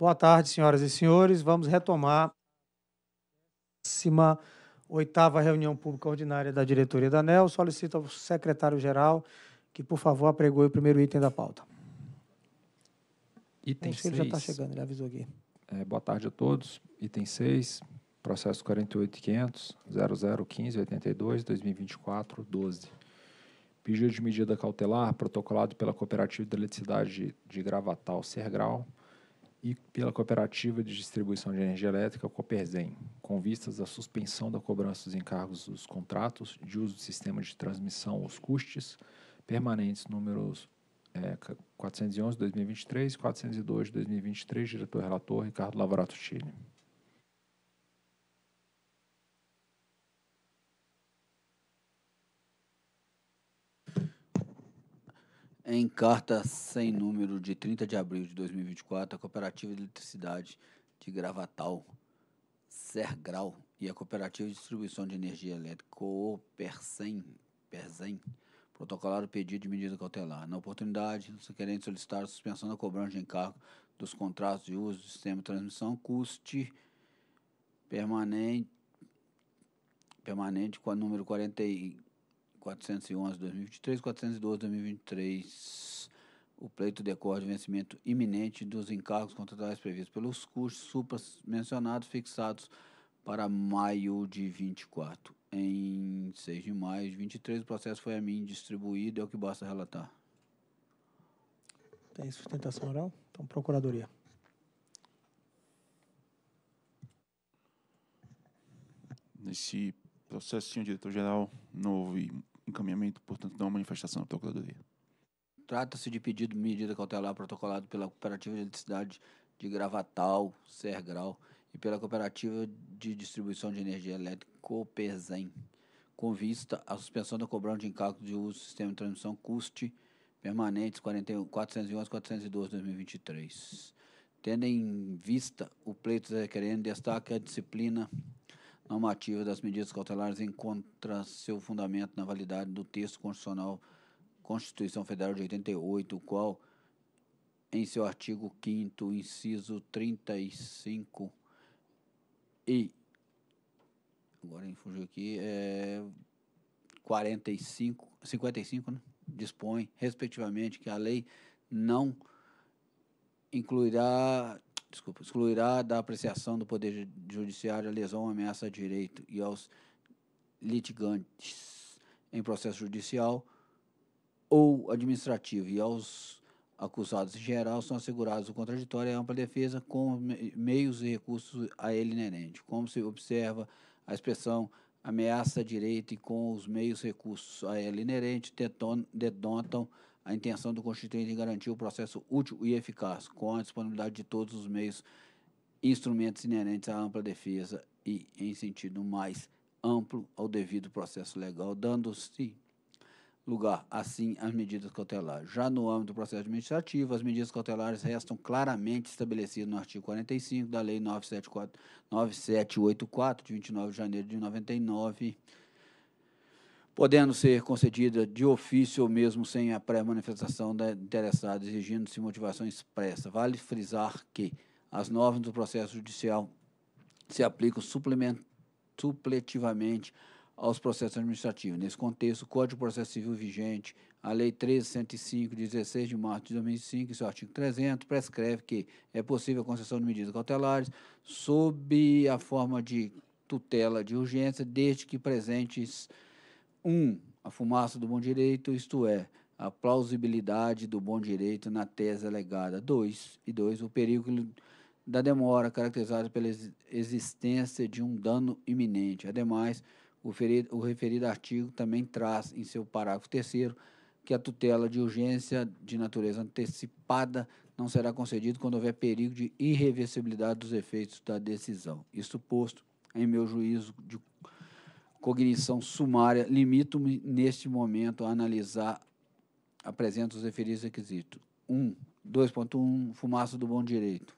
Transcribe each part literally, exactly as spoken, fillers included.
Boa tarde, senhoras e senhores. Vamos retomar a oitava reunião pública ordinária da diretoria da ANEEL. Solicito ao secretário-geral que, por favor, apregoe o primeiro item da pauta. Item seis. Ele já está chegando, ele avisou aqui. É, boa tarde a todos. Item seis, processo quarenta e oito ponto quinhentos ponto zero zero um cinco oito dois barra dois mil e vinte e quatro barra doze. Pedido de medida cautelar protocolado pela Cooperativa de Eletricidade de Gravatal-Cergral e pela Cooperativa de Distribuição de Energia Elétrica, Cooperzem, com vistas à suspensão da cobrança dos encargos dos contratos de uso do sistema de transmissão, os C U S Ts, permanentes números é, quatrocentos e onze de dois mil e vinte e três e quatrocentos e dois de dois mil e vinte e três, diretor-relator Ricardo Lavorato Tili. Em carta sem número de trinta de abril de dois mil e vinte e quatro, a Cooperativa de Eletricidade de Gravatal-Cergral e a Cooperativa de Distribuição de Energia Elétrica, Cooperzem, protocolaram o pedido de medida cautelar. Na oportunidade, os requerentes solicitaram a suspensão da cobrança de encargo dos contratos de uso do sistema de transmissão C U S T permanente, permanente com a número quarenta e quatrocentos e onze de dois mil e vinte e três, quatrocentos e doze de dois mil e vinte e três. O pleito decorre de vencimento iminente dos encargos contratuais previstos pelos custos supramencionados fixados para maio de vinte e quatro. Em seis de maio de vinte e três, o processo foi a mim distribuído, é o que basta relatar. Tem sustentação oral? Então, Procuradoria. Nesse processo, senhor diretor-geral, não houve encaminhamento, portanto, não há manifestação da Procuradoria. Trata-se de pedido de medida cautelar protocolado pela Cooperativa de Eletricidade de Gravatal-Cergral e pela Cooperativa de Distribuição de Energia Elétrica, Cooperzem, com vista à suspensão da cobrança de encargo de uso do sistema de transmissão C U S T permanentes quarenta e um, quatrocentos e onze, quatrocentos e doze de dois mil e vinte e três. Tendo em vista o pleito requerendo, destaca a disciplina normativa das medidas cautelares encontra seu fundamento na validade do texto constitucional Constituição Federal de oitenta e oito, o qual, em seu artigo quinto, inciso trinta e cinco, e agora ele fugiu aqui, é, quarenta e cinco, cinquenta e cinco, né? Dispõe, respectivamente, que a lei não incluirá... Desculpa, excluirá da apreciação do Poder Judiciário a lesão ou ameaça a direito e aos litigantes em processo judicial ou administrativo e aos acusados em geral são assegurados o contraditório e a ampla defesa com meios e recursos a ele inerente. Como se observa a expressão ameaça a direito e com os meios e recursos a ele inerente denotam a intenção do Constituinte em garantir o processo útil e eficaz, com a disponibilidade de todos os meios e instrumentos inerentes à ampla defesa e, em sentido mais amplo, ao devido processo legal, dando-se lugar, assim, às medidas cautelares. Já no âmbito do processo administrativo, as medidas cautelares restam claramente estabelecidas no artigo quarenta e cinco da Lei nove mil setecentos e oitenta e quatro, de vinte e nove de janeiro de noventa e nove, podendo ser concedida de ofício ou mesmo sem a pré-manifestação da interessada, exigindo-se motivação expressa. Vale frisar que as normas do processo judicial se aplicam supletivamente aos processos administrativos. Nesse contexto, o Código de Processo Civil vigente, a Lei treze mil cento e cinco, de dezesseis de março de dois mil e cinco, e seu artigo trezentos, prescreve que é possível a concessão de medidas cautelares sob a forma de tutela de urgência, desde que presentes um, a fumaça do bom direito, isto é, a plausibilidade do bom direito na tese alegada. dois, e dois, o perigo da demora caracterizado pela existência de um dano iminente. Ademais, o, ferido, o referido artigo também traz em seu parágrafo terceiro que a tutela de urgência de natureza antecipada não será concedida quando houver perigo de irreversibilidade dos efeitos da decisão. Isto posto, em meu juízo de cognição sumária, limito-me, neste momento, a analisar, apresento os referidos requisitos. um, dois ponto um, fumaça do bom direito.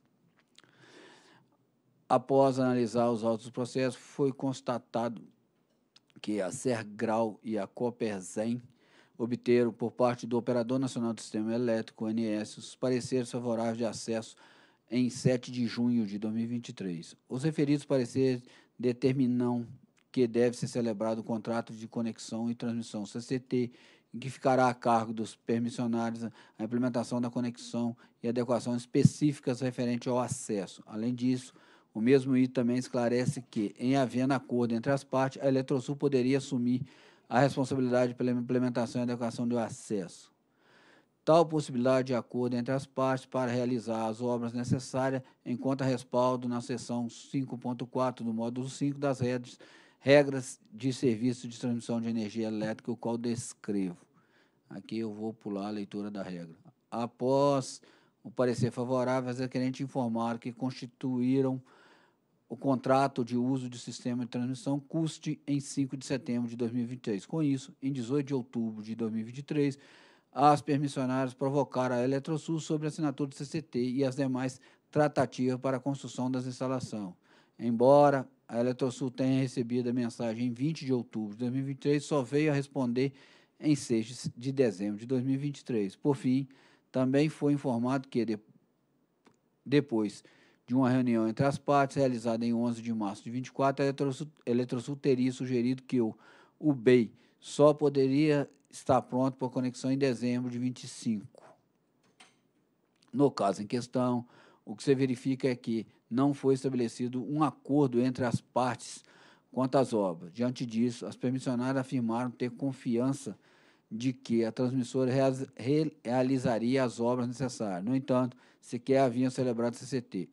Após analisar os autos do processo, foi constatado que a Cergral e a Cooperzem obteram, por parte do Operador Nacional do Sistema Elétrico, O N S, os pareceres favoráveis de acesso em sete de junho de dois mil e vinte e três. Os referidos pareceres determinam que deve ser celebrado o contrato de conexão e transmissão C C T, em que ficará a cargo dos permissionários a implementação da conexão e adequação específicas referente ao acesso. Além disso, o mesmo item também esclarece que, em havendo acordo entre as partes, a Eletrosul poderia assumir a responsabilidade pela implementação e adequação do acesso. Tal possibilidade de acordo entre as partes para realizar as obras necessárias encontra respaldo na seção cinco ponto quatro do módulo cinco das redes, regras de serviço de transmissão de energia elétrica, o qual descrevo. Aqui eu vou pular a leitura da regra. Após o parecer favorável, as requerentes informaram que constituíram o contrato de uso de sistema de transmissão C U S T em cinco de setembro de dois mil e vinte e três. Com isso, em dezoito de outubro de dois mil e vinte e três, as permissionárias provocaram a Eletrosul sobre a assinatura do C C T e as demais tratativas para a construção das instalações. Embora a Eletrosul tenha recebido a mensagem em vinte de outubro de dois mil e vinte e três, só veio a responder em seis de dezembro de dois mil e vinte e três. Por fim, também foi informado que, de, depois de uma reunião entre as partes, realizada em onze de março de vinte e quatro, a Eletrosul, Eletrosul teria sugerido que o, o B E I só poderia está pronto para conexão em dezembro de vinte e cinco. No caso em questão, o que se verifica é que não foi estabelecido um acordo entre as partes quanto às obras. Diante disso, as permissionárias afirmaram ter confiança de que a transmissora realizaria as obras necessárias. No entanto, sequer haviam celebrado o C C T.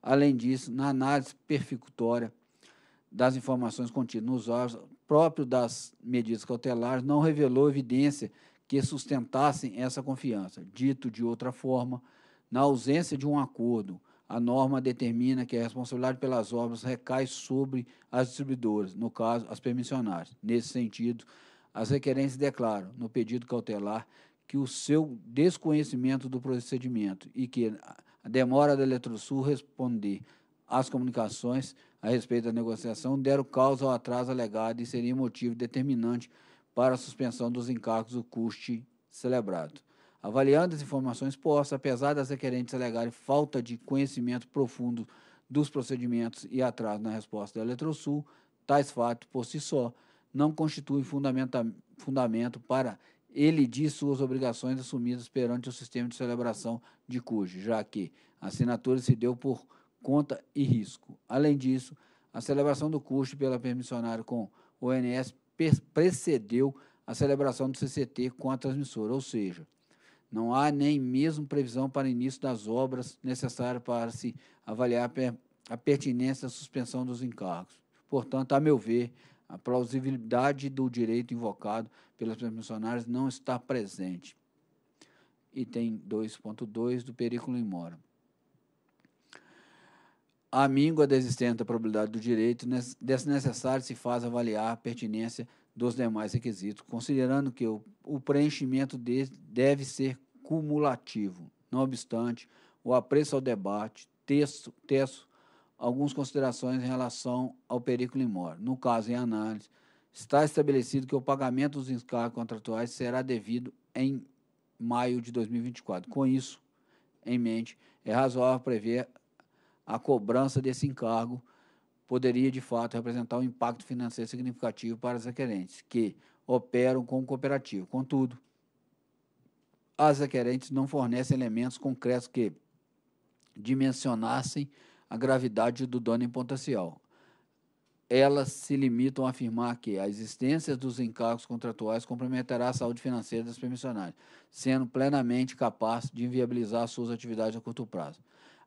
Além disso, na análise perficutória das informações contidas nos autos, próprio das medidas cautelares, não revelou evidência que sustentassem essa confiança. Dito de outra forma, na ausência de um acordo, a norma determina que a responsabilidade pelas obras recai sobre as distribuidoras, no caso, as permissionárias. Nesse sentido, as requerentes declaram, no pedido cautelar, que o seu desconhecimento do procedimento e que a demora da Eletrosul responder às comunicações a respeito da negociação deram causa ao atraso alegado e seria motivo determinante para a suspensão dos encargos do C U S T celebrado. Avaliando as informações postas, apesar das requerentes alegarem falta de conhecimento profundo dos procedimentos e atraso na resposta da Eletrosul, tais fatos, por si só, não constituem fundamento para elidir suas obrigações assumidas perante o sistema de celebração de C U S T, já que a assinatura se deu por conta e risco. Além disso, a celebração do C U S T pela permissionária com O N S precedeu a celebração do C C T com a transmissora, ou seja, não há nem mesmo previsão para início das obras necessárias para se avaliar a pertinência da suspensão dos encargos. Portanto, a meu ver, a plausibilidade do direito invocado pelas permissionárias não está presente. Item dois ponto dois do perículo in mora. A míngua da existência da probabilidade do direito, desnecessário se faz avaliar a pertinência dos demais requisitos, considerando que o, o preenchimento de, deve ser cumulativo. Não obstante, o apreço ao debate, texto, texto algumas considerações em relação ao perículo in mora. No caso em análise, está estabelecido que o pagamento dos encargos contratuais será devido em maio de dois mil e vinte e quatro. Com isso em mente, é razoável prever a cobrança desse encargo poderia, de fato, representar um impacto financeiro significativo para as requerentes que operam como cooperativa. Contudo, as requerentes não fornecem elementos concretos que dimensionassem a gravidade do dano impotencial. Elas se limitam a afirmar que a existência dos encargos contratuais comprometerá a saúde financeira das permissionárias, sendo plenamente capaz de inviabilizar suas atividades a curto prazo.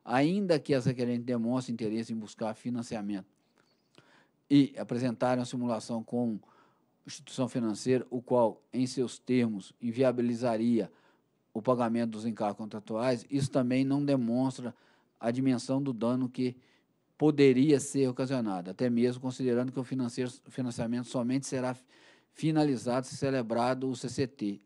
Ainda que as requerentes demonstrem interesse em buscar financiamento e apresentarem uma simulação com instituição financeira, o qual, em seus termos, inviabilizaria o pagamento dos encargos contratuais, isso também não demonstra a dimensão do dano que poderia ser ocasionado, até mesmo considerando que o financiamento somente será finalizado se celebrado o C C T,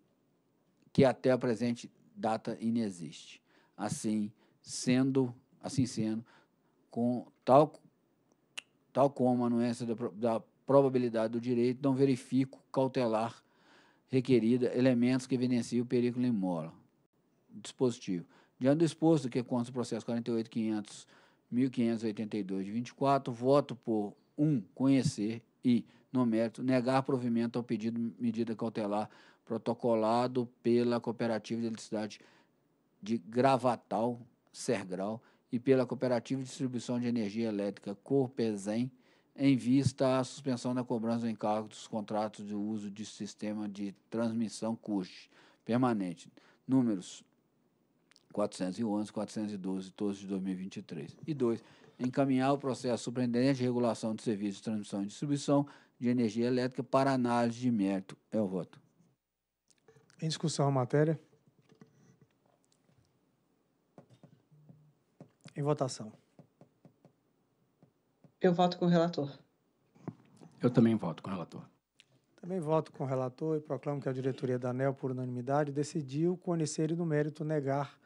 que até a presente data inexiste. Assim, Sendo, assim sendo, com tal, tal como a anuência da, da probabilidade do direito, não verifico cautelar requerida elementos que evidenciam o perículo in mora. Dispositivo. Diante do exposto do que consta o processo quarenta e oito mil quinhentos e oitenta e dois de vinte e quatro, voto por um, conhecer e, no mérito, negar provimento ao pedido medida cautelar protocolado pela Cooperativa de Eletricidade de Gravatal-Cergral e pela Cooperativa de Distribuição de Energia Elétrica Cooperzem, em vista à suspensão da cobrança do encargo dos contratos de uso de sistema de transmissão C U S T permanente, números quatrocentos e onze, quatrocentos e doze, doze de dois mil e vinte e três. E dois, encaminhar o processo superintendente de regulação de serviços de transmissão e distribuição de energia elétrica para análise de mérito. É o voto. Em discussão a matéria. Em votação. Eu voto com o relator. Eu também voto com o relator. Também voto com o relator e proclamo que a diretoria da ANEEL, por unanimidade, decidiu conhecer e no mérito negar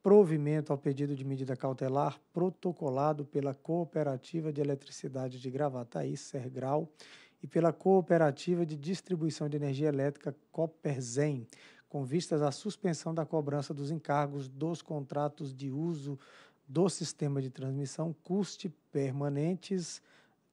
provimento ao pedido de medida cautelar protocolado pela Cooperativa de Eletricidade de Gravatal-Cergral e pela Cooperativa de Distribuição de Energia Elétrica Cooperzem, com vistas à suspensão da cobrança dos encargos dos contratos de uso do sistema de transmissão C U S T permanentes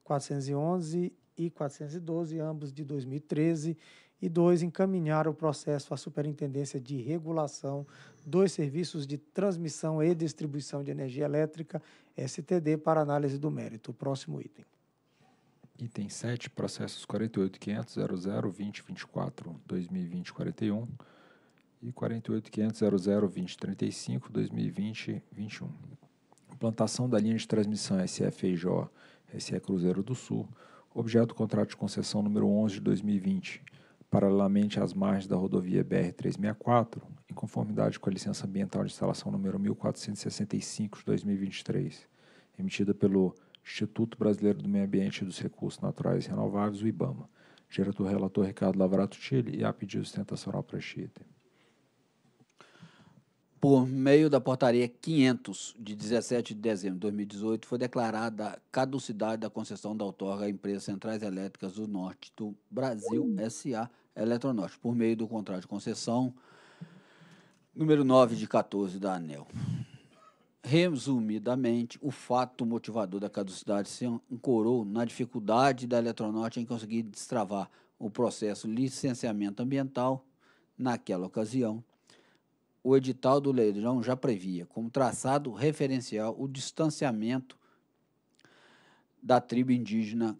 quatrocentos e onze e quatrocentos e doze, ambos de dois mil e treze, e dois, encaminhar o processo à Superintendência de Regulação dos Serviços de Transmissão e Distribuição de Energia Elétrica, S T D, para análise do mérito. O próximo item. Item sete, processos quarenta e oito mil quinhentos, zero zero, vinte, vinte e quatro, dois mil e vinte, quarenta e um e quarenta e oito mil quinhentos, zero zero, vinte, trinta e cinco, dois mil e vinte, vinte e um. Implantação da linha de transmissão S E Feijó, S E Cruzeiro do Sul, objeto do contrato de concessão número onze de dois mil e vinte, paralelamente às margens da rodovia B R trezentos e sessenta e quatro, em conformidade com a licença ambiental de instalação número mil quatrocentos e sessenta e cinco de dois mil e vinte e três, emitida pelo Instituto Brasileiro do Meio Ambiente e dos Recursos Naturais e Renováveis, o IBAMA. Diretor relator Ricardo Lavorato Tili, e a pedido sustentacional para este item. Por meio da portaria quinhentos, de dezessete de dezembro de dois mil e dezoito, foi declarada a caducidade da concessão da outorga à empresa Centrais Elétricas do Norte do Brasil, S A Eletronorte, por meio do contrato de concessão número nove de quatorze da ANEEL. Resumidamente, o fato motivador da caducidade se ancorou na dificuldade da Eletronorte em conseguir destravar o processo de licenciamento ambiental. Naquela ocasião, o edital do leilão já previa como traçado referencial o distanciamento da tribo indígena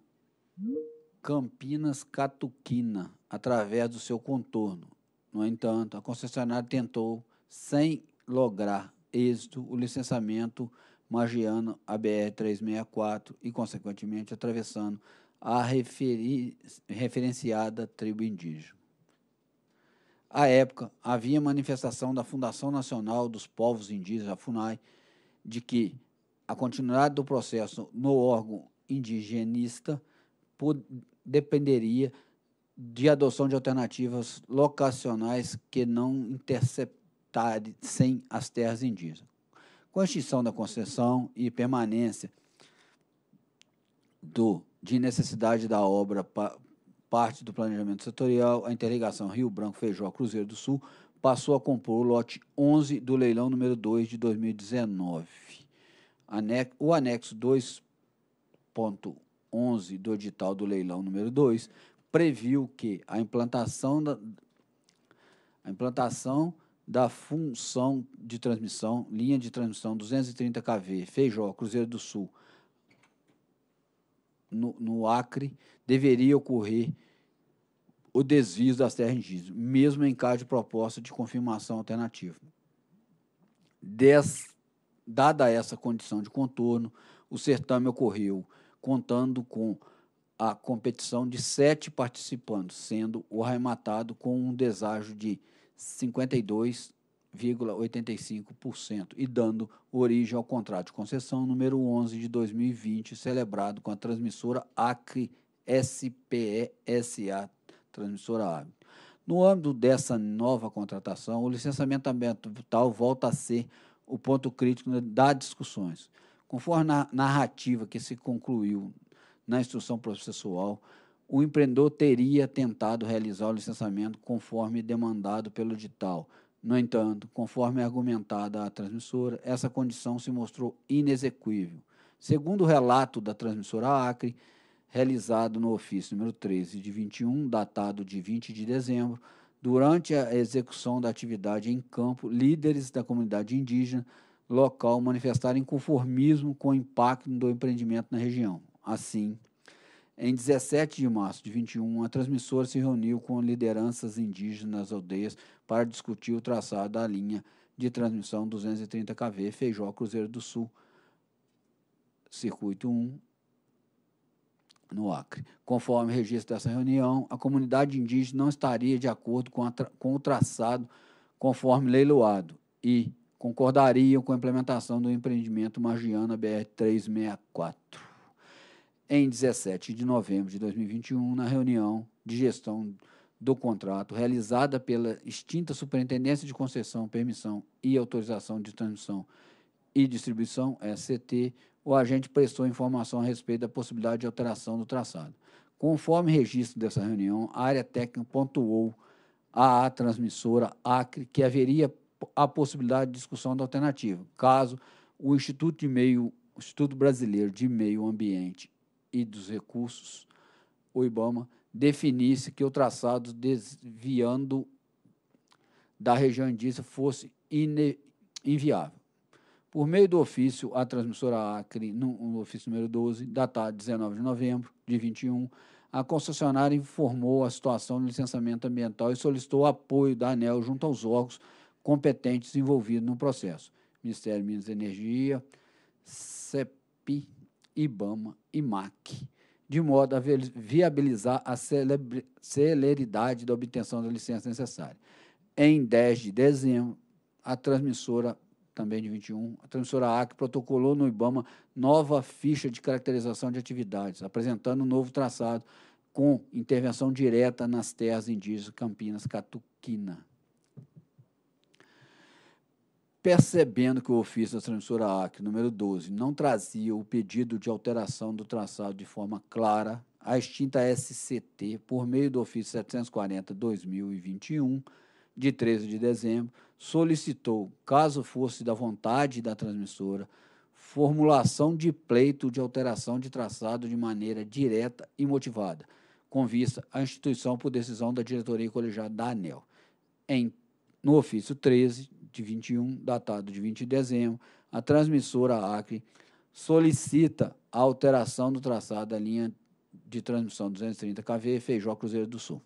Campinas-Catuquina através do seu contorno. No entanto, a concessionária tentou, sem lograr êxito, o licenciamento magiano à B R trezentos e sessenta e quatro e, consequentemente, atravessando a referi- referenciada tribo indígena. À época, havia manifestação da Fundação Nacional dos Povos Indígenas, a FUNAI, de que a continuidade do processo no órgão indigenista dependeria de adoção de alternativas locacionais que não interceptassem as terras indígenas. Com a extinção da concessão e permanência do, de necessidade da obra para parte do planejamento setorial, a interligação Rio Branco-Feijó-Cruzeiro do Sul passou a compor o lote onze do leilão número dois de dois mil e dezenove. O anexo dois ponto onze do edital do leilão número dois previu que a implantação da, a implantação da função de transmissão, linha de transmissão duzentos e trinta quilovolts, Feijó-Cruzeiro do Sul, No, no Acre, deveria ocorrer o desvio das terras indígenas, mesmo em caso de proposta de confirmação alternativa. Des, dada essa condição de contorno, o certame ocorreu contando com a competição de sete participantes, sendo o arrematado com um deságio de cinquenta e dois vírgula oitenta e cinco por cento e dando origem ao contrato de concessão número onze de dois mil e vinte, celebrado com a Transmissora Acre S P E S A Transmissora Acre. No âmbito dessa nova contratação, o licenciamento ambiental volta a ser o ponto crítico das discussões. Conforme a narrativa que se concluiu na instrução processual, o empreendedor teria tentado realizar o licenciamento conforme demandado pelo edital, No entanto, conforme argumentada a transmissora, essa condição se mostrou inexequível. Segundo o relato da Transmissora Acre, realizado no ofício número treze de vinte e um, datado de vinte de dezembro, durante a execução da atividade em campo, líderes da comunidade indígena local manifestaram inconformismo com o impacto do empreendimento na região. Assim, em dezessete de março de vinte e um, a transmissora se reuniu com lideranças indígenas nas aldeias para discutir o traçado da linha de transmissão duzentos e trinta quilovolts Feijó Cruzeiro do Sul, Circuito um, no Acre. Conforme o registro dessa reunião, a comunidade indígena não estaria de acordo com, a tra com o traçado conforme leiloado e concordariam com a implementação do empreendimento Margiana B R trezentos e sessenta e quatro. Em dezessete de novembro de dois mil e vinte e um, na reunião de gestão do contrato realizada pela extinta Superintendência de Concessão, Permissão e Autorização de Transmissão e Distribuição, S C T, o agente prestou informação a respeito da possibilidade de alteração do traçado. Conforme registro dessa reunião, a área técnica pontuou à Transmissora Acre que haveria a possibilidade de discussão da alternativa, caso o Instituto de Meio, Instituto Brasileiro de Meio Ambiente e dos Recursos, o IBAMA, definisse que o traçado desviando da região indígena fosse inviável. Por meio do ofício, a Transmissora Acre, no ofício número doze, datado dezenove de novembro de vinte e um, a concessionária informou a situação do licenciamento ambiental e solicitou apoio da ANEEL junto aos órgãos competentes envolvidos no processo: Ministério de Minas e Energia, C E P, IBAMA e MAC, de modo a viabilizar a celeridade da obtenção da licença necessária. Em dez de dezembro, a transmissora, também de vinte e um, a Transmissora Acre protocolou no IBAMA nova ficha de caracterização de atividades, apresentando um novo traçado com intervenção direta nas terras indígenas Campinas-Catuquina. Percebendo que o ofício da Transmissora Acre, número doze, não trazia o pedido de alteração do traçado de forma clara, a extinta S C T, por meio do ofício setecentos e quarenta barra dois mil e vinte e um, de treze de dezembro, solicitou, caso fosse da vontade da transmissora, formulação de pleito de alteração de traçado de maneira direta e motivada, com vista à instituição por decisão da diretoria colegiada da ANEEL. Em, no ofício treze de vinte e um, datado de vinte de dezembro, a Transmissora Acre solicita a alteração do traçado da linha de transmissão duzentos e trinta quilovolts Feijó Cruzeiro do Sul.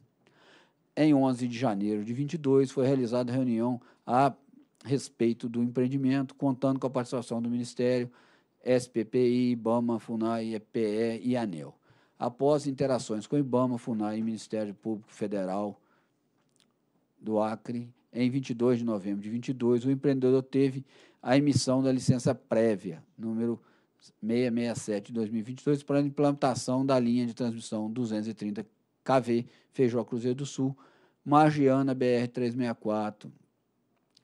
Em onze de janeiro de vinte e dois, foi realizada reunião a respeito do empreendimento, contando com a participação do Ministério, S P P I, IBAMA, FUNAI, E P E e ANEEL. Após interações com IBAMA, FUNAI e Ministério Público Federal do Acre, em vinte e dois de novembro de vinte e dois, o empreendedor teve a emissão da licença prévia, número seiscentos e sessenta e sete de dois mil e vinte e dois, para a implantação da linha de transmissão duzentos e trinta quilovolts Feijó Cruzeiro do Sul, Margiana B R trezentos e sessenta e quatro.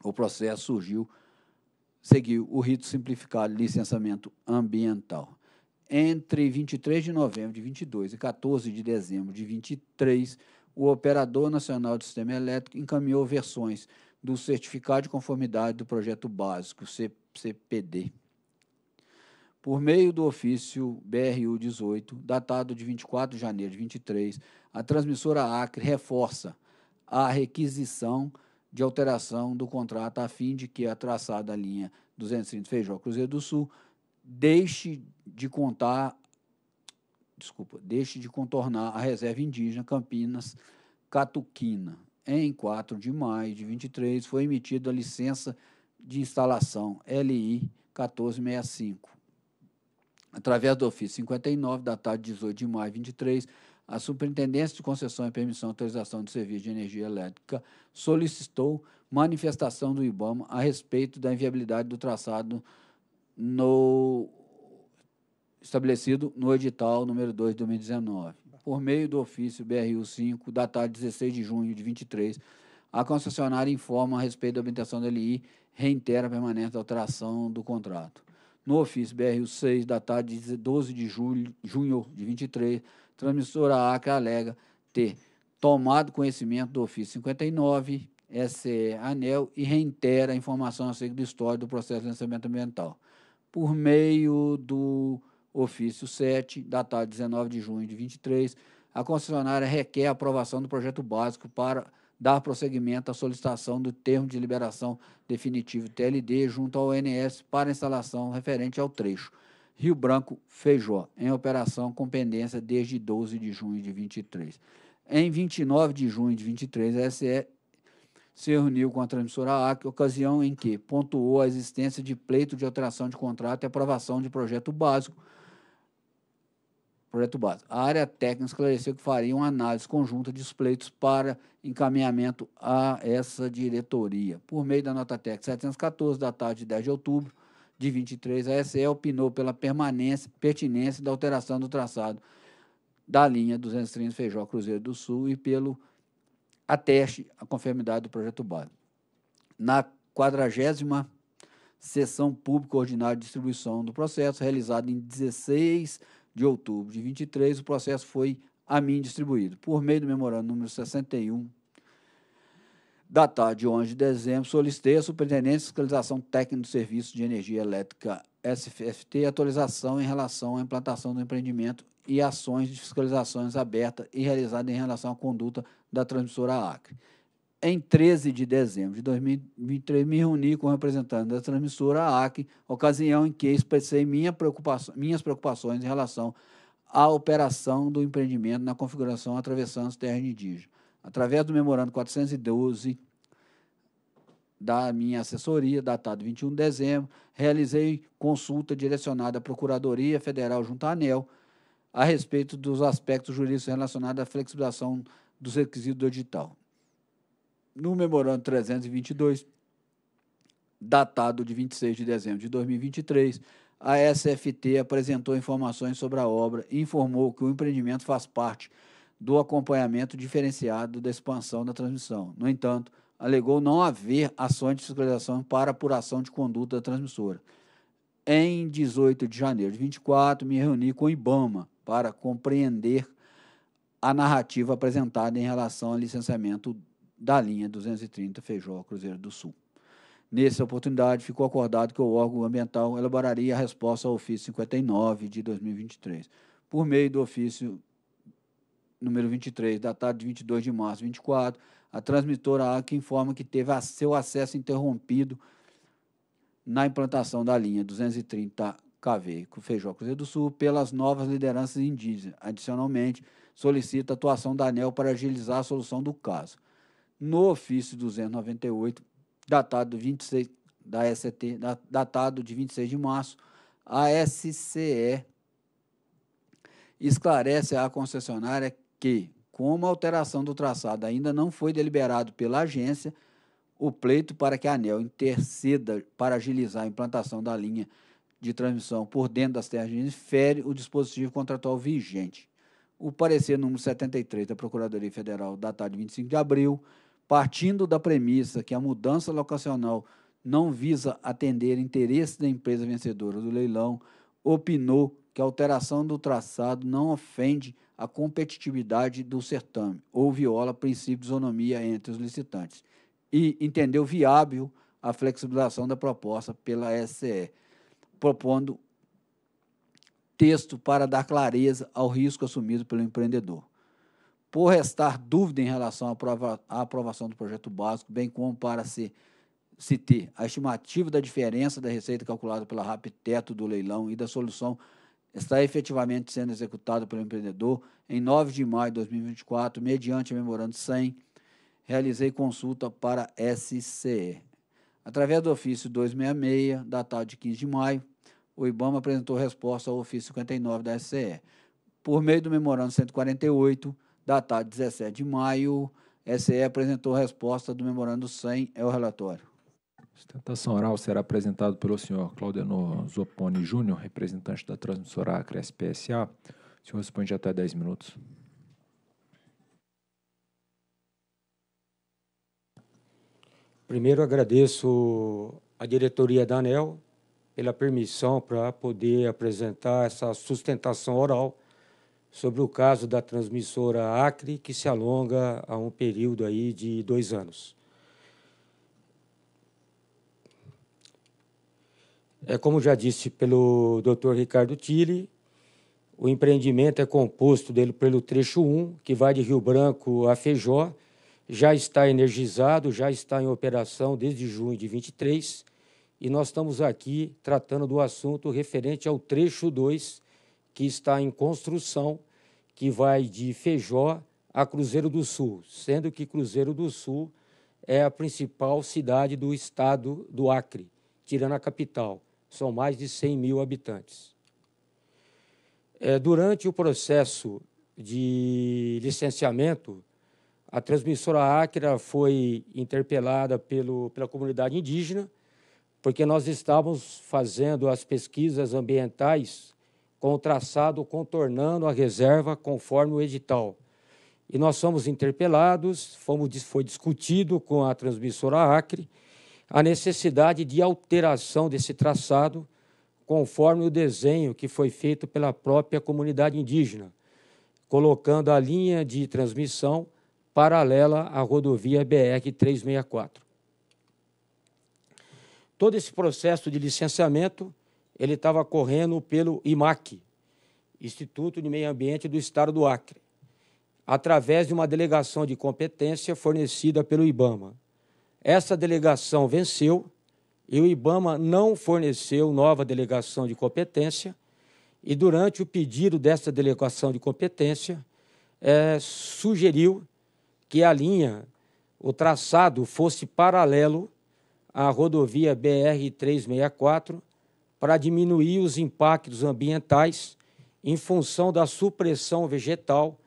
O processo surgiu, seguiu o rito simplificado de licenciamento ambiental. Entre vinte e três de novembro de vinte e dois e quatorze de dezembro de vinte e três, o Operador Nacional do Sistema Elétrico encaminhou versões do Certificado de Conformidade do Projeto Básico, C P D, por meio do ofício B R U dezoito, datado de vinte e quatro de janeiro de vinte e três, a Transmissora Acre reforça a requisição de alteração do contrato a fim de que a traçada linha duzentos e trinta Feijó Cruzeiro do Sul deixe de contar, desculpa, deixe de contornar a reserva indígena Campinas-Catuquina. Em quatro de maio de vinte e três, foi emitida a licença de instalação L I mil quatrocentos e sessenta e cinco. Através do ofício cinquenta e nove, datado de dezoito de maio de vinte e três, a Superintendência de Concessão e Permissão e Autorização de Serviço de Energia Elétrica solicitou manifestação do IBAMA a respeito da inviabilidade do traçado no, estabelecido no edital número dois de dois mil e dezenove. Por meio do ofício B R U cinco, datado de dezesseis de junho de vinte e três, a concessionária informa a respeito da obtenção da L I, reitera a permanência da alteração do contrato. No ofício B R U seis, datado de doze de julho, junho de vinte e três, Transmissora Acre alega ter tomado conhecimento do ofício cinquenta e nove, S E ANEEL e reitera a informação acerca do histórico do processo de licenciamento ambiental, por meio do ofício sete, datado dezenove de junho de vinte e três, a concessionária requer a aprovação do projeto básico para dar prosseguimento à solicitação do termo de liberação definitivo T L D junto ao O N S para instalação referente ao trecho Rio Branco-Feijó, em operação com pendência desde doze de junho de vinte e três. Em vinte e nove de junho de vinte e três, a S E se reuniu com a Transmissora Acre, ocasião em que pontuou a existência de pleito de alteração de contrato e aprovação de projeto básico, Projeto básico. A área técnica esclareceu que faria uma análise conjunta de pleitos para encaminhamento a essa diretoria. Por meio da nota técnica setecentos e catorze, datada de dez de outubro de vinte e três, a S E opinou pela permanência, pertinência da alteração do traçado da linha duzentos e trinta Feijó Cruzeiro do Sul e pelo ateste a conformidade do projeto básico. Na quadragésima sessão pública ordinária de distribuição do processo, realizada em dezesseis de outubro de vinte e três, o processo foi a mim distribuído. Por meio do memorando número sessenta e um, datado de onze de dezembro, solicitei à Superintendência de Fiscalização Técnica do Serviço de Energia Elétrica S F T atualização em relação à implantação do empreendimento e ações de fiscalizações abertas e realizadas em relação à conduta da Transmissora Acre. Em treze de dezembro de dois mil e vinte e três, me reuni com o representante da Transmissora Acre, ocasião em que expressei minha preocupação, minhas preocupações em relação à operação do empreendimento na configuração atravessando terra indígena. Através do memorando quatrocentos e doze da minha assessoria, datado vinte e um de dezembro, realizei consulta direcionada à Procuradoria Federal junto à ANEEL a respeito dos aspectos jurídicos relacionados à flexibilização dos requisitos do edital. No memorando trezentos e vinte e dois, datado de vinte e seis de dezembro de dois mil e vinte e três, a S F T apresentou informações sobre a obra e informou que o empreendimento faz parte do acompanhamento diferenciado da expansão da transmissão. No entanto, alegou não haver ações de fiscalização para apuração de conduta da transmissora. Em dezoito de janeiro de vinte e quatro, me reuni com o IBAMA para compreender a narrativa apresentada em relação ao licenciamento da linha duzentos e trinta Feijó Cruzeiro do Sul. Nessa oportunidade, ficou acordado que o órgão ambiental elaboraria a resposta ao ofício cinquenta e nove de dois mil e vinte e três. Por meio do ofício número vinte e três, datado de vinte e dois de março de vinte e quatro, a Transmissora Acre informa que teve seu acesso interrompido na implantação da linha duzentos e trinta K V Feijó Cruzeiro do Sul pelas novas lideranças indígenas. Adicionalmente, solicita a atuação da ANEEL para agilizar a solução do caso. No ofício duzentos e noventa e oito, datado, vinte e seis, da S T, datado de vinte e seis de março, a S C E esclarece à concessionária que, como a alteração do traçado ainda não foi deliberado pela agência, o pleito para que a ANEEL interceda para agilizar a implantação da linha de transmissão por dentro das terras indígenas fere o dispositivo contratual vigente. O parecer número setenta e três da Procuradoria Federal, datado de vinte e cinco de abril, partindo da premissa que a mudança locacional não visa atender interesse da empresa vencedora do leilão, opinou que a alteração do traçado não ofende a competitividade do certame ou viola princípio de isonomia entre os licitantes e entendeu viável a flexibilização da proposta pela S E, propondo texto para dar clareza ao risco assumido pelo empreendedor. Por restar dúvida em relação à, aprova à aprovação do projeto básico, bem como para se, se ter a estimativa da diferença da receita calculada pela R A P teto do leilão e da solução está efetivamente sendo executada pelo empreendedor, em nove de maio de dois mil e vinte e quatro, mediante o memorando cem, realizei consulta para S C E. Através do ofício duzentos e sessenta e seis, datado de quinze de maio, o IBAMA apresentou resposta ao ofício cinquenta e nove da S C E. Por meio do memorando cento e quarenta e oito, datado dezessete de maio, a S C E apresentou resposta do memorando cem, é o relatório. A sustentação oral será apresentada pelo senhor Cláudio Zoponi Júnior, representante da Transmissora Acre S P E S A. O senhor responde até dez minutos. Primeiro, agradeço à diretoria da ANEEL pela permissão para poder apresentar essa sustentação oral sobre o caso da Transmissora Acre, que se alonga a um período aí de dois anos. É, como já disse pelo doutor Ricardo Tili, o empreendimento é composto dele pelo trecho um, que vai de Rio Branco a Feijó, já está energizado, já está em operação desde junho de vinte e três, e nós estamos aqui tratando do assunto referente ao trecho dois, que está em construção, que vai de Feijó a Cruzeiro do Sul, sendo que Cruzeiro do Sul é a principal cidade do estado do Acre, tirando a capital. São mais de cem mil habitantes. É, durante o processo de licenciamento, a Transmissora Acre foi interpelada pelo, pela comunidade indígena, porque nós estávamos fazendo as pesquisas ambientais com o traçado contornando a reserva conforme o edital. E nós fomos interpelados, fomos, foi discutido com a Transmissora Acre a necessidade de alteração desse traçado conforme o desenho que foi feito pela própria comunidade indígena, colocando a linha de transmissão paralela à rodovia B R trezentos e sessenta e quatro. Todo esse processo de licenciamento ele estava correndo pelo I M A C, Instituto de Meio Ambiente do Estado do Acre, através de uma delegação de competência fornecida pelo IBAMA. Essa delegação venceu e o IBAMA não forneceu nova delegação de competência e, durante o pedido dessa delegação de competência, é, sugeriu que a linha, o traçado, fosse paralelo à rodovia B R trezentos e sessenta e quatro para diminuir os impactos ambientais em função da supressão vegetal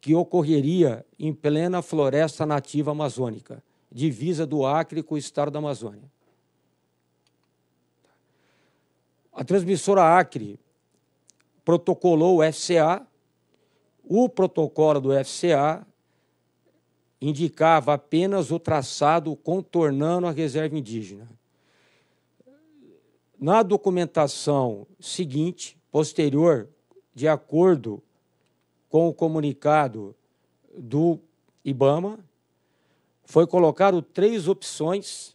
que ocorreria em plena floresta nativa amazônica, divisa do Acre com o estado da Amazônia. A Transmissora Acre protocolou o F C A, o protocolo do F C A indicava apenas o traçado contornando a reserva indígena. Na documentação seguinte, posterior, de acordo com o comunicado do IBAMA, foi colocado três opções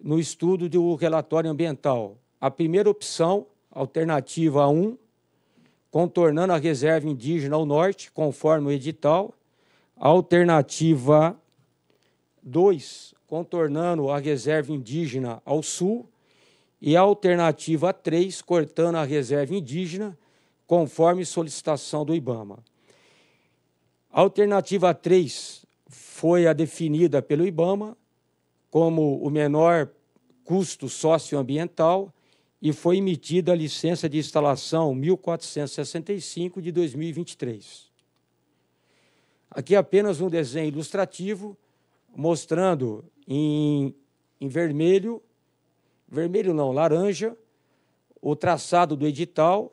no estudo do relatório ambiental. A primeira opção, alternativa um, contornando a reserva indígena ao norte, conforme o edital. Alternativa dois, contornando a reserva indígena ao sul. E a alternativa três, cortando a reserva indígena, conforme solicitação do IBAMA. A alternativa três foi a definida pelo IBAMA como o menor custo socioambiental e foi emitida a licença de instalação mil quatrocentos e sessenta e cinco de dois mil e vinte e três. Aqui apenas um desenho ilustrativo, mostrando em, em vermelho, vermelho não, laranja, o traçado do edital,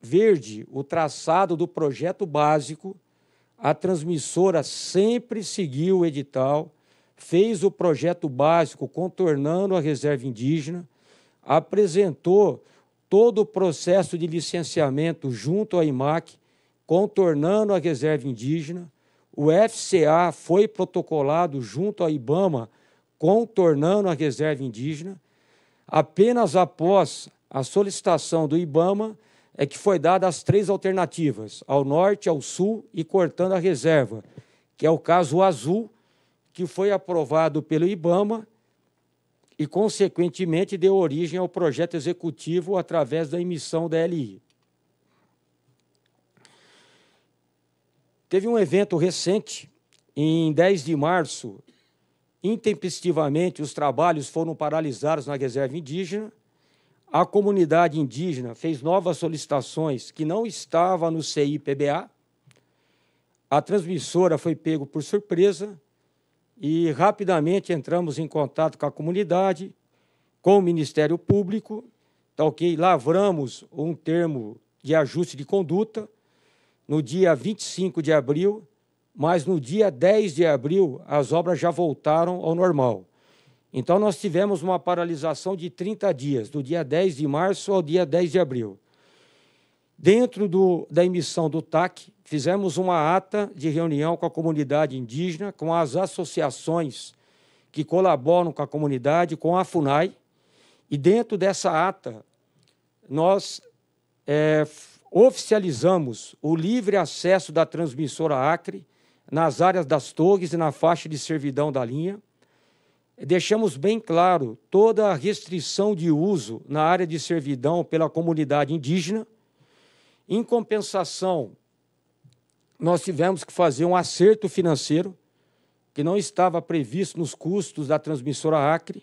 verde, o traçado do projeto básico. A transmissora sempre seguiu o edital, fez o projeto básico contornando a reserva indígena, apresentou todo o processo de licenciamento junto à I M A C, contornando a reserva indígena, o F C A foi protocolado junto ao IBAMA, contornando a reserva indígena. Apenas após a solicitação do IBAMA é que foi dada as três alternativas, ao norte, ao sul e cortando a reserva, que é o caso azul, que foi aprovado pelo IBAMA e, consequentemente, deu origem ao projeto executivo através da emissão da L I. Teve um evento recente, em dez de março, intempestivamente os trabalhos foram paralisados na reserva indígena, a comunidade indígena fez novas solicitações que não estavam no C I P B A, a transmissora foi pego por surpresa e rapidamente entramos em contato com a comunidade, com o Ministério Público, tá ok? Lavramos um termo de ajuste de conduta, no dia vinte e cinco de abril, mas no dia dez de abril as obras já voltaram ao normal. Então, nós tivemos uma paralisação de trinta dias, do dia dez de março ao dia dez de abril. Dentro do, da emissão do T A C, fizemos uma ata de reunião com a comunidade indígena, com as associações que colaboram com a comunidade, com a FUNAI, E dentro dessa ata, nós é, oficializamos o livre acesso da Transmissora Acre nas áreas das torres e na faixa de servidão da linha. Deixamos bem claro toda a restrição de uso na área de servidão pela comunidade indígena. Em compensação, nós tivemos que fazer um acerto financeiro que não estava previsto nos custos da Transmissora Acre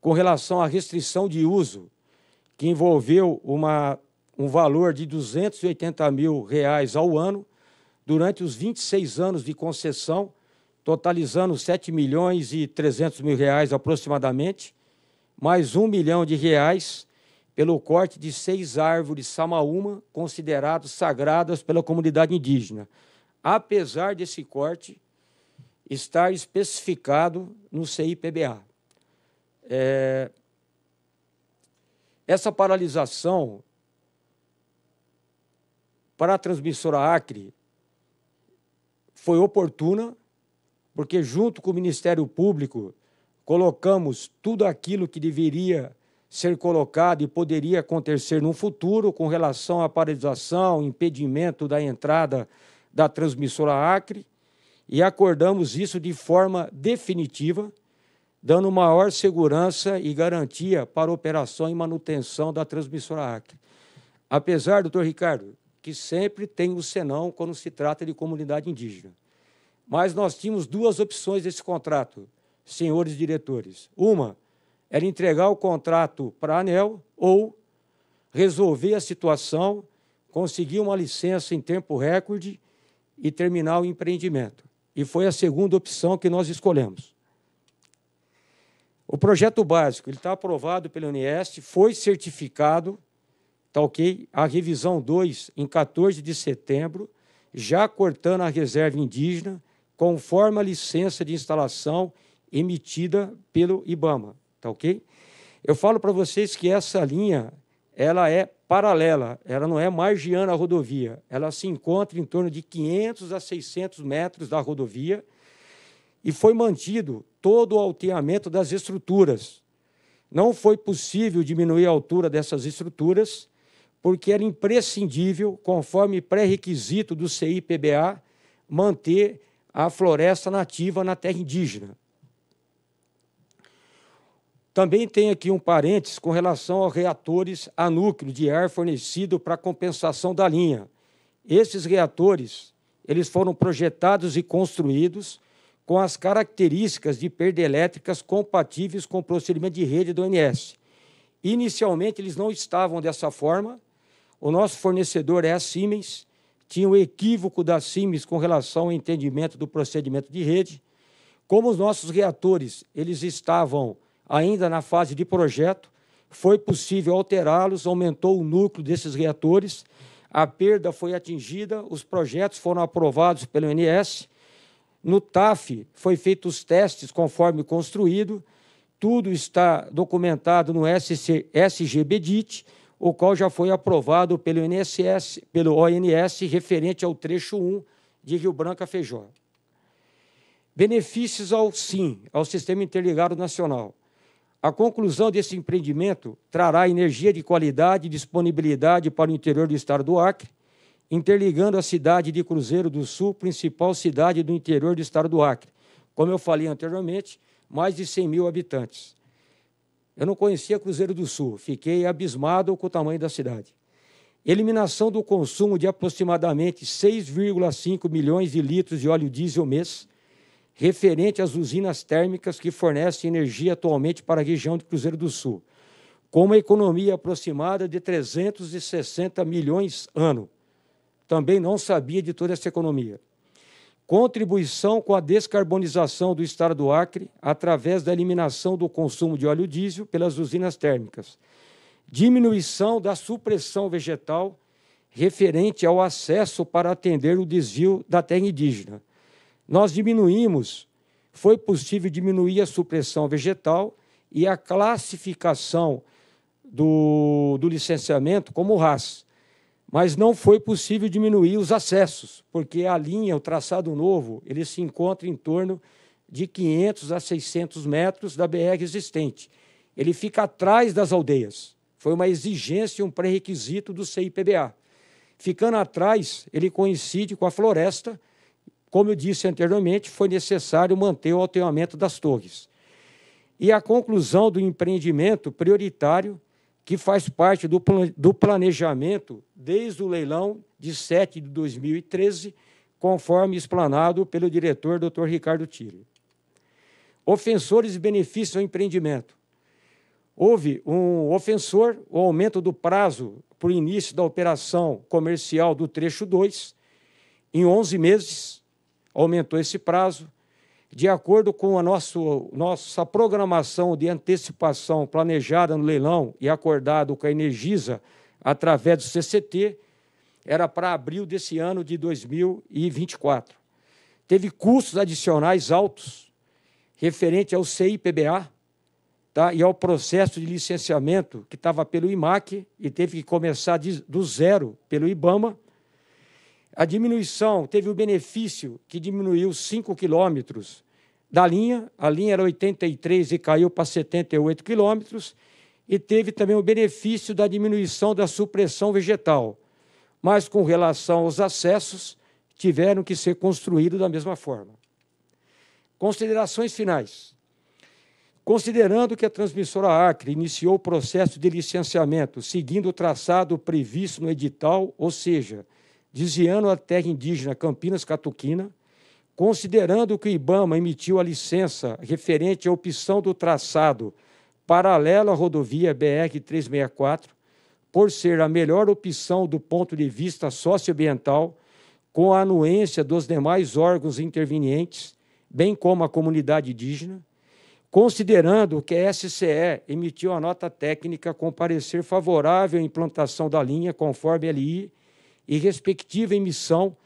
com relação à restrição de uso, que envolveu uma, um valor de duzentos e oitenta mil reais ao ano durante os vinte e seis anos de concessão, totalizando sete milhões e trezentos mil reais aproximadamente, mais um milhão de reais pelo corte de seis árvores samaúma consideradas sagradas pela comunidade indígena. Apesar desse corte estar especificado no C I P B A. É... Essa paralisação para a Transmissora Acre foi oportuna, porque junto com o Ministério Público colocamos tudo aquilo que deveria ser colocado e poderia acontecer no futuro com relação à paralisação, impedimento da entrada da Transmissora Acre, e acordamos isso de forma definitiva, dando maior segurança e garantia para operação e manutenção da Transmissora Acre. Apesar, doutor Ricardo, que sempre tem o senão quando se trata de comunidade indígena. Mas nós tínhamos duas opções desse contrato, senhores diretores. Uma, era entregar o contrato para a ANEEL ou resolver a situação, conseguir uma licença em tempo recorde e terminar o empreendimento. E foi a segunda opção que nós escolhemos. O projeto básico ele está aprovado pelo O N S, foi certificado, tá ok? A revisão dois, em quatorze de setembro, já cortando a reserva indígena, conforme a licença de instalação emitida pelo IBAMA. Tá ok? Eu falo para vocês que essa linha ela é paralela, ela não é margiana à rodovia, ela se encontra em torno de quinhentos a seiscentos metros da rodovia e foi mantido todo o alteamento das estruturas. Não foi possível diminuir a altura dessas estruturas porque era imprescindível, conforme pré-requisito do C I P B A, manter a floresta nativa na terra indígena. Também tem aqui um parênteses com relação aos reatores a núcleo de ar fornecido para compensação da linha. Esses reatores eles foram projetados e construídos com as características de perda elétricas compatíveis com o procedimento de rede do O N S. Inicialmente, eles não estavam dessa forma. O nosso fornecedor é a Siemens. Tinha um equívoco da Siemens com relação ao entendimento do procedimento de rede. Como os nossos reatores eles estavam ainda na fase de projeto, foi possível alterá-los, aumentou o núcleo desses reatores, a perda foi atingida, os projetos foram aprovados pelo O N S, no T A F foi feito os testes conforme construído, tudo está documentado no S G B D I T, o qual já foi aprovado pelo O N S, pelo O N S referente ao trecho um de Rio Branco a Feijó. Benefícios ao SIM, ao Sistema Interligado Nacional. A conclusão desse empreendimento trará energia de qualidade e disponibilidade para o interior do estado do Acre, interligando a cidade de Cruzeiro do Sul, principal cidade do interior do estado do Acre. Como eu falei anteriormente, mais de cem mil habitantes. Eu não conhecia Cruzeiro do Sul, fiquei abismado com o tamanho da cidade. Eliminação do consumo de aproximadamente seis vírgula cinco milhões de litros de óleo diesel mês, referente às usinas térmicas que fornecem energia atualmente para a região de Cruzeiro do Sul, com uma economia aproximada de trezentos e sessenta milhões ano. Também não sabia de toda essa economia. Contribuição com a descarbonização do estado do Acre através da eliminação do consumo de óleo diesel pelas usinas térmicas. Diminuição da supressão vegetal referente ao acesso para atender o desvio da terra indígena. Nós diminuímos, foi possível diminuir a supressão vegetal e a classificação do, do licenciamento como R A S, mas não foi possível diminuir os acessos, porque a linha, o traçado novo, ele se encontra em torno de quinhentos a seiscentos metros da B R existente. ele fica atrás das aldeias. Foi uma exigência, um pré-requisito do C I P B A. Ficando atrás, ele coincide com a floresta. Como eu disse anteriormente, foi necessário manter o alteamento das torres. E a conclusão do empreendimento prioritário, que faz parte do, do planejamento desde o leilão de sete de dois mil e treze, conforme explanado pelo diretor doutor Ricardo Tili. Ofensores e benefícios ao empreendimento. Houve um ofensor, o aumento do prazo para o início da operação comercial do trecho dois, em onze meses, aumentou esse prazo. De acordo com a nosso, nossa programação de antecipação planejada no leilão e acordado com a Energisa através do C C T, era para abril desse ano de dois mil e vinte e quatro. Teve custos adicionais altos referente ao C I P B A, tá, e ao processo de licenciamento que estava pelo I M A C e teve que começar de, do zero pelo IBAMA. A diminuição teve o benefício que diminuiu cinco quilômetros da linha, a linha era oitenta e três e caiu para setenta e oito quilômetros, e teve também o benefício da diminuição da supressão vegetal, mas com relação aos acessos, tiveram que ser construídos da mesma forma. Considerações finais. Considerando que a Transmissora Acre iniciou o processo de licenciamento seguindo o traçado previsto no edital, ou seja, desviando a terra indígena Campinas-Catuquina, considerando que o IBAMA emitiu a licença referente à opção do traçado paralelo à rodovia B R trezentos e sessenta e quatro, por ser a melhor opção do ponto de vista socioambiental, com a anuência dos demais órgãos intervenientes, bem como a comunidade indígena, considerando que a S C E emitiu a nota técnica com parecer favorável à implantação da linha conforme a L I e respectiva emissão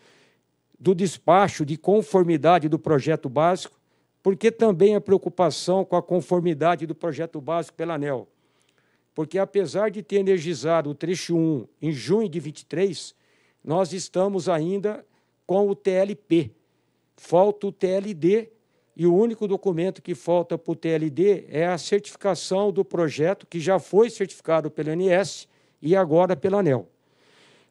do despacho de conformidade do projeto básico, porque também a preocupação com a conformidade do projeto básico pela ANEEL, porque apesar de ter energizado o trecho um em junho de vinte e três, nós estamos ainda com o T L P, falta o T L D, e o único documento que falta para o T L D é a certificação do projeto, que já foi certificado pelo O N S e agora pela ANEEL.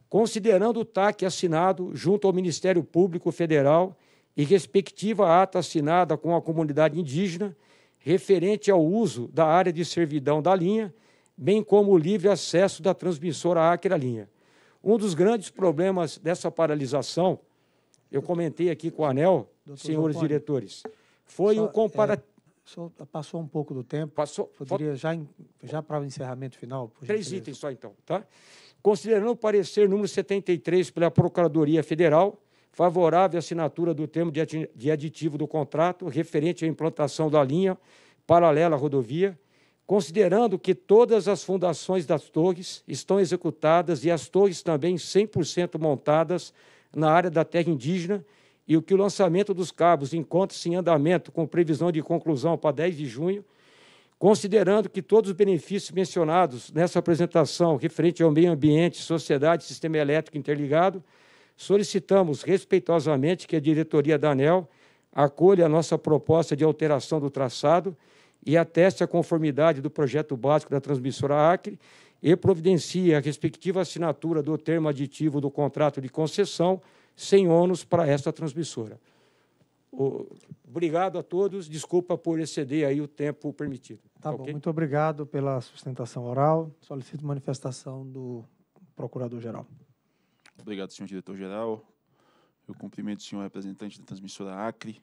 Considerando o T A C assinado junto ao Ministério Público Federal e respectiva ata assinada com a comunidade indígena, referente ao uso da área de servidão da linha, bem como o livre acesso da Transmissora Acre à linha. Um dos grandes problemas dessa paralisação, eu comentei aqui com a ANEEL, doutor senhores Zoponi, diretores, foi o um comparativo... É, passou um pouco do tempo, passou, poderia pode... já, já para o encerramento final... Três itens só, então. Tá? Considerando o parecer número setenta e três pela Procuradoria Federal, favorável à assinatura do termo de aditivo do contrato referente à implantação da linha paralela à rodovia, considerando que todas as fundações das torres estão executadas e as torres também cem por cento montadas na área da terra indígena e o que o lançamento dos cabos encontra-se em andamento com previsão de conclusão para dez de junho, considerando que todos os benefícios mencionados nessa apresentação referente ao meio ambiente, sociedade e sistema elétrico interligado, solicitamos respeitosamente que a diretoria da ANEEL acolha a nossa proposta de alteração do traçado e ateste a conformidade do projeto básico da Transmissora Acre e providencie a respectiva assinatura do termo aditivo do contrato de concessão sem ônus para esta transmissora. Obrigado a todos, desculpa por exceder aí o tempo permitido. Tá bom, muito obrigado pela sustentação oral. Solicito manifestação do procurador-geral. Obrigado, senhor diretor-geral. Eu cumprimento o senhor representante da Transmissora Acre.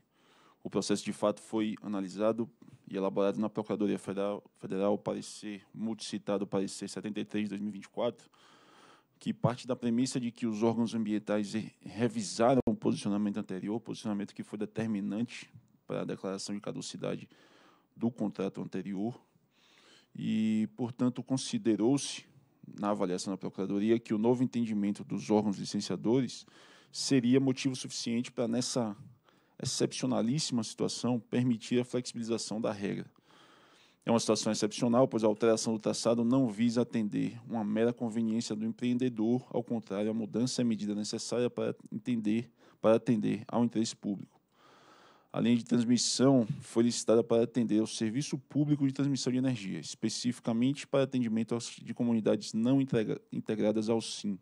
O processo, de fato, foi analisado e elaborado na Procuradoria Federal, Federal parecer multicitado, parecer setenta e três de dois mil e vinte e quatro, que parte da premissa de que os órgãos ambientais revisaram o posicionamento anterior, posicionamento que foi determinante para a declaração de caducidade do contrato anterior, e, portanto, considerou-se, na avaliação da Procuradoria, que o novo entendimento dos órgãos licenciadores seria motivo suficiente para, nessa excepcionalíssima situação, permitir a flexibilização da regra. É uma situação excepcional, pois a alteração do traçado não visa atender uma mera conveniência do empreendedor, ao contrário, a mudança é medida necessária para, entender, para atender ao interesse público. A linha de transmissão foi licitada para atender ao Serviço Público de Transmissão de Energia, especificamente para atendimento de comunidades não integradas ao SIM.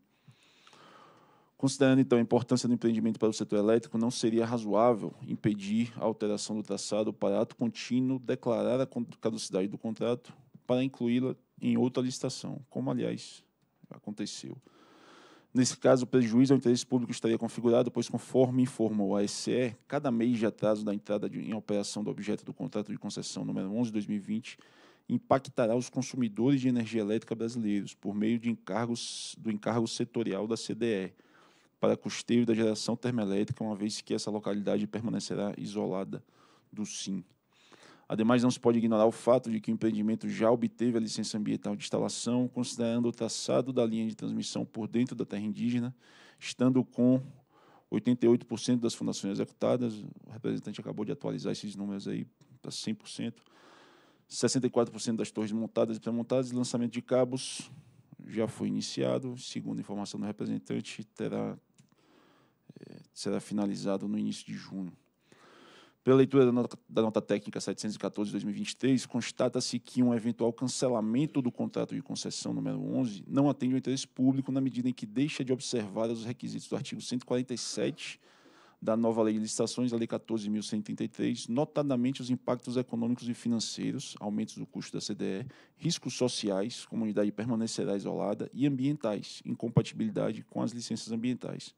Considerando, então, a importância do empreendimento para o setor elétrico, não seria razoável impedir a alteração do traçado para ato contínuo, declarar a caducidade do contrato para incluí-la em outra licitação, como, aliás, aconteceu. Nesse caso, o prejuízo ao interesse público estaria configurado, pois, conforme informa o A S E, cada mês de atraso da entrada de, em operação do objeto do contrato de concessão número onze de dois mil e vinte impactará os consumidores de energia elétrica brasileiros por meio de encargos, do encargo setorial da C D E para custeio da geração termoelétrica, uma vez que essa localidade permanecerá isolada do SIM. Ademais, não se pode ignorar o fato de que o empreendimento já obteve a licença ambiental de instalação, considerando o traçado da linha de transmissão por dentro da terra indígena, estando com oitenta e oito por cento das fundações executadas, o representante acabou de atualizar esses números aí para cem por cento, sessenta e quatro por cento das torres montadas e pré-montadas, lançamento de cabos já foi iniciado, segundo a informação do representante, terá, é, será finalizado no início de junho. Pela leitura da nota, da nota técnica setecentos e catorze de dois mil e vinte e três, constata-se que um eventual cancelamento do contrato de concessão número onze não atende ao interesse público na medida em que deixa de observar os requisitos do artigo cento e quarenta e sete da nova Lei de Licitações, a Lei quatorze mil cento e trinta e três, notadamente os impactos econômicos e financeiros, aumentos do custo da C D E, riscos sociais, comunidade permanecerá isolada, e ambientais, incompatibilidade com as licenças ambientais.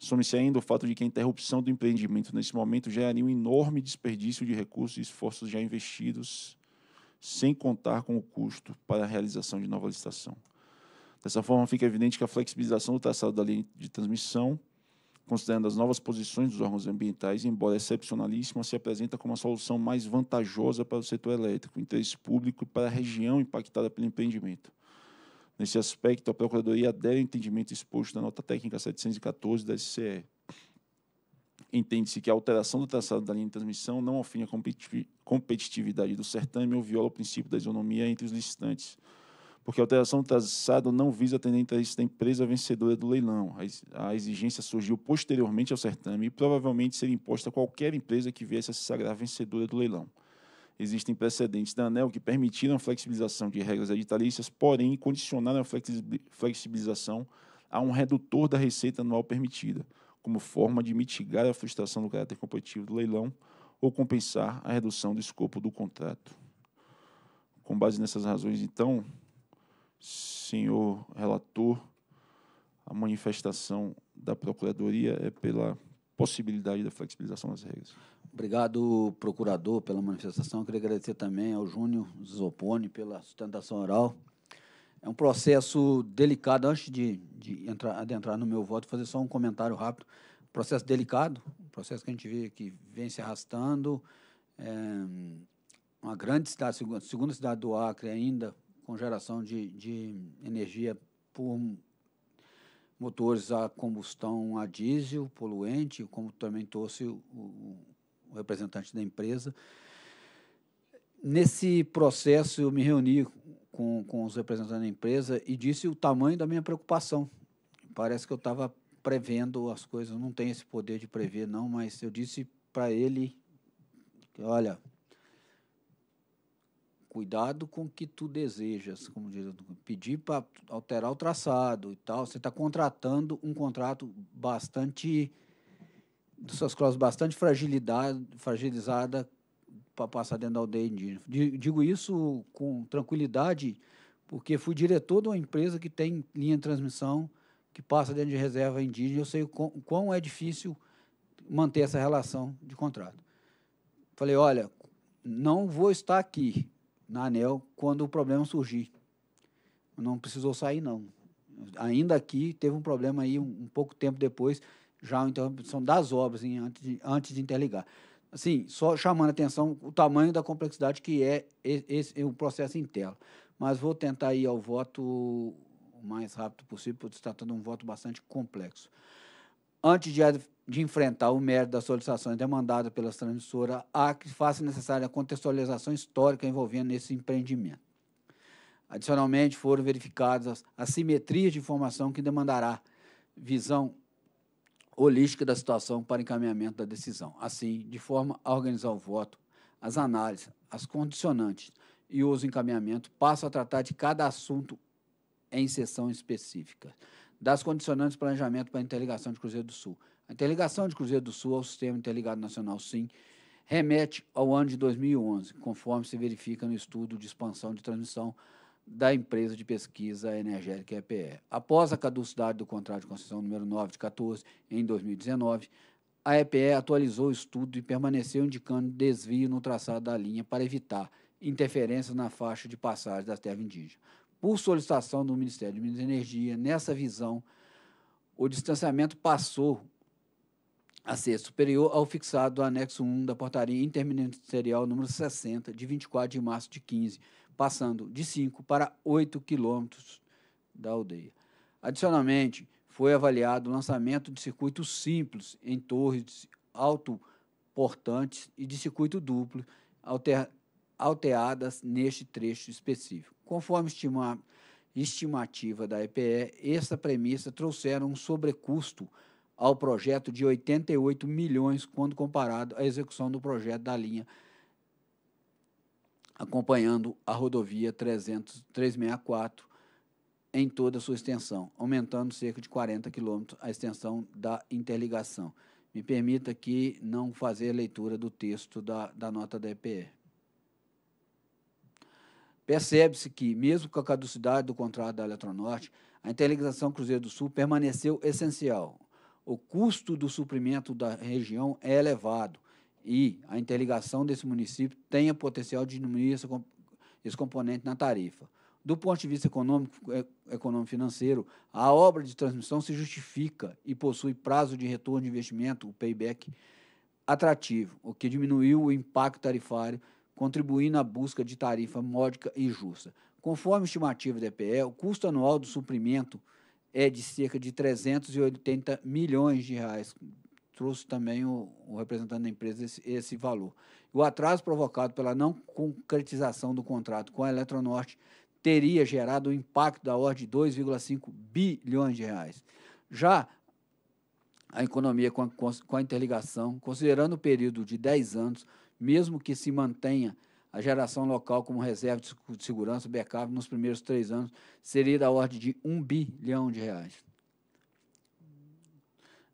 Some-se ainda o fato de que a interrupção do empreendimento nesse momento geraria um enorme desperdício de recursos e esforços já investidos, sem contar com o custo para a realização de nova licitação. Dessa forma, fica evidente que a flexibilização do traçado da linha de transmissão, considerando as novas posições dos órgãos ambientais, embora excepcionalíssima, se apresenta como a solução mais vantajosa para o setor elétrico, interesse público e para a região impactada pelo empreendimento. Nesse aspecto, a Procuradoria adere ao entendimento exposto na nota técnica setecentos e catorze da S C E. Entende-se que a alteração do traçado da linha de transmissão não ofende a competitividade do certame ou viola o princípio da isonomia entre os licitantes, porque a alteração do traçado não visa atender o interesse da empresa vencedora do leilão. A exigência surgiu posteriormente ao certame e provavelmente seria imposta a qualquer empresa que viesse a se sagrar vencedora do leilão. Existem precedentes da ANEEL que permitiram a flexibilização de regras editalícias, porém condicionaram a flexibilização a um redutor da receita anual permitida, como forma de mitigar a frustração do caráter competitivo do leilão ou compensar a redução do escopo do contrato. Com base nessas razões, então, senhor relator, a manifestação da Procuradoria é pela possibilidade da flexibilização das regras. Obrigado, procurador, pela manifestação. Eu queria agradecer também ao Júnior Zoponi pela sustentação oral. É um processo delicado. Antes de, de entrar, adentrar no meu voto, fazer só um comentário rápido. Processo delicado, um processo que a gente vê que vem se arrastando. É uma grande cidade, segunda cidade do Acre ainda, com geração de, de energia por motores a combustão a diesel, poluente, como também trouxe o, o o representante da empresa. Nesse processo, eu me reuni com, com os representantes da empresa e disse o tamanho da minha preocupação. Parece que eu estava prevendo as coisas, eu não tenho esse poder de prever, não, mas eu disse para ele, olha, cuidado com o que tu desejas, como diz, pedir para alterar o traçado e tal, você está contratando um contrato bastante... dos suas cláusulas bastante fragilidade, fragilizada para passar dentro da aldeia indígena. Digo isso com tranquilidade, porque fui diretor de uma empresa que tem linha de transmissão, que passa dentro de reserva indígena, eu sei o quão, quão é difícil manter essa relação de contrato. Falei, olha, não vou estar aqui na ANEEL quando o problema surgir. Não precisou sair, não. Ainda aqui, teve um problema aí, um pouco tempo depois, já a interrupção das obras hein, antes, de, antes de interligar. Assim, só chamando a atenção o tamanho da complexidade que é esse, o processo interno. Mas vou tentar ir ao voto o mais rápido possível, porque está tendo um voto bastante complexo. Antes de, de enfrentar o mérito das solicitações demandadas pelas transmissoras, há que faça necessária a contextualização histórica envolvendo esse empreendimento. Adicionalmente, foram verificadas as assimetrias de informação que demandará visão holística da situação para encaminhamento da decisão, assim, de forma a organizar o voto, as análises, as condicionantes e os encaminhamento passam a tratar de cada assunto em sessão específica. Das condicionantes planejamento para a interligação de Cruzeiro do Sul. A interligação de Cruzeiro do Sul ao Sistema Interligado Nacional, sim, remete ao ano de dois mil e onze, conforme se verifica no estudo de expansão de transmissão da empresa de pesquisa energética E P E. Após a caducidade do contrato de concessão número nove de quatorze, em dois mil e dezenove, a E P E atualizou o estudo e permaneceu indicando desvio no traçado da linha para evitar interferências na faixa de passagem da terra indígena. Por solicitação do Ministério de Minas e Energia, nessa visão, o distanciamento passou a ser superior ao fixado do anexo um da portaria interministerial número sessenta, de vinte e quatro de março de quinze, passando de cinco para oito quilômetros da aldeia. Adicionalmente, foi avaliado o lançamento de circuitos simples em torres autoportantes e de circuito duplo alter, alteadas neste trecho específico. Conforme estima, estimativa da E P E, essa premissa trouxeram um sobrecusto ao projeto de oitenta e oito milhões quando comparado à execução do projeto da linha acompanhando a rodovia trezentos, trezentos e sessenta e quatro em toda a sua extensão, aumentando cerca de quarenta quilômetros a extensão da interligação. Me permita aqui não fazer a leitura do texto da, da nota da E P E. Percebe-se que, mesmo com a caducidade do contrato da Eletronorte, a interligação Cruzeiro do Sul permaneceu essencial. O custo do suprimento da região é elevado e a interligação desse município tem o potencial de diminuir esse, esse componente na tarifa. Do ponto de vista econômico, econômico financeiro, a obra de transmissão se justifica e possui prazo de retorno de investimento, o payback, atrativo, o que diminuiu o impacto tarifário, contribuindo à busca de tarifa módica e justa. Conforme a estimativa da E P E, o custo anual do suprimento é de cerca de trezentos e oitenta milhões de reais. Trouxe também o, o representante da empresa esse, esse valor. O atraso provocado pela não concretização do contrato com a Eletronorte teria gerado um impacto da ordem de dois vírgula cinco bilhões de reais. Já a economia com a, com a interligação, considerando o período de dez anos, mesmo que se mantenha a geração local como reserva de segurança, backup, nos primeiros três anos, seria da ordem de um bilhão de reais.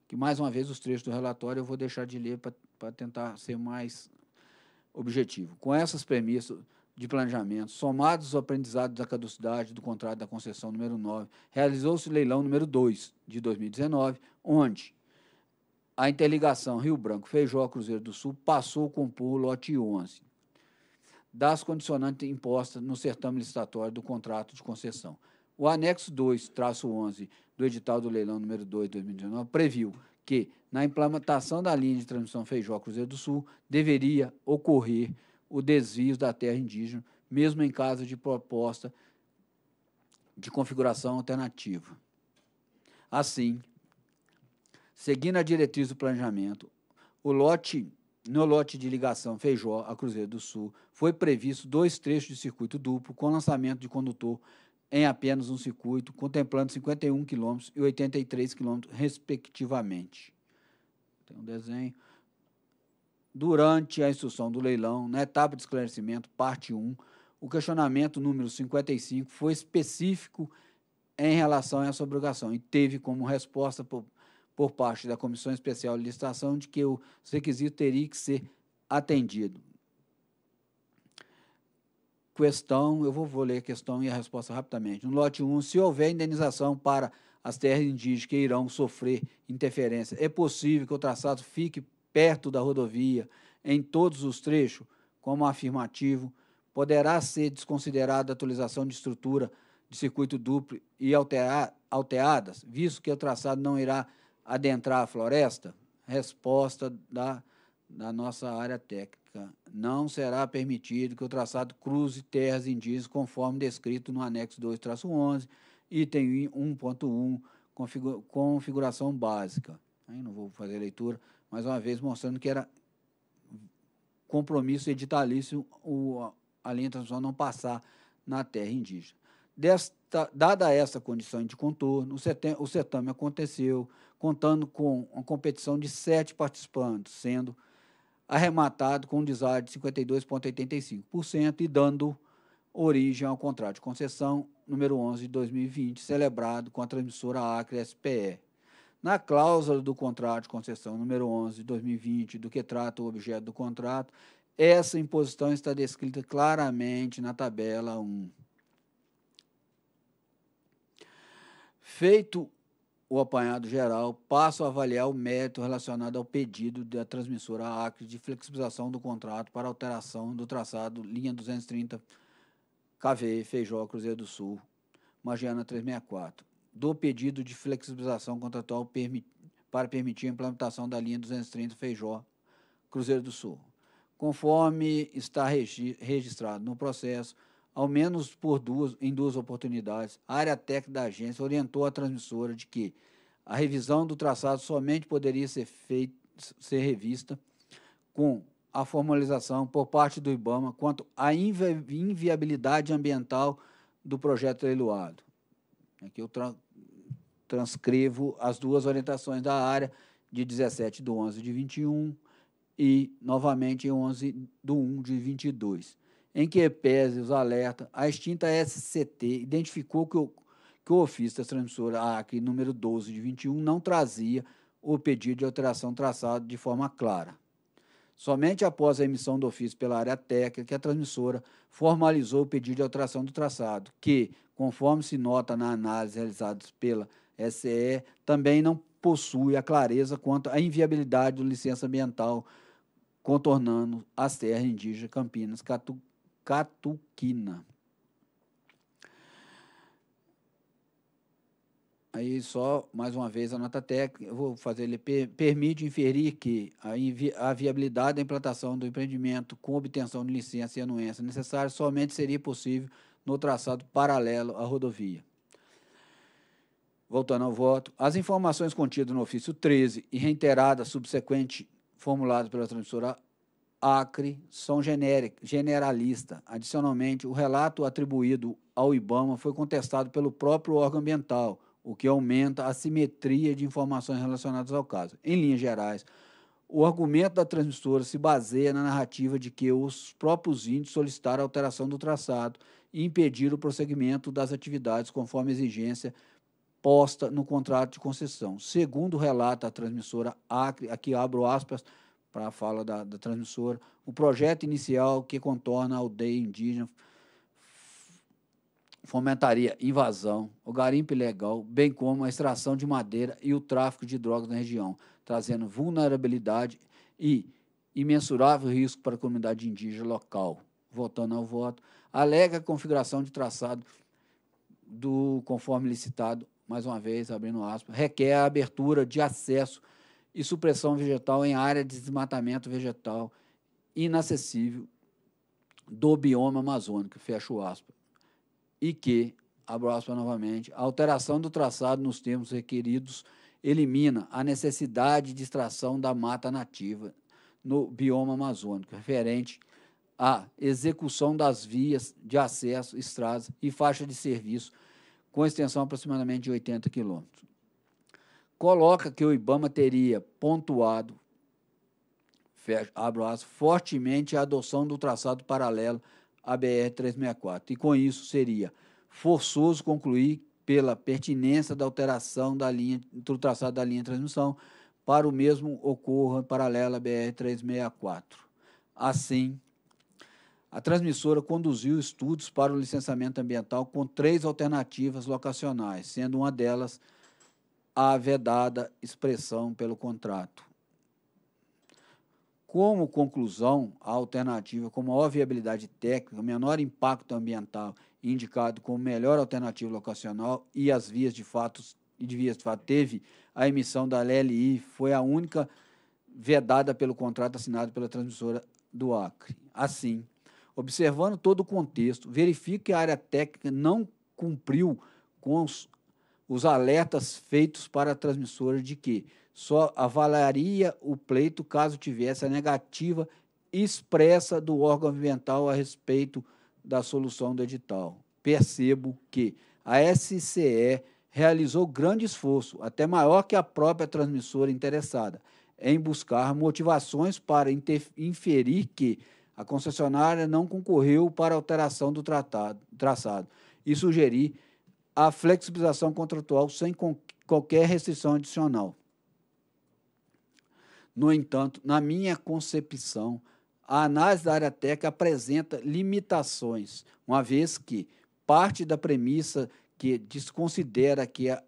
Que, mais uma vez, os trechos do relatório eu vou deixar de ler para tentar ser mais objetivo. Com essas premissas de planejamento, somados os aprendizados da caducidade do contrato da concessão número nove, realizou-se o leilão número dois de dois mil e dezenove, onde a interligação Rio Branco-Feijó, Cruzeiro do Sul, passou a compor o lote onze, das condicionantes impostas no certame licitatório do contrato de concessão. O anexo dois, traço onze, do edital do leilão número dois de dois mil e dezenove, previu que, na implementação da linha de transmissão Feijó-Cruzeiro do Sul, deveria ocorrer o desvio da terra indígena, mesmo em caso de proposta de configuração alternativa. Assim, seguindo a diretriz do planejamento, o lote No lote de ligação Feijó a Cruzeiro do Sul, foi previsto dois trechos de circuito duplo com lançamento de condutor em apenas um circuito, contemplando cinquenta e um quilômetros e oitenta e três quilômetros, respectivamente. Tem um desenho. Durante a instrução do leilão, na etapa de esclarecimento, parte um, o questionamento número cinquenta e cinco foi específico em relação a essa obrigação e teve como resposta por por parte da Comissão Especial de Licitação, de que o requisito teria que ser atendido. Questão, eu vou, vou ler a questão e a resposta rapidamente. No lote um, se houver indenização para as terras indígenas que irão sofrer interferência, é possível que o traçado fique perto da rodovia em todos os trechos? Como afirmativo, poderá ser desconsiderada a atualização de estrutura de circuito duplo e altear, alteadas, visto que o traçado não irá adentrar a floresta? Resposta da, da nossa área técnica. Não será permitido que o traçado cruze terras indígenas conforme descrito no anexo dois, traço onze, item um ponto um, configura, configuração básica. Aí não vou fazer a leitura, mais uma vez mostrando que era compromisso editalício o, a linha de transmissão não passar na terra indígena. Desta, dada essa condição de contorno, o, setem, o certame aconteceu, contando com uma competição de sete participantes, sendo arrematado com um deságio de cinquenta e dois vírgula oitenta e cinco por cento e dando origem ao contrato de concessão número onze de dois mil e vinte, celebrado com a transmissora Acre S P E. Na cláusula do contrato de concessão número onze de dois mil e vinte, do que trata o objeto do contrato, essa imposição está descrita claramente na tabela um. Feito o apanhado geral, passo a avaliar o mérito relacionado ao pedido da transmissora Acre de flexibilização do contrato para alteração do traçado linha duzentos e trinta K V Feijó, Cruzeiro do Sul, Magiana trezentos e sessenta e quatro, do pedido de flexibilização contratual permi para permitir a implementação da linha duzentos e trinta Feijó, Cruzeiro do Sul. Conforme está regi registrado no processo, ao menos por duas, em duas oportunidades, a área técnica da agência orientou a transmissora de que a revisão do traçado somente poderia ser, feita, ser revista com a formalização por parte do IBAMA quanto à invi inviabilidade ambiental do projeto leiloado. Aqui eu tra transcrevo as duas orientações da área de dezessete de onze de vinte e um e, novamente, em onze de um de vinte e dois. Em que pese os alertas, a extinta S C T identificou que o, que o ofício da transmissora Acre número doze de vinte e um não trazia o pedido de alteração traçado de forma clara. Somente após a emissão do ofício pela área técnica, que a transmissora formalizou o pedido de alteração do traçado, que, conforme se nota na análise realizada pela S E, também não possui a clareza quanto à inviabilidade do licença ambiental, contornando as terras indígenas Campinas-Catuquina. Catuquina. Aí, só mais uma vez a nota técnica, eu vou fazer ele, permite inferir que a, invi a viabilidade da implantação do empreendimento com obtenção de licença e anuência necessária somente seria possível no traçado paralelo à rodovia. Voltando ao voto, as informações contidas no ofício treze e reiteradas subsequente formuladas pela transmissora Acre são generalista. Adicionalmente, o relato atribuído ao IBAMA foi contestado pelo próprio órgão ambiental, o que aumenta a simetria de informações relacionadas ao caso. Em linhas gerais, o argumento da transmissora se baseia na narrativa de que os próprios índios solicitaram a alteração do traçado e impediram o prosseguimento das atividades conforme a exigência posta no contrato de concessão. Segundo o relato da transmissora Acre, aqui abro aspas, para a fala da, da transmissora, o projeto inicial que contorna a aldeia indígena fomentaria invasão, o garimpo ilegal, bem como a extração de madeira e o tráfico de drogas na região, trazendo vulnerabilidade e imensurável risco para a comunidade indígena local. Voltando ao voto, alega a configuração de traçado do conforme licitado, mais uma vez, abrindo aspas, requer a abertura de acesso e supressão vegetal em área de desmatamento vegetal inacessível do bioma amazônico, fecho aspas, e que, abro aspas novamente, a alteração do traçado nos termos requeridos elimina a necessidade de extração da mata nativa no bioma amazônico, referente à execução das vias de acesso, estradas e faixa de serviço com extensão aproximadamente de oitenta quilômetros. Coloca que o IBAMA teria pontuado, fecha, abro aspas, fortemente a adoção do traçado paralelo à B R trezentos e sessenta e quatro, e com isso seria forçoso concluir pela pertinência da alteração da linha, do traçado da linha de transmissão para o mesmo ocorra paralelo à B R trezentos e sessenta e quatro. Assim, a transmissora conduziu estudos para o licenciamento ambiental com três alternativas locacionais, sendo uma delas a vedada expressão pelo contrato. Como conclusão, a alternativa com maior viabilidade técnica, menor impacto ambiental, indicado como melhor alternativa locacional e as vias de fato, e de vias de fato teve a emissão da L L I, foi a única vedada pelo contrato assinado pela transmissora do Acre. Assim, observando todo o contexto, verifique que a área técnica não cumpriu com os os alertas feitos para a transmissora de que só avalaria o pleito caso tivesse a negativa expressa do órgão ambiental a respeito da solução do edital. percebo que a S C E realizou grande esforço, até maior que a própria transmissora interessada, em buscar motivações para inferir que a concessionária não concorreu para alteração do tratado, traçado e sugerir a flexibilização contratual sem qualquer restrição adicional. No entanto, na minha concepção, a análise da área técnica apresenta limitações, uma vez que parte da premissa que desconsidera que a,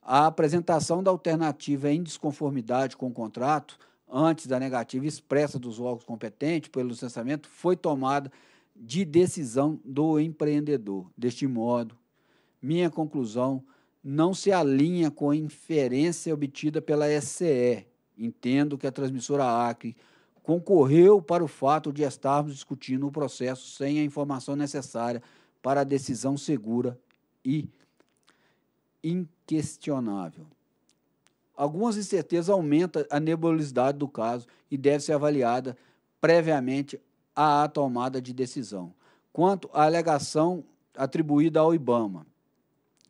a apresentação da alternativa é em desconformidade com o contrato, antes da negativa expressa dos órgãos competentes pelo licenciamento, foi tomada de decisão do empreendedor. Deste modo, minha conclusão não se alinha com a inferência obtida pela S C E. Entendo que a transmissora Acre concorreu para o fato de estarmos discutindo o processo sem a informação necessária para a decisão segura e inquestionável. Algumas incertezas aumentam a nebulosidade do caso e deve ser avaliada previamente à tomada de decisão. Quanto à alegação atribuída ao IBAMA,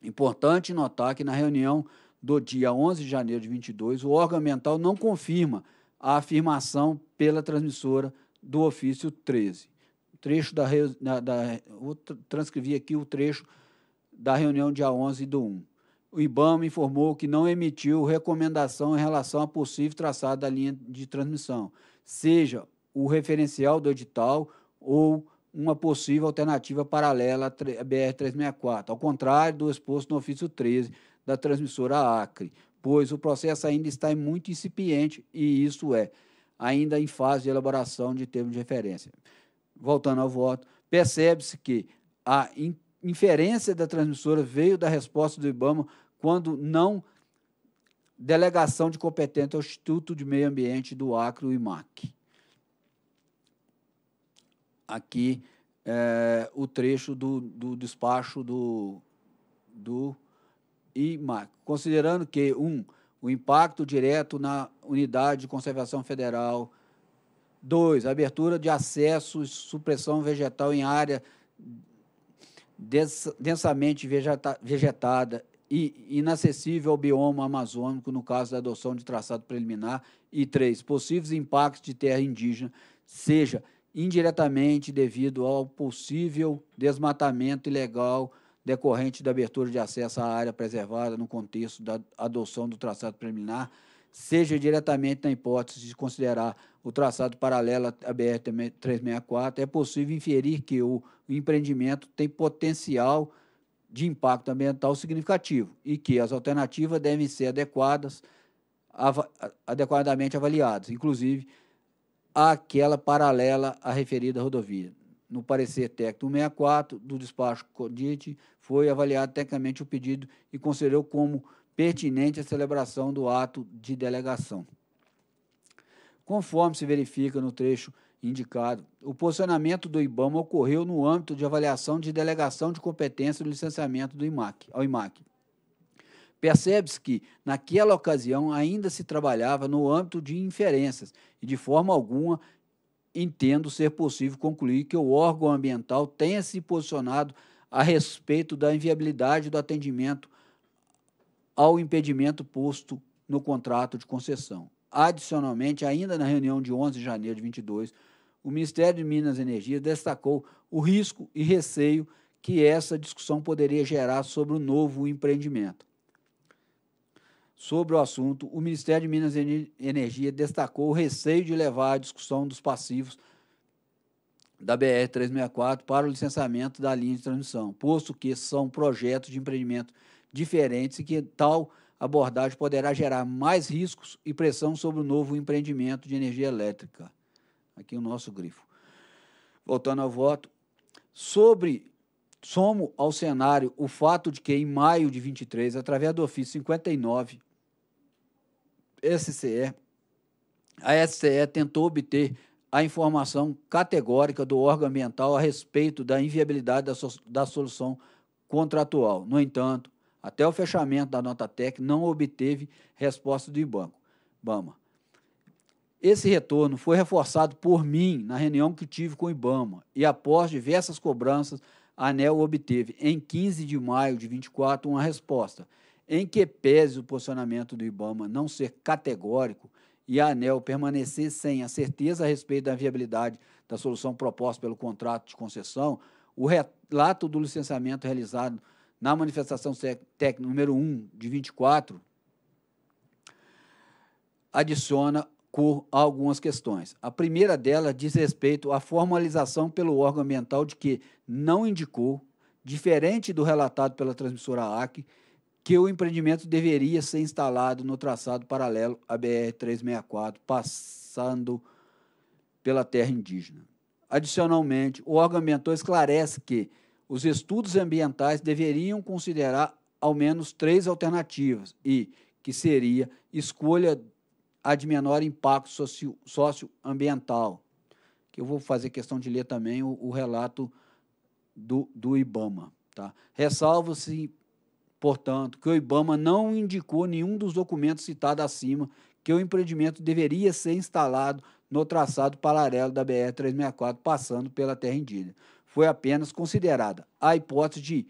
importante notar que na reunião do dia onze de janeiro de vinte e dois, o órgão ambiental não confirma a afirmação pela transmissora do ofício treze. O trecho da, da, da vou transcrever aqui o trecho da reunião dia onze do um. O IBAMA informou que não emitiu recomendação em relação a possível traçado da linha de transmissão, seja o referencial do edital ou uma possível alternativa paralela à B R trezentos e sessenta e quatro, ao contrário do exposto no ofício treze da transmissora Acre, pois o processo ainda está muito incipiente e isso é ainda em fase de elaboração de termos de referência. Voltando ao voto, percebe-se que a inferência da transmissora veio da resposta do IBAMA quando não delegação de competência ao Instituto de Meio Ambiente do Acre, o IMAC. Aqui é, o trecho do, do despacho do, do IMAC. Considerando que, um, o impacto direto na unidade de conservação federal, dois, a abertura de acesso e supressão vegetal em área densamente vegeta vegetada e inacessível ao bioma amazônico, no caso da adoção de traçado preliminar, e três, possíveis impactos de terra indígena, seja indiretamente devido ao possível desmatamento ilegal decorrente da abertura de acesso à área preservada no contexto da adoção do traçado preliminar, seja diretamente na hipótese de considerar o traçado paralelo à B R trezentos e sessenta e quatro, é possível inferir que o empreendimento tem potencial de impacto ambiental significativo e que as alternativas devem ser adequadas, av- adequadamente avaliadas, inclusive àquela paralela à referida rodovia. No parecer técnico cento e sessenta e quatro do despacho CODIT, foi avaliado tecnicamente o pedido e considerou como pertinente a celebração do ato de delegação. Conforme se verifica no trecho indicado, o posicionamento do IBAMA ocorreu no âmbito de avaliação de delegação de competência do licenciamento do IMAC, ao IMAC. Percebe-se que, naquela ocasião, ainda se trabalhava no âmbito de inferências e, de forma alguma, entendo ser possível concluir que o órgão ambiental tenha se posicionado a respeito da inviabilidade do atendimento ao impedimento posto no contrato de concessão. Adicionalmente, ainda na reunião de onze de janeiro de vinte e dois, o Ministério de Minas e Energia destacou o risco e receio que essa discussão poderia gerar sobre o novo empreendimento. Sobre o assunto, o Ministério de Minas e Energia destacou o receio de levar a discussão dos passivos da B R trezentos e sessenta e quatro para o licenciamento da linha de transmissão, posto que são projetos de empreendimento diferentes e que tal abordagem poderá gerar mais riscos e pressão sobre o novo empreendimento de energia elétrica. Aqui o nosso grifo. Voltando ao voto, sobre... somo ao cenário o fato de que, em maio de vinte e três, através do ofício cinquenta e nove, S C E, a S C E tentou obter a informação categórica do órgão ambiental a respeito da inviabilidade da, so da solução contratual. No entanto, até o fechamento da nota técnica, não obteve resposta do IBAMA. Esse retorno foi reforçado por mim na reunião que tive com o IBAMA e, após diversas cobranças, a ANEEL obteve, em quinze de maio de vinte e quatro, uma resposta, em que pese o posicionamento do IBAMA não ser categórico e a ANEEL permanecer sem a certeza a respeito da viabilidade da solução proposta pelo contrato de concessão, o relato do licenciamento realizado na manifestação técnica número um de vinte e quatro adiciona cor a algumas questões. A primeira delas diz respeito à formalização pelo órgão ambiental de que não indicou, diferente do relatado pela transmissora Acre, que o empreendimento deveria ser instalado no traçado paralelo à B R trezentos e sessenta e quatro, passando pela terra indígena. Adicionalmente, o órgão ambiental esclarece que os estudos ambientais deveriam considerar ao menos três alternativas e que seria escolha a de menor impacto socio, socioambiental, que eu vou fazer questão de ler também o, o relato do, do IBAMA. Tá? Ressalva-se, portanto, que o IBAMA não indicou nenhum dos documentos citados acima que o empreendimento deveria ser instalado no traçado paralelo da B R trezentos e sessenta e quatro, passando pela terra indígena. Foi apenas considerada a hipótese de,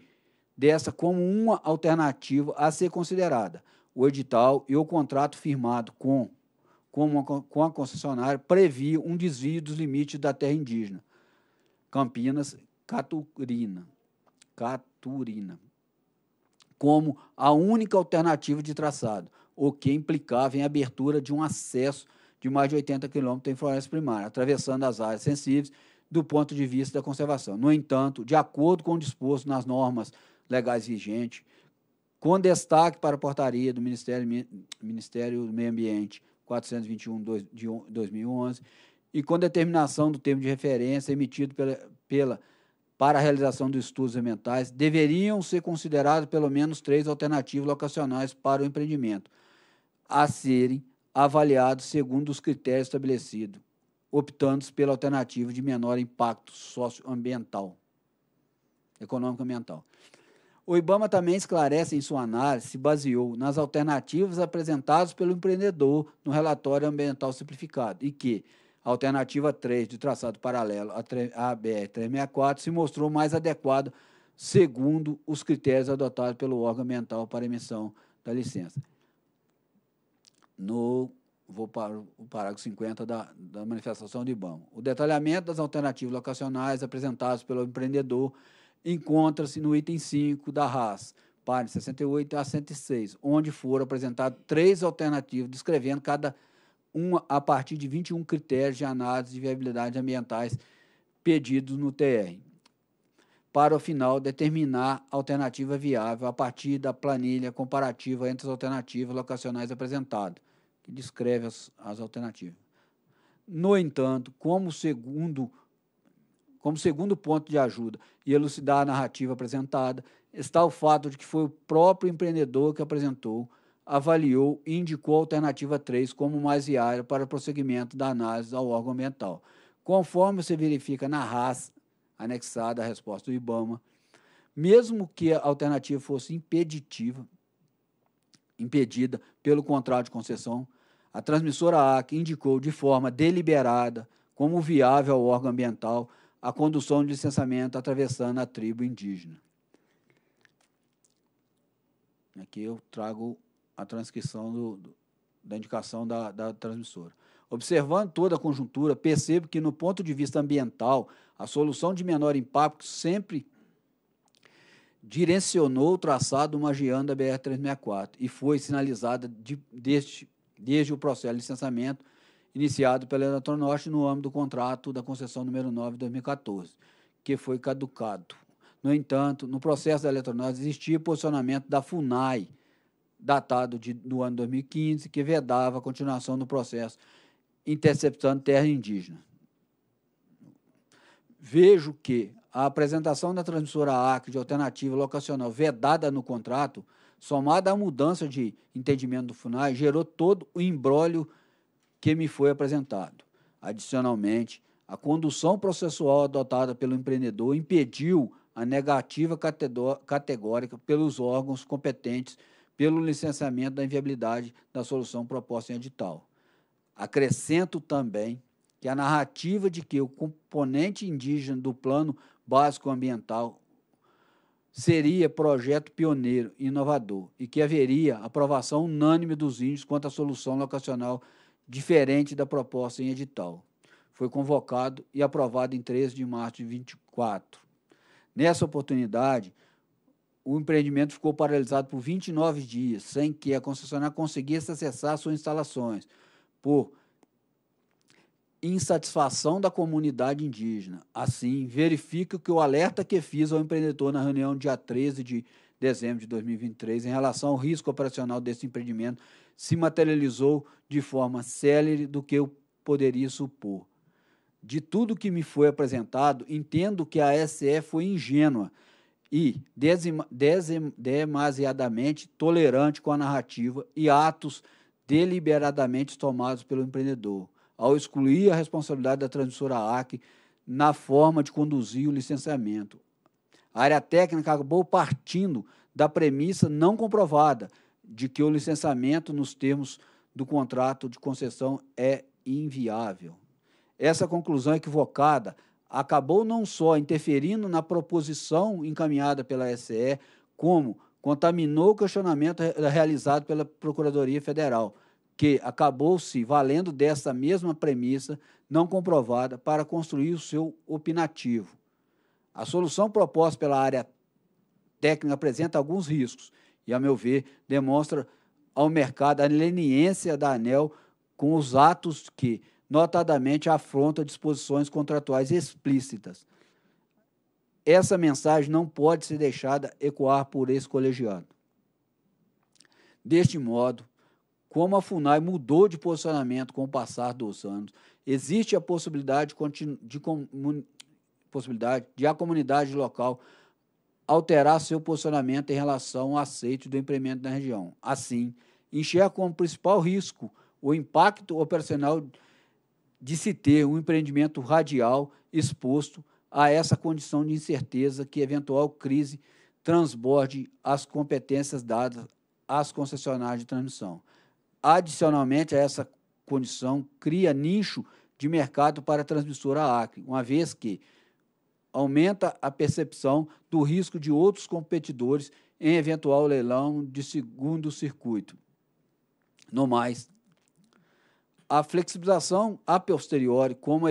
dessa como uma alternativa a ser considerada. O edital e o contrato firmado com, com, uma, com a concessionária previa um desvio dos limites da terra indígena, Campinas-Catuquina, Caturina, como a única alternativa de traçado, o que implicava em abertura de um acesso de mais de oitenta quilômetros em floresta primária, atravessando as áreas sensíveis do ponto de vista da conservação. No entanto, de acordo com o disposto nas normas legais vigentes, com destaque para a portaria do Ministério, Ministério do Meio Ambiente quatrocentos e vinte e um de dois mil e onze e com determinação do termo de referência emitido pela, pela, para a realização dos estudos ambientais, deveriam ser consideradas pelo menos três alternativas locacionais para o empreendimento, a serem avaliados segundo os critérios estabelecidos, optando-se pela alternativa de menor impacto socioambiental, econômico-ambiental. O IBAMA também esclarece em sua análise, se baseou nas alternativas apresentadas pelo empreendedor no relatório ambiental simplificado e que a alternativa três de traçado paralelo à B R trezentos e sessenta e quatro se mostrou mais adequada segundo os critérios adotados pelo órgão ambiental para emissão da licença. No, vou para o parágrafo cinquenta da, da manifestação do IBAMA. O detalhamento das alternativas locacionais apresentadas pelo empreendedor encontra-se no item cinco da R A S, página sessenta e oito a cento e seis, onde foram apresentadas três alternativas, descrevendo cada uma a partir de vinte e um critérios de análise de viabilidade ambientais pedidos no T R, para, ao final, determinar a alternativa viável a partir da planilha comparativa entre as alternativas locacionais apresentadas, que descreve as, as alternativas. No entanto, como segundo, como segundo ponto de ajuda e elucidar a narrativa apresentada, está o fato de que foi o próprio empreendedor que apresentou, avaliou e indicou a alternativa três como mais viável para o prosseguimento da análise ao órgão ambiental. Conforme se verifica na R A S, anexada à resposta do IBAMA, mesmo que a alternativa fosse impeditiva, impedida pelo contrato de concessão, a transmissora Acre indicou de forma deliberada como viável ao órgão ambiental a condução de licenciamento atravessando a tribo indígena. Aqui eu trago a transcrição do, do, da indicação da, da transmissora. Observando toda a conjuntura, percebo que, no ponto de vista ambiental, a solução de menor impacto sempre direcionou o traçado magiando da B R trezentos e sessenta e quatro e foi sinalizada de, deste, desde o processo de licenciamento iniciado pela Eletronorte no âmbito do contrato da concessão número nove de dois mil e quatorze, que foi caducado. No entanto, no processo da Eletronorte existia posicionamento da FUNAI, datado de, do ano dois mil e quinze, que vedava a continuação do processo interceptando terra indígena. Vejo que a apresentação da transmissora Acre de alternativa locacional vedada no contrato, somada à mudança de entendimento do FUNAI, gerou todo o imbróglio que me foi apresentado. Adicionalmente, a condução processual adotada pelo empreendedor impediu a negativa categórica pelos órgãos competentes pelo licenciamento da inviabilidade da solução proposta em edital. Acrescento também que a narrativa de que o componente indígena do plano básico ambiental seria projeto pioneiro e inovador e que haveria aprovação unânime dos índios quanto à solução locacional diferente da proposta em edital. Foi convocado e aprovado em treze de março de vinte e quatro. Nessa oportunidade, o empreendimento ficou paralisado por vinte e nove dias, sem que a concessionária conseguisse acessar suas instalações, por insatisfação da comunidade indígena. Assim, verifico que o alerta que fiz ao empreendedor na reunião dia treze de dezembro de dois mil e vinte e três em relação ao risco operacional desse empreendimento se materializou de forma célere do que eu poderia supor. De tudo que me foi apresentado, entendo que a S E foi ingênua e demasiadamente tolerante com a narrativa e atos deliberadamente tomados pelo empreendedor, ao excluir a responsabilidade da Transmissora Acre na forma de conduzir o licenciamento. A área técnica acabou partindo da premissa não comprovada de que o licenciamento nos termos do contrato de concessão é inviável. Essa conclusão equivocada acabou não só interferindo na proposição encaminhada pela S E, como contaminou o questionamento realizado pela Procuradoria Federal, que acabou se valendo dessa mesma premissa não comprovada para construir o seu opinativo. A solução proposta pela área técnica apresenta alguns riscos e, a meu ver, demonstra ao mercado a leniência da ANEEL com os atos que, notadamente, afrontam disposições contratuais explícitas. Essa mensagem não pode ser deixada ecoar por esse colegiado. Deste modo, como a FUNAI mudou de posicionamento com o passar dos anos, existe a possibilidade de, de, possibilidade de a comunidade local alterar seu posicionamento em relação ao aceite do empreendimento na região. Assim, enxerga como principal risco o impacto operacional de se ter um empreendimento radial exposto a essa condição de incerteza que eventual crise transborde as competências dadas às concessionárias de transmissão. Adicionalmente a essa condição, cria nicho de mercado para a Transmissora Acre, uma vez que aumenta a percepção do risco de outros competidores em eventual leilão de segundo circuito. No mais, a flexibilização a posteriori, como a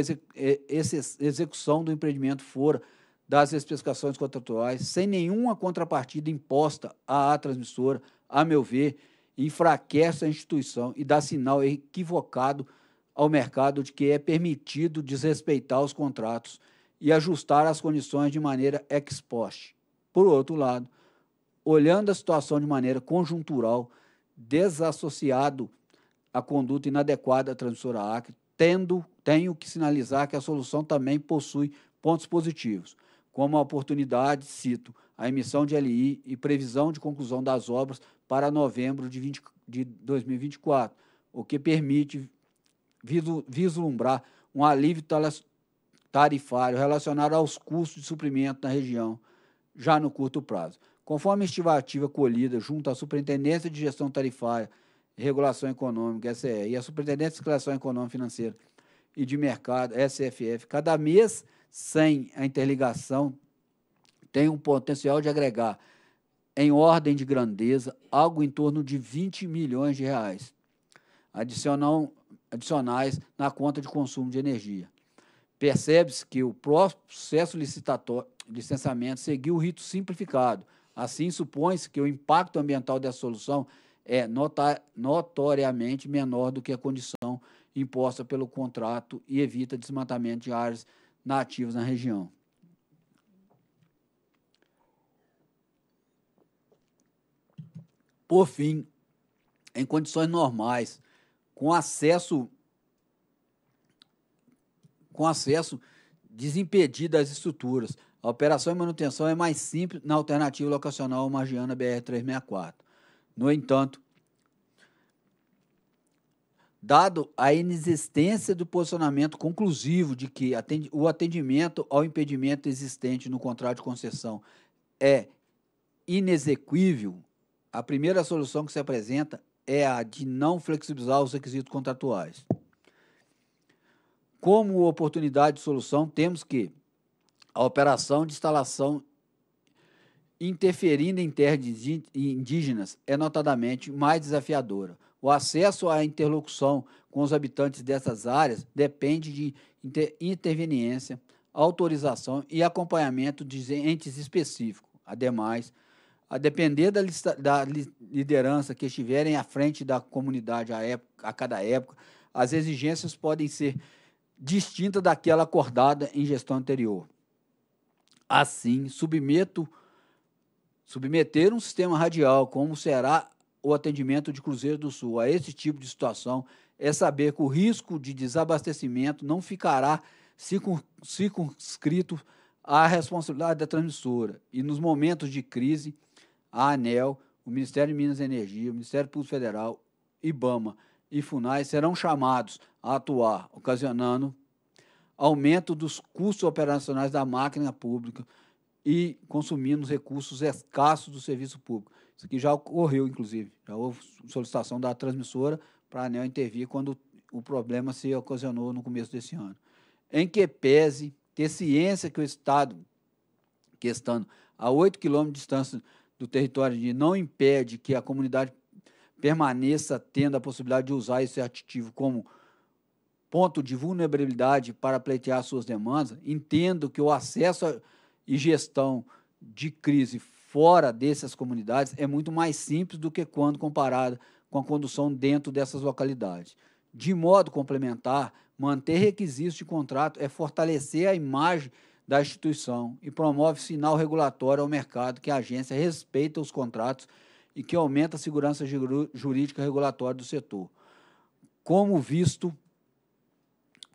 execução do empreendimento fora das especificações contratuais, sem nenhuma contrapartida imposta à transmissora, a meu ver, enfraquece a instituição e dá sinal equivocado ao mercado de que é permitido desrespeitar os contratos e ajustar as condições de maneira ex post. Por outro lado, olhando a situação de maneira conjuntural, desassociado à conduta inadequada da Transmissora Acre, tendo, tenho que sinalizar que a solução também possui pontos positivos, como a oportunidade, cito, a emissão de L I e previsão de conclusão das obras para novembro de, vinte, de dois mil e vinte e quatro, o que permite vislumbrar um alívio tarifário relacionado aos custos de suprimento na região, já no curto prazo. Conforme a estimativa colhida junto à Superintendência de Gestão Tarifária e Regulação Econômica, S E, e à Superintendência de Regulação Econômica Financeira e de Mercado, S F F, cada mês sem a interligação tem um potencial de agregar em ordem de grandeza, algo em torno de vinte milhões de reais adicionais na conta de consumo de energia. Percebe-se que o processo licitatório, licenciamento seguiu o rito simplificado. Assim, supõe-se que o impacto ambiental dessa solução é notoriamente menor do que a condição imposta pelo contrato e evita desmatamento de áreas nativas na região. Por fim, em condições normais, com acesso, com acesso desimpedido às estruturas, a operação e manutenção é mais simples na alternativa locacional margiana B R trezentos e sessenta e quatro. No entanto, dado a inexistência do posicionamento conclusivo de que o atendimento ao impedimento existente no contrato de concessão é inexequível, a primeira solução que se apresenta é a de não flexibilizar os requisitos contratuais. Como oportunidade de solução, temos que a operação de instalação interferindo em terras indígenas é notadamente mais desafiadora. O acesso à interlocução com os habitantes dessas áreas depende de inter interveniência, autorização e acompanhamento de entes específicos. Ademais, a depender da, lista, da liderança que estiverem à frente da comunidade a, época, a cada época, as exigências podem ser distintas daquela acordada em gestão anterior. Assim, submeto, submeter um sistema radial, como será o atendimento de Cruzeiro do Sul, a esse tipo de situação, é saber que o risco de desabastecimento não ficará circunscrito à responsabilidade da transmissora. E nos momentos de crise, a ANEEL, o Ministério de Minas e Energia, o Ministério Público Federal, IBAMA e FUNAI serão chamados a atuar, ocasionando aumento dos custos operacionais da máquina pública e consumindo os recursos escassos do serviço público. Isso aqui já ocorreu, inclusive. Já houve solicitação da transmissora para a ANEEL intervir quando o problema se ocasionou no começo desse ano. Em que pese ter ciência que o Estado, que estando a oito quilômetros de distância do território, não impede que a comunidade permaneça tendo a possibilidade de usar esse ativo como ponto de vulnerabilidade para pleitear suas demandas, entendo que o acesso e gestão de crise fora dessas comunidades é muito mais simples do que quando comparada com a condução dentro dessas localidades. De modo complementar, manter requisitos de contrato é fortalecer a imagem da instituição e promove sinal regulatório ao mercado que a agência respeita os contratos e que aumenta a segurança jurídica regulatória do setor. Como visto,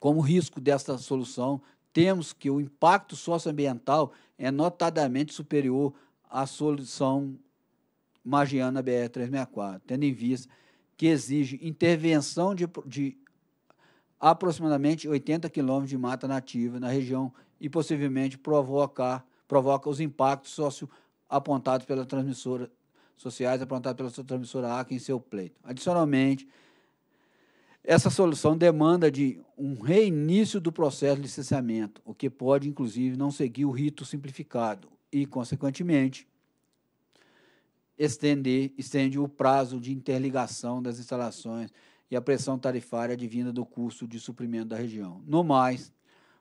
como risco desta solução, temos que o impacto socioambiental é notadamente superior à solução magiana B R trezentos e sessenta e quatro, tendo em vista que exige intervenção de, de aproximadamente oitenta quilômetros de mata nativa na região e possivelmente provocar, provoca os impactos socio apontados pela transmissora, sociais apontados pela transmissora Acre em seu pleito. Adicionalmente, essa solução demanda de um reinício do processo de licenciamento, o que pode, inclusive, não seguir o rito simplificado e, consequentemente, estender, estende o prazo de interligação das instalações e a pressão tarifária advinda do custo de suprimento da região. No mais,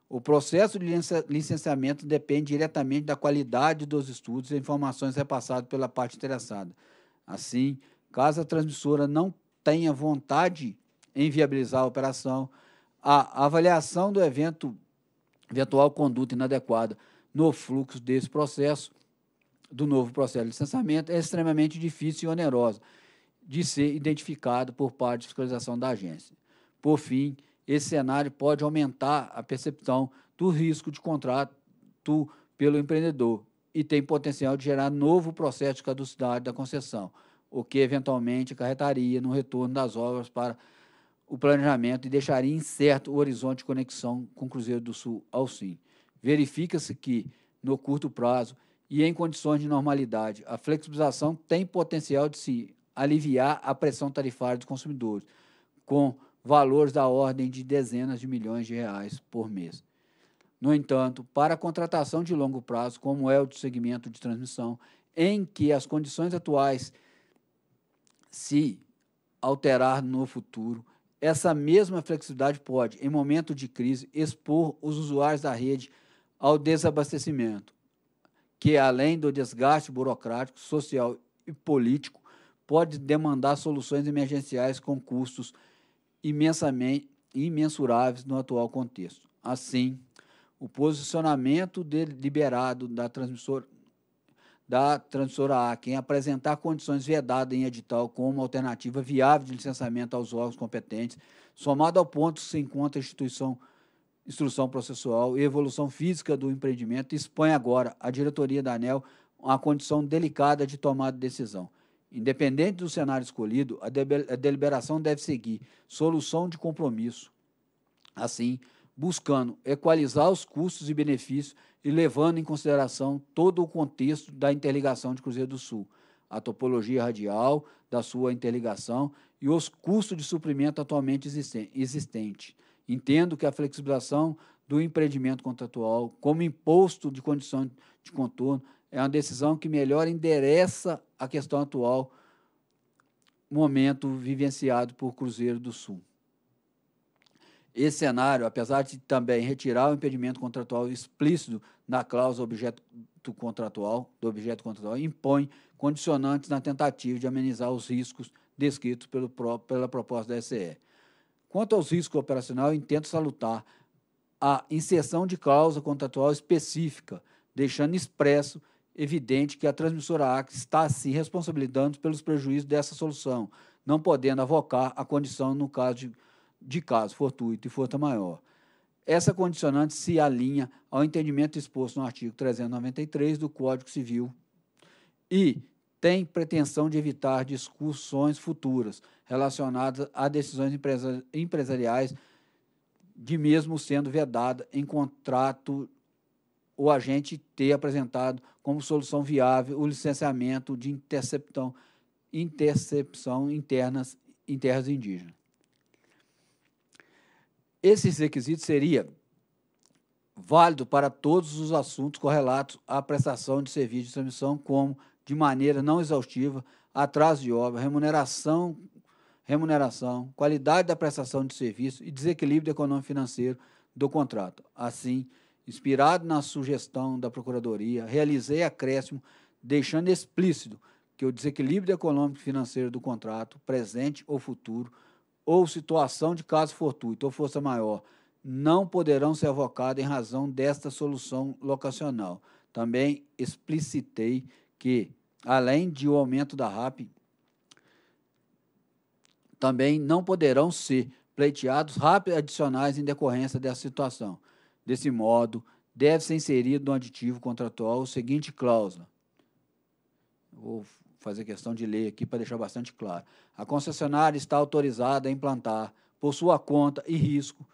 o processo de licenciamento depende diretamente da qualidade dos estudos e informações repassadas pela parte interessada. Assim, caso a transmissora não tenha vontade em viabilizar a operação, a avaliação do evento, eventual conduta inadequada no fluxo desse processo, do novo processo de licenciamento, é extremamente difícil e onerosa de ser identificado por parte de fiscalização da agência. Por fim, esse cenário pode aumentar a percepção do risco de contrato pelo empreendedor e tem potencial de gerar novo processo de caducidade da concessão, o que eventualmente acarretaria no retorno das obras para o planejamento e deixaria incerto o horizonte de conexão com o Cruzeiro do Sul ao S I M. Verifica-se que, no curto prazo e em condições de normalidade, a flexibilização tem potencial de se aliviar a pressão tarifária dos consumidores, com valores da ordem de dezenas de milhões de reais por mês. No entanto, para a contratação de longo prazo, como é o do segmento de transmissão, em que as condições atuais se alterar no futuro, essa mesma flexibilidade pode, em momento de crise, expor os usuários da rede ao desabastecimento, que, além do desgaste burocrático, social e político, pode demandar soluções emergenciais com custos imensamente imensuráveis no atual contexto. Assim, o posicionamento deliberado da transmissora, da transmissora Acre em apresentar condições vedadas em edital como uma alternativa viável de licenciamento aos órgãos competentes, somado ao ponto que se encontra a instituição, instrução processual e evolução física do empreendimento, expõe agora a diretoria da ANEEL a condição delicada de tomada de decisão. Independente do cenário escolhido, a, de, a deliberação deve seguir solução de compromisso, assim, buscando equalizar os custos e benefícios e levando em consideração todo o contexto da interligação de Cruzeiro do Sul, a topologia radial da sua interligação e os custos de suprimento atualmente existentes. Entendo que a flexibilização do empreendimento contratual como imposto de condição de contorno é uma decisão que melhor endereça a questão atual, momento vivenciado por Cruzeiro do Sul. Esse cenário, apesar de também retirar o impedimento contratual explícito na cláusula objeto contratual, do objeto contratual, impõe condicionantes na tentativa de amenizar os riscos descritos pelo, pela proposta da S E. Quanto aos riscos operacionais, eu intento salutar a inserção de cláusula contratual específica, deixando expresso evidente que a Transmissora Acre está se responsabilizando pelos prejuízos dessa solução, não podendo avocar a condição no caso de, de caso fortuito e força maior. Essa condicionante se alinha ao entendimento exposto no artigo trezentos e noventa e três do Código Civil e tem pretensão de evitar discussões futuras relacionadas a decisões empresariais, de mesmo sendo vedada em contrato o agente ter apresentado como solução viável o licenciamento de intercepção, intercepção internas, em terras indígenas. Esses requisitos seria válido para todos os assuntos correlatos à prestação de serviço de transmissão, como, de maneira não exaustiva, atraso de obra, remuneração, remuneração, qualidade da prestação de serviço e desequilíbrio econômico-financeiro do contrato. Assim, inspirado na sugestão da Procuradoria, realizei acréscimo, deixando explícito que o desequilíbrio econômico e financeiro do contrato, presente ou futuro, ou situação de caso fortuito ou força maior, não poderão ser avocados em razão desta solução locacional. Também explicitei que, além de o aumento da R A P, também não poderão ser pleiteados R A P adicionais em decorrência dessa situação. Desse modo, deve ser inserido no aditivo contratual o seguinte cláusula. Vou fazer questão de ler aqui para deixar bastante claro. A concessionária está autorizada a implantar, por sua conta e risco,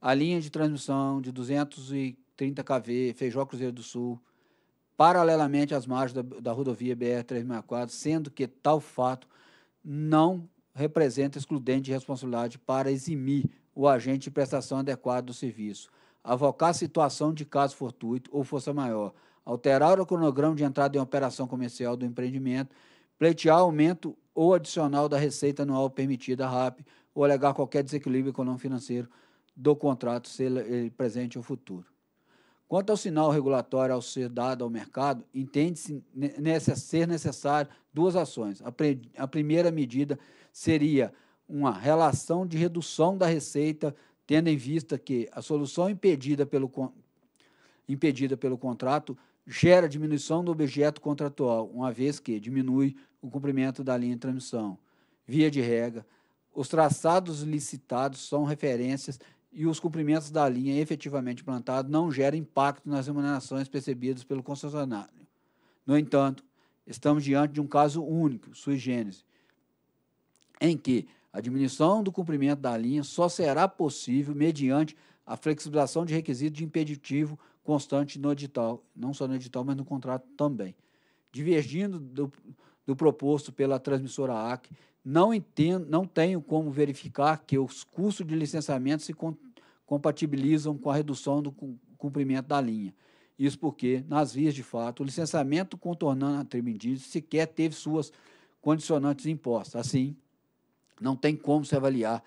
a linha de transmissão de duzentos e trinta quilovolts, Feijó Cruzeiro do Sul, paralelamente às margens da, da rodovia B R trezentos e sessenta e quatro, sendo que tal fato não representa excludente de responsabilidade para eximir o agente de prestação adequada do serviço, avocar situação de caso fortuito ou força maior, alterar o cronograma de entrada em operação comercial do empreendimento, pleitear aumento ou adicional da receita anual permitida à R A P ou alegar qualquer desequilíbrio econômico-financeiro do contrato, se ele presente ou futuro. Quanto ao sinal regulatório ao ser dado ao mercado, entende-se ser necessário duas ações. A, a primeira medida seria uma relação de redução da receita, tendo em vista que a solução impedida pelo, impedida pelo contrato gera diminuição do objeto contratual, uma vez que diminui o cumprimento da linha de transmissão. Via de regra, os traçados licitados são referências e os cumprimentos da linha efetivamente implantados não geram impacto nas remunerações percebidas pelo concessionário. No entanto, estamos diante de um caso único, sui generis, em que a diminuição do cumprimento da linha só será possível mediante a flexibilização de requisito de impeditivo constante no edital, não só no edital, mas no contrato também. Divergindo do, do proposto pela Transmissora Acre, não, entendo, não tenho como verificar que os custos de licenciamento se com, compatibilizam com a redução do cumprimento da linha. Isso porque, nas vias de fato, o licenciamento contornando a tribindígena sequer teve suas condicionantes impostas. Assim, não tem como se avaliar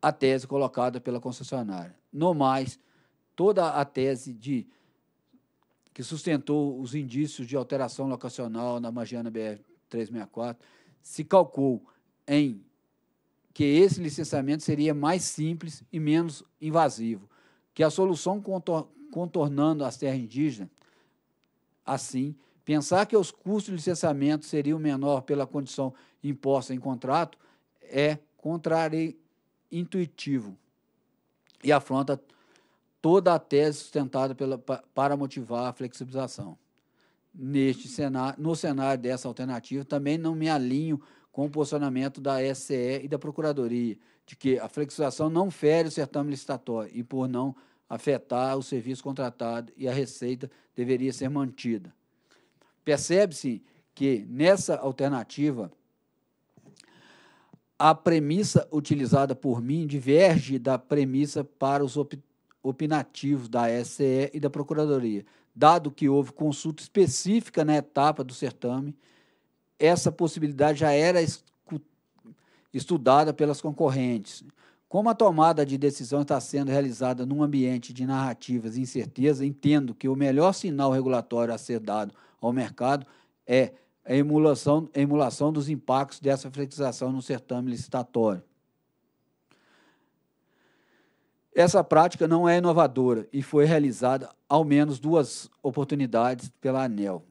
a tese colocada pela concessionária. No mais, toda a tese de, que sustentou os indícios de alteração locacional na margiana B R trezentos e sessenta e quatro se calcou em que esse licenciamento seria mais simples e menos invasivo, que a solução contor, contornando as terras indígenas, assim, pensar que os custos de licenciamento seriam menor pela condição imposta em contrato é contraintuitivo e afronta toda a tese sustentada pela, para motivar a flexibilização. Neste cenário, no cenário dessa alternativa, também não me alinho com o posicionamento da S E e da Procuradoria, de que a flexibilização não fere o certame licitatório e, por não afetar o serviço contratado e a receita, deveria ser mantida. Percebe-se que, nessa alternativa, a premissa utilizada por mim diverge da premissa para os opinativos da S E e da Procuradoria, dado que houve consulta específica na etapa do certame, essa possibilidade já era estudada pelas concorrentes. Como a tomada de decisão está sendo realizada num ambiente de narrativas e incerteza, entendo que o melhor sinal regulatório a ser dado ao mercado é a emulação, a emulação dos impactos dessa flexibilização no certame licitatório. Essa prática não é inovadora e foi realizada ao menos duas oportunidades pela ANEEL.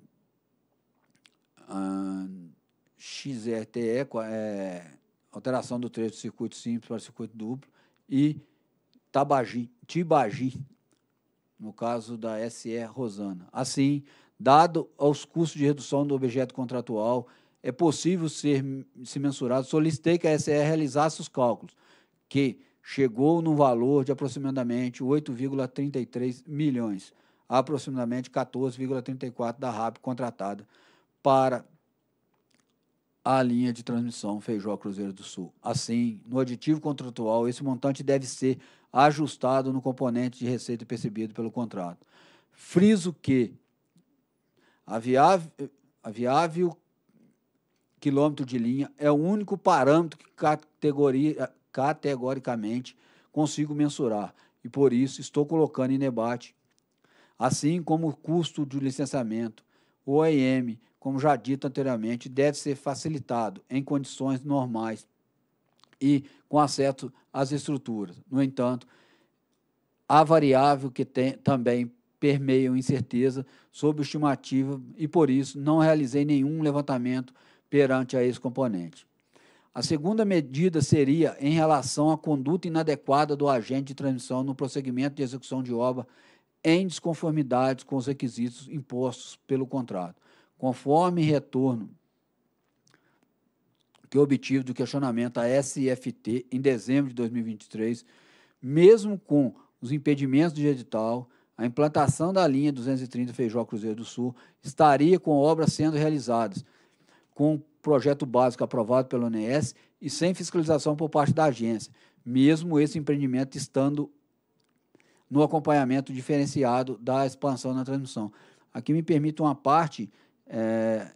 Ah, X R T E, é, alteração do trecho do circuito simples para circuito duplo, e Tabagi, Tibagi, no caso da S E Rosana. Assim, dado aos custos de redução do objeto contratual, é possível ser se mensurado. Solicitei que a S E realizasse os cálculos, que chegou num valor de aproximadamente oito vírgula trinta e três milhões, aproximadamente quatorze vírgula trinta e quatro da R A P contratada para a linha de transmissão Feijó Cruzeiro do Sul. Assim, no aditivo contratual, esse montante deve ser ajustado no componente de receita percebido pelo contrato. Friso que a viável, a viável quilômetro de linha é o único parâmetro que categoria, categoricamente consigo mensurar, e por isso estou colocando em debate, assim como o custo de licenciamento, o O E M, como já dito anteriormente, deve ser facilitado em condições normais e com acesso às estruturas. No entanto, há variável que tem, também permeiam incerteza sobre estimativa e, por isso, não realizei nenhum levantamento perante a esse componente. A segunda medida seria em relação à conduta inadequada do agente de transmissão no prosseguimento de execução de obra em desconformidade com os requisitos impostos pelo contrato. Conforme retorno que obtive do questionamento à S F T em dezembro de dois mil e vinte e três, mesmo com os impedimentos de edital, a implantação da linha duzentos e trinta Feijó Cruzeiro do Sul estaria com obras sendo realizadas, com o projeto básico aprovado pela O N S e sem fiscalização por parte da agência, mesmo esse empreendimento estando no acompanhamento diferenciado da expansão na transmissão. Aqui me permite uma parte, é,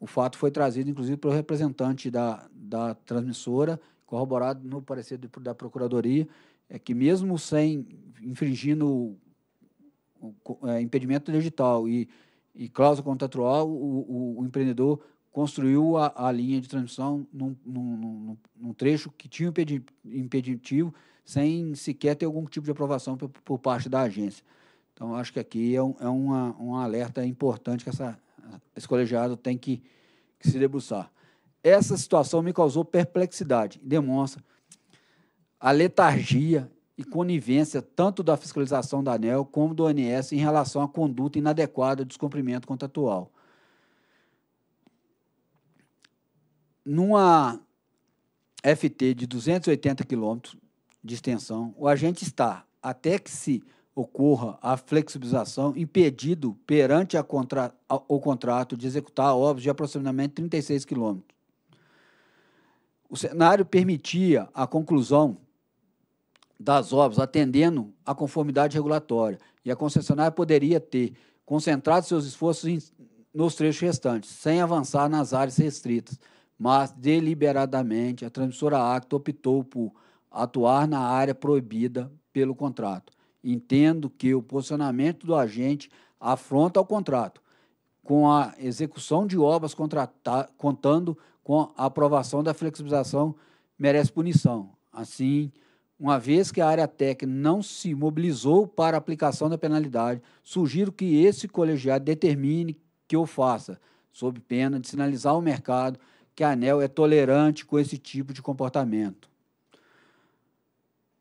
o fato foi trazido, inclusive, pelo representante da, da transmissora, corroborado no parecer de, da Procuradoria, é que mesmo sem infringindo o, o é, impedimento digital e, e cláusula contratual, o, o, o empreendedor construiu a, a linha de transmissão num, num, num, num trecho que tinha impeditivo, sem sequer ter algum tipo de aprovação por, por parte da agência. Então, acho que aqui é um, é uma, um alerta importante que essa, esse colegiado tem que, que se debruçar. Essa situação me causou perplexidade e demonstra a letargia e conivência tanto da fiscalização da ANEEL como do O N S em relação à conduta inadequada de descumprimento contratual. Numa F T de duzentos e oitenta quilômetros de extensão, o agente está, até que se ocorra a flexibilização, impedido perante a contra, a, o contrato de executar obras de aproximadamente trinta e seis quilômetros. O cenário permitia a conclusão das obras atendendo à conformidade regulatória, e a concessionária poderia ter concentrado seus esforços em, nos trechos restantes, sem avançar nas áreas restritas, mas deliberadamente a Transmissora Acre optou por atuar na área proibida pelo contrato. Entendo que o posicionamento do agente afronta o contrato, com a execução de obras contando com a aprovação da flexibilização merece punição. Assim, uma vez que a área técnica não se mobilizou para a aplicação da penalidade, sugiro que esse colegiado determine que o faça, sob pena de sinalizar ao mercado que a ANEEL é tolerante com esse tipo de comportamento.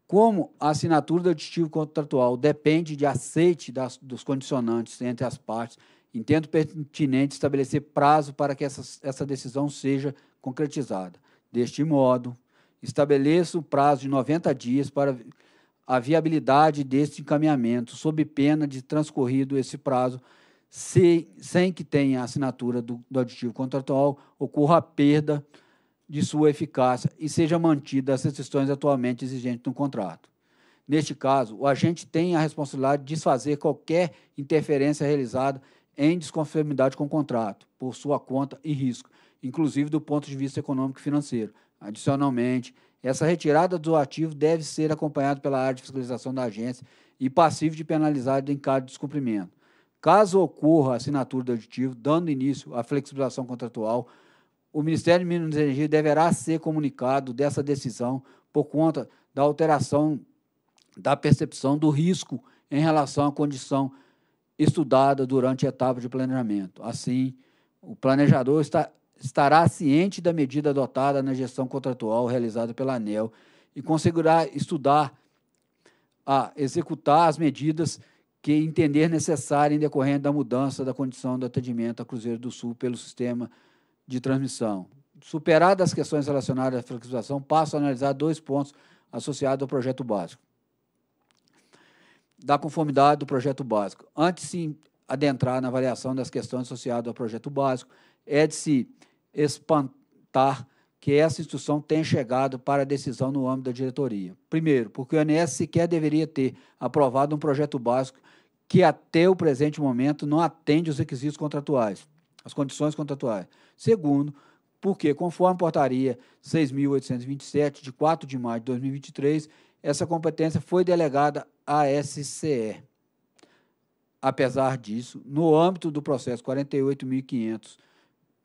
Como a assinatura do aditivo contratual depende de aceite das, dos condicionantes entre as partes, entendo pertinente estabelecer prazo para que essa, essa decisão seja concretizada. Deste modo, estabeleço o prazo de noventa dias para a viabilidade deste encaminhamento, sob pena de transcorrido esse prazo, se, sem que tenha a assinatura do, do aditivo contratual, ocorra a perda de sua eficácia e seja mantida as restrições atualmente exigentes no contrato. Neste caso, o agente tem a responsabilidade de desfazer qualquer interferência realizada em desconformidade com o contrato, por sua conta e risco, inclusive do ponto de vista econômico e financeiro. Adicionalmente, essa retirada do ativo deve ser acompanhada pela área de fiscalização da agência e passivo de penalidade em caso de descumprimento. Caso ocorra a assinatura do aditivo, dando início à flexibilização contratual, o Ministério de Minas e Energia deverá ser comunicado dessa decisão por conta da alteração da percepção do risco em relação à condição estudada durante a etapa de planejamento. Assim, o planejador está, estará ciente da medida adotada na gestão contratual realizada pela ANEEL e conseguirá estudar a executar as medidas que entender necessária em decorrência da mudança da condição do atendimento a Cruzeiro do Sul pelo sistema de transmissão. Superadas as questões relacionadas à flexibilização, passo a analisar dois pontos associados ao projeto básico. Da conformidade do projeto básico. Antes de adentrar na avaliação das questões associadas ao projeto básico, é de se espantar que essa instituição tenha chegado para a decisão no âmbito da diretoria. Primeiro, porque o O N S sequer deveria ter aprovado um projeto básico que até o presente momento não atende os requisitos contratuais, as condições contratuais. Segundo, porque conforme a portaria seis mil oitocentos e vinte e sete, de quatro de maio de dois mil e vinte e três, essa competência foi delegada à S C E. Apesar disso, no âmbito do processo quarenta e oito mil quinhentos,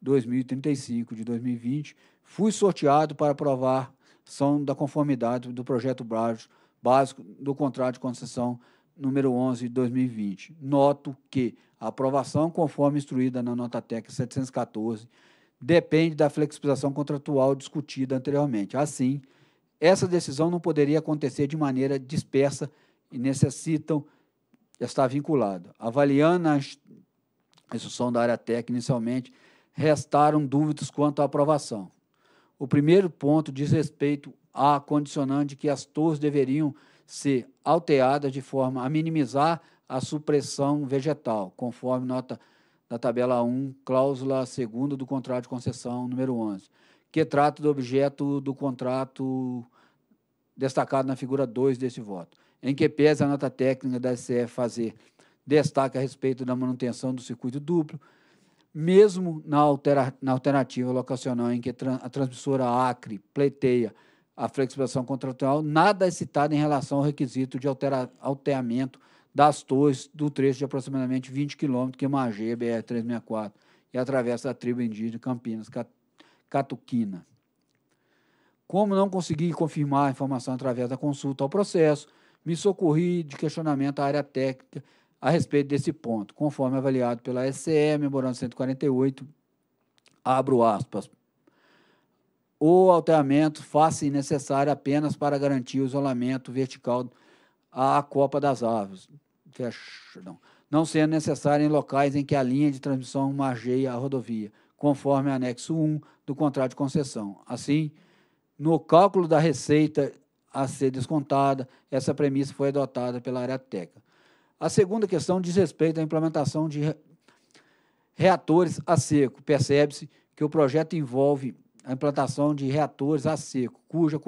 dois mil e trinta e cinco de dois mil e vinte, fui sorteado para aprovação da conformidade do projeto básico do contrato de concessão número onze de dois mil e vinte. Noto que a aprovação, conforme instruída na nota técnica setecentos e quatorze, depende da flexibilização contratual discutida anteriormente. Assim, essa decisão não poderia acontecer de maneira dispersa e necessitam estar vinculada. Avaliando a instrução da área técnica inicialmente, restaram dúvidas quanto à aprovação. O primeiro ponto diz respeito à condicionante que as torres deveriam ser alteadas de forma a minimizar a supressão vegetal, conforme nota da tabela um, cláusula segunda do contrato de concessão número onze. Que trata do objeto do contrato destacado na figura dois desse voto, em que pese a nota técnica da S E fazer destaque a respeito da manutenção do circuito duplo, mesmo na, altera na alternativa locacional em que tra a transmissora Acre pleiteia a flexibilização contratual, nada é citado em relação ao requisito de alteamento das torres do trecho de aproximadamente vinte quilômetros que margeia B R trezentos e sessenta e quatro e atravessa a tribo indígena de Campinas-Catuquina. Catuquina. Como não consegui confirmar a informação através da consulta ao processo, me socorri de questionamento à área técnica a respeito desse ponto, conforme avaliado pela S C E, memorando cento e quarenta e oito, abro aspas, o alteamento faz-se necessário apenas para garantir o isolamento vertical à copa das árvores, não sendo necessário em locais em que a linha de transmissão margeia a rodovia, conforme anexo um do contrato de concessão. Assim, no cálculo da receita a ser descontada, essa premissa foi adotada pela área técnica. A segunda questão diz respeito à implementação de reatores a seco. Percebe-se que o projeto envolve a implantação de reatores a seco, cuja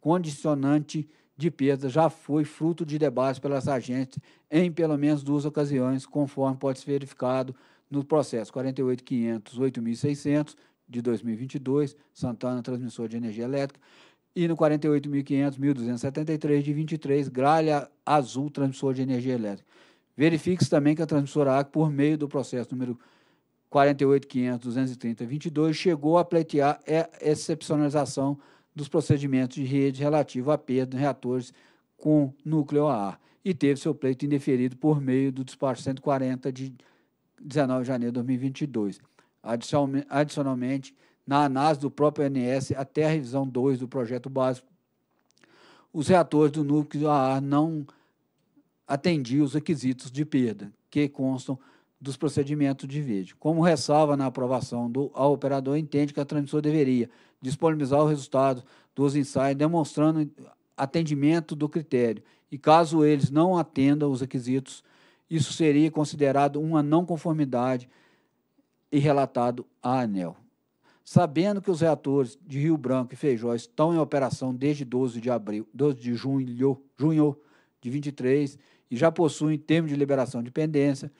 condicionante de perda já foi fruto de debates pelas agentes em pelo menos duas ocasiões, conforme pode ser verificado no processo quarenta e oito mil e quinhentos, oito mil e seiscentos de dois mil e vinte e dois, Santana Transmissor de Energia Elétrica, e no quarenta e oito mil e quinhentos, mil duzentos e setenta e três de vinte e três, Gralha Azul Transmissor de Energia Elétrica. Verifique-se também que a transmissora Acre, por meio do processo número quarenta e oito mil e quinhentos, duzentos e trinta, vinte e dois, chegou a pleitear a excepcionalização dos procedimentos de rede relativo à perda de reatores com núcleo a ar e teve seu pleito indeferido por meio do despacho cento e quarenta de dezenove de janeiro de dois mil e vinte e dois. Adicionalmente, na análise do próprio O N S, até a revisão dois do projeto básico, os reatores do núcleo a ar não atendiam os requisitos de perda, que constam dos procedimentos de vídeo. Como ressalva na aprovação do ao operador, entende que a transmissora deveria disponibilizar o resultado dos ensaios, demonstrando atendimento do critério, e caso eles não atendam os requisitos, isso seria considerado uma não conformidade e relatado à ANEEL. sabendo que os reatores de Rio Branco e Feijó estão em operação desde doze de abril, doze de junho de vinte e três e já possuem termo de liberação de pendência,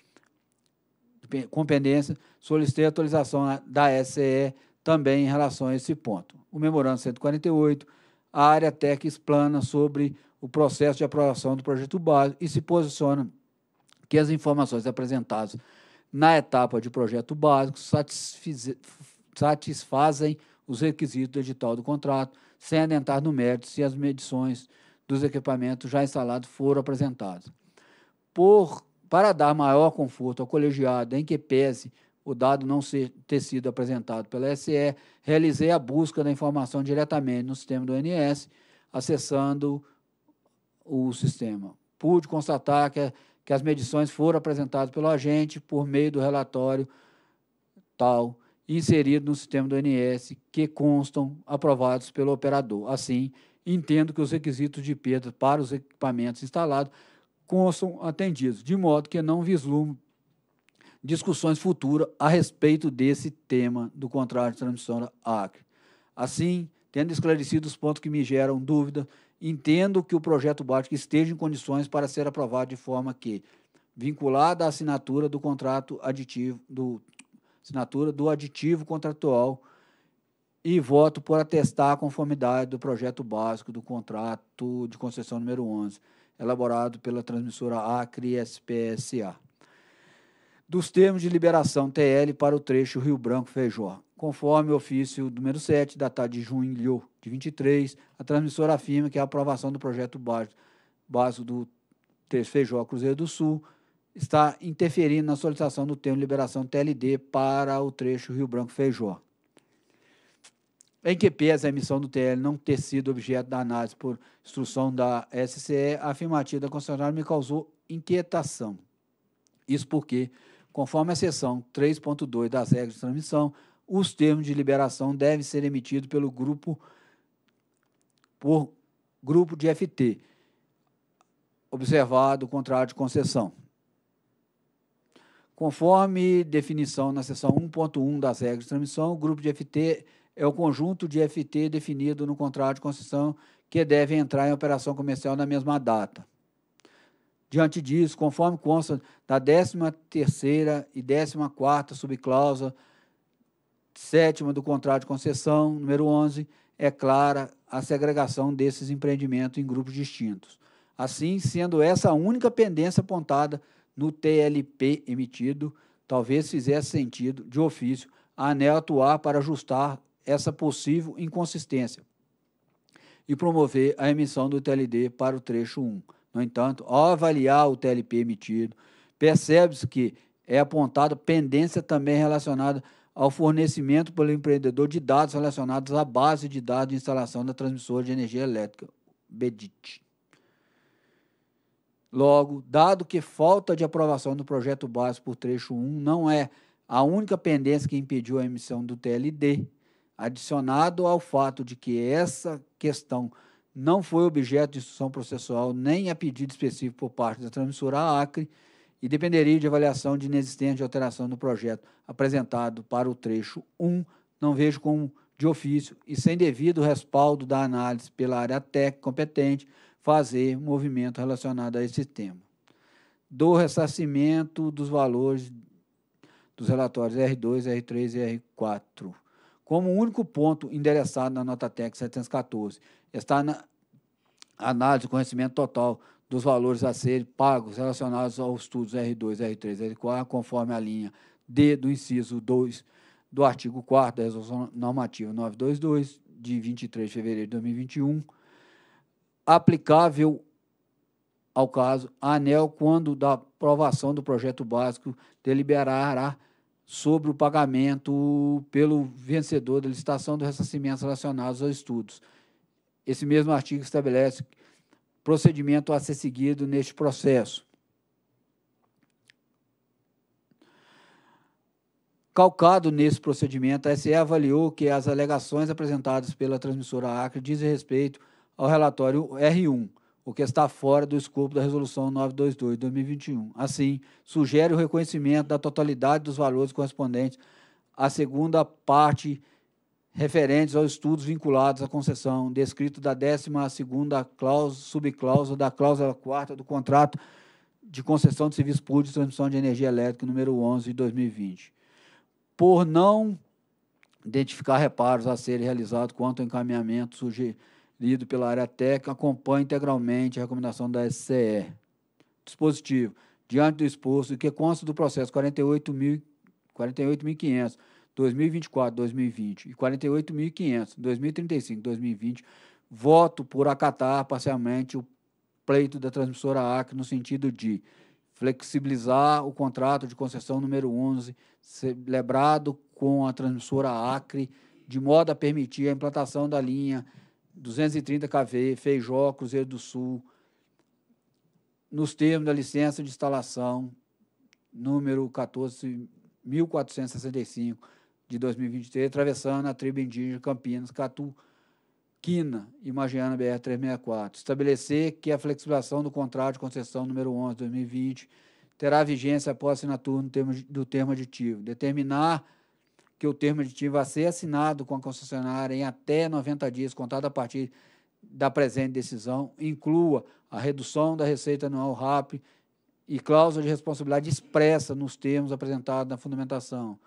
com pendência, solicitei atualização da S E também em relação a esse ponto. O memorando cento e quarenta e oito, a área técnica explana sobre o processo de aprovação do projeto básico e se posiciona que as informações apresentadas na etapa de projeto básico satisfazem os requisitos do edital do contrato, sem adentrar no mérito se as medições dos equipamentos já instalados foram apresentadas. Por, para dar maior conforto ao colegiado, em que pese o dado não ser, ter sido apresentado pela S E, realizei a busca da informação diretamente no sistema do O N S, acessando o sistema. Pude constatar que, que as medições foram apresentadas pelo agente por meio do relatório tal, inserido no sistema do O N S, que constam aprovados pelo operador. Assim, entendo que os requisitos de perda para os equipamentos instalados constam atendidos, de modo que não vislumbro discussões futuras a respeito desse tema do contrato de Transmissora Acre. Assim, tendo esclarecido os pontos que me geram dúvida, entendo que o projeto básico esteja em condições para ser aprovado de forma que, vinculada à assinatura do contrato aditivo, do, assinatura do aditivo contratual, e voto por atestar a conformidade do projeto básico do contrato de concessão número onze, elaborado pela Transmissora Acre S P E S A, dos termos de liberação T L para o trecho Rio Branco-Feijó. Conforme o ofício número sete, datado de junho de vinte e três, a transmissora afirma que a aprovação do projeto básico do trecho Feijó Cruzeiro do Sul está interferindo na solicitação do termo de liberação T L D para o trecho Rio Branco-Feijó. Em que pese a emissão do T L não ter sido objeto da análise por instrução da S C E, a afirmativa da concessionária me causou inquietação. Isso porque, conforme a seção três ponto dois das regras de transmissão, os termos de liberação devem ser emitidos pelo grupo, por grupo de F T, observado o contrato de concessão. Conforme definição na seção um ponto um das regras de transmissão, o grupo de F T é o conjunto de F T definido no contrato de concessão que deve entrar em operação comercial na mesma data. Diante disso, conforme consta da décima terceira e décima quarta subcláusula sétima do contrato de concessão, número onze, é clara a segregação desses empreendimentos em grupos distintos. Assim, sendo essa a única pendência apontada no T L P emitido, talvez fizesse sentido, de ofício, a ANEEL atuar para ajustar essa possível inconsistência e promover a emissão do T L D para o trecho um. No entanto, ao avaliar o T L P emitido, percebe-se que é apontada pendência também relacionada ao fornecimento pelo empreendedor de dados relacionados à base de dados de instalação da transmissora de energia elétrica, B D I T. Logo, dado que falta de aprovação do projeto básico por trecho um não é a única pendência que impediu a emissão do T L D, adicionado ao fato de que essa questão não foi objeto de instrução processual nem a pedido específico por parte da Transmissora Acre e dependeria de avaliação de inexistência de alteração do projeto apresentado para o trecho um, não vejo como de ofício e sem devido respaldo da análise pela área técnica competente fazer movimento relacionado a esse tema. Do ressarcimento dos valores dos relatórios R dois, R três e R quatro. Como único ponto endereçado na nota técnica setecentos e catorze, está na análise do conhecimento total dos valores a serem pagos relacionados aos estudos R dois, R três e R quatro, conforme a linha D do inciso dois do artigo quarto da Resolução Normativa novecentos e vinte e dois, de vinte e três de fevereiro de dois mil e vinte e um, aplicável ao caso, a ANEEL, quando da aprovação do projeto básico, deliberará sobre o pagamento pelo vencedor da licitação dos ressarcimentos relacionados aos estudos. Esse mesmo artigo estabelece procedimento a ser seguido neste processo. Calcado nesse procedimento, a S E avaliou que as alegações apresentadas pela Transmissora Acre dizem respeito ao relatório R um, o que está fora do escopo da Resolução novecentos e vinte e dois de dois mil e vinte e um. Assim, sugere o reconhecimento da totalidade dos valores correspondentes à segunda parte referentes aos estudos vinculados à concessão, descrito da décima segunda cláusula, subcláusula da cláusula quarta do contrato de concessão de serviço público de transmissão de energia elétrica número onze de dois mil e vinte, por não identificar reparos a serem realizados quanto ao encaminhamento sugerido pela área técnica, acompanha integralmente a recomendação da S C E. Dispositivo. Diante do exposto, que consta do processo quarenta e oito mil quinhentos, dois mil e vinte e quatro, dois mil e vinte e quarenta e oito mil e quinhentos, dois mil e trinta e cinco, dois mil e vinte, voto por acatar parcialmente o pleito da Transmissora Acre no sentido de flexibilizar o contrato de concessão número onze, celebrado com a Transmissora Acre, de modo a permitir a implantação da linha duzentos e trinta quilovolts, Feijó, Cruzeiro do Sul, nos termos da licença de instalação número quatorze mil quatrocentos e sessenta e cinco, de dois mil e vinte e três, atravessando a tribo indígena Campinas-Catuquina e Magiana B R trezentos e sessenta e quatro. Estabelecer que a flexibilização do contrato de concessão número onze de dois mil e vinte terá vigência após assinatura no termo, do termo aditivo. Determinar que o termo aditivo vai ser assinado com a concessionária em até noventa dias, contado a partir da presente decisão, inclua a redução da receita anual R A P e cláusula de responsabilidade expressa nos termos apresentados na fundamentação.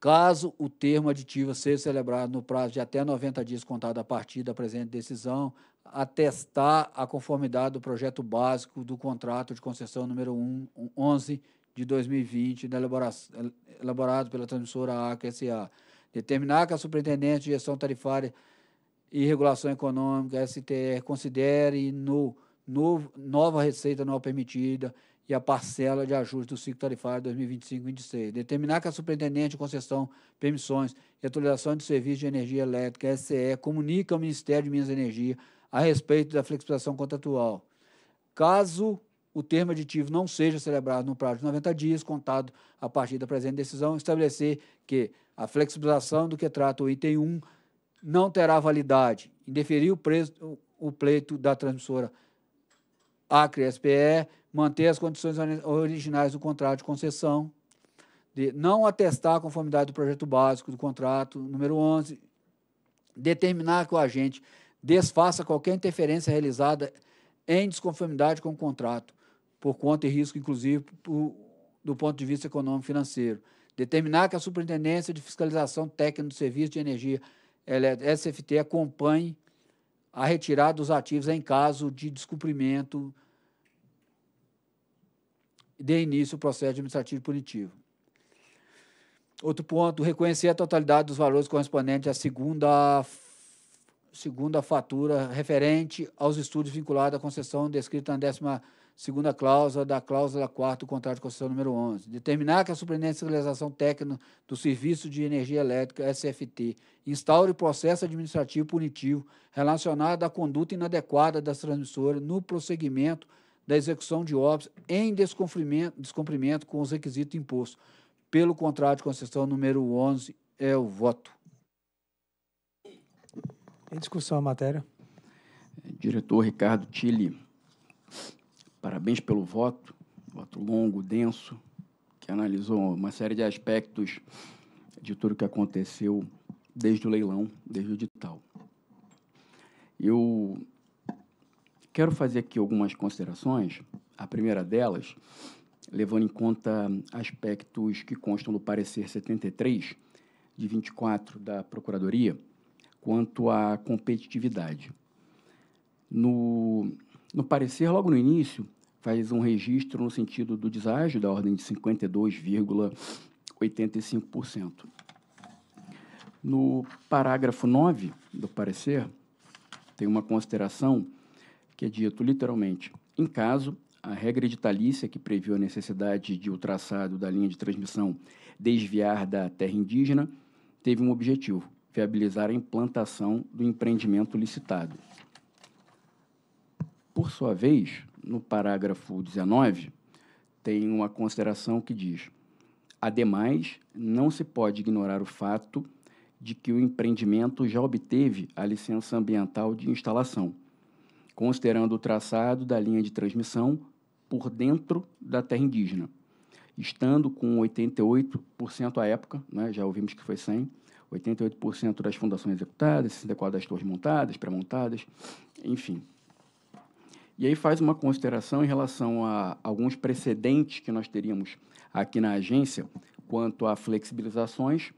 Caso o termo aditivo seja celebrado no prazo de até noventa dias contado a partir da presente decisão, atestar a conformidade do projeto básico do contrato de concessão número onze de dois mil e vinte, elaborado pela Transmissora Acre S A. Determinar que a Superintendência de Gestão Tarifária e Regulação Econômica, S T R, considere no, no, nova receita anual permitida e a parcela de ajuste do ciclo tarifário dois mil e vinte e cinco a dois mil e vinte e seis. Determinar que a Superintendente de Concessão, Permissões e Atualização de Serviços de Energia Elétrica, S E, comunica ao Ministério de Minas e Energia a respeito da flexibilização contratual. Caso o termo aditivo não seja celebrado no prazo de noventa dias, contado a partir da presente decisão, estabelecer que a flexibilização do que trata o item um não terá validade, indeferir o, preso, o pleito da Transmissora Acre S P E, manter as condições originais do contrato de concessão, de não atestar a conformidade do projeto básico do contrato número onze, determinar que o agente desfaça qualquer interferência realizada em desconformidade com o contrato, por conta e risco, inclusive, por, do ponto de vista econômico-financeiro. Determinar que a Superintendência de Fiscalização Técnica do Serviço de Energia Elétrica, S F T, acompanhe a retirada dos ativos em caso de descumprimento de início ao processo administrativo punitivo. Outro ponto, reconhecer a totalidade dos valores correspondentes à segunda, segunda fatura referente aos estudos vinculados à concessão descrita na décima segunda cláusula da cláusula quarta do contrato de concessão número onze. Determinar que a Superintendência de Fiscalização Técnica do Serviço de Energia Elétrica, S F T, instaure processo administrativo punitivo relacionado à conduta inadequada das transmissoras no prosseguimento da execução de obras em descumprimento, descumprimento com os requisitos impostos pelo contrato de concessão número onze. É o voto. Em discussão a matéria. Diretor Ricardo Tili, parabéns pelo voto, voto longo, denso, que analisou uma série de aspectos de tudo que aconteceu desde o leilão, desde o edital. Eu quero fazer aqui algumas considerações, a primeira delas, levando em conta aspectos que constam do parecer setenta e três, de vinte e quatro da Procuradoria, quanto à competitividade. No, no parecer, logo no início, faz um registro no sentido do deságio, da ordem de cinquenta e dois vírgula oitenta e cinco por cento. No parágrafo nove do parecer, tem uma consideração que é dito literalmente, em caso, a regra editalícia que previu a necessidade de o traçado da linha de transmissão desviar da terra indígena, teve um objetivo, viabilizar a implantação do empreendimento licitado. Por sua vez, no parágrafo dezenove, tem uma consideração que diz, ademais, não se pode ignorar o fato de que o empreendimento já obteve a licença ambiental de instalação, considerando o traçado da linha de transmissão por dentro da terra indígena estando com oitenta e oito por cento à época, né, já ouvimos que foi cem por cento, oitenta e oito por cento das fundações executadas, sessenta e quatro por cento das torres montadas, pré-montadas, enfim. E aí faz uma consideração em relação a alguns precedentes que nós teríamos aqui na agência quanto a flexibilizações,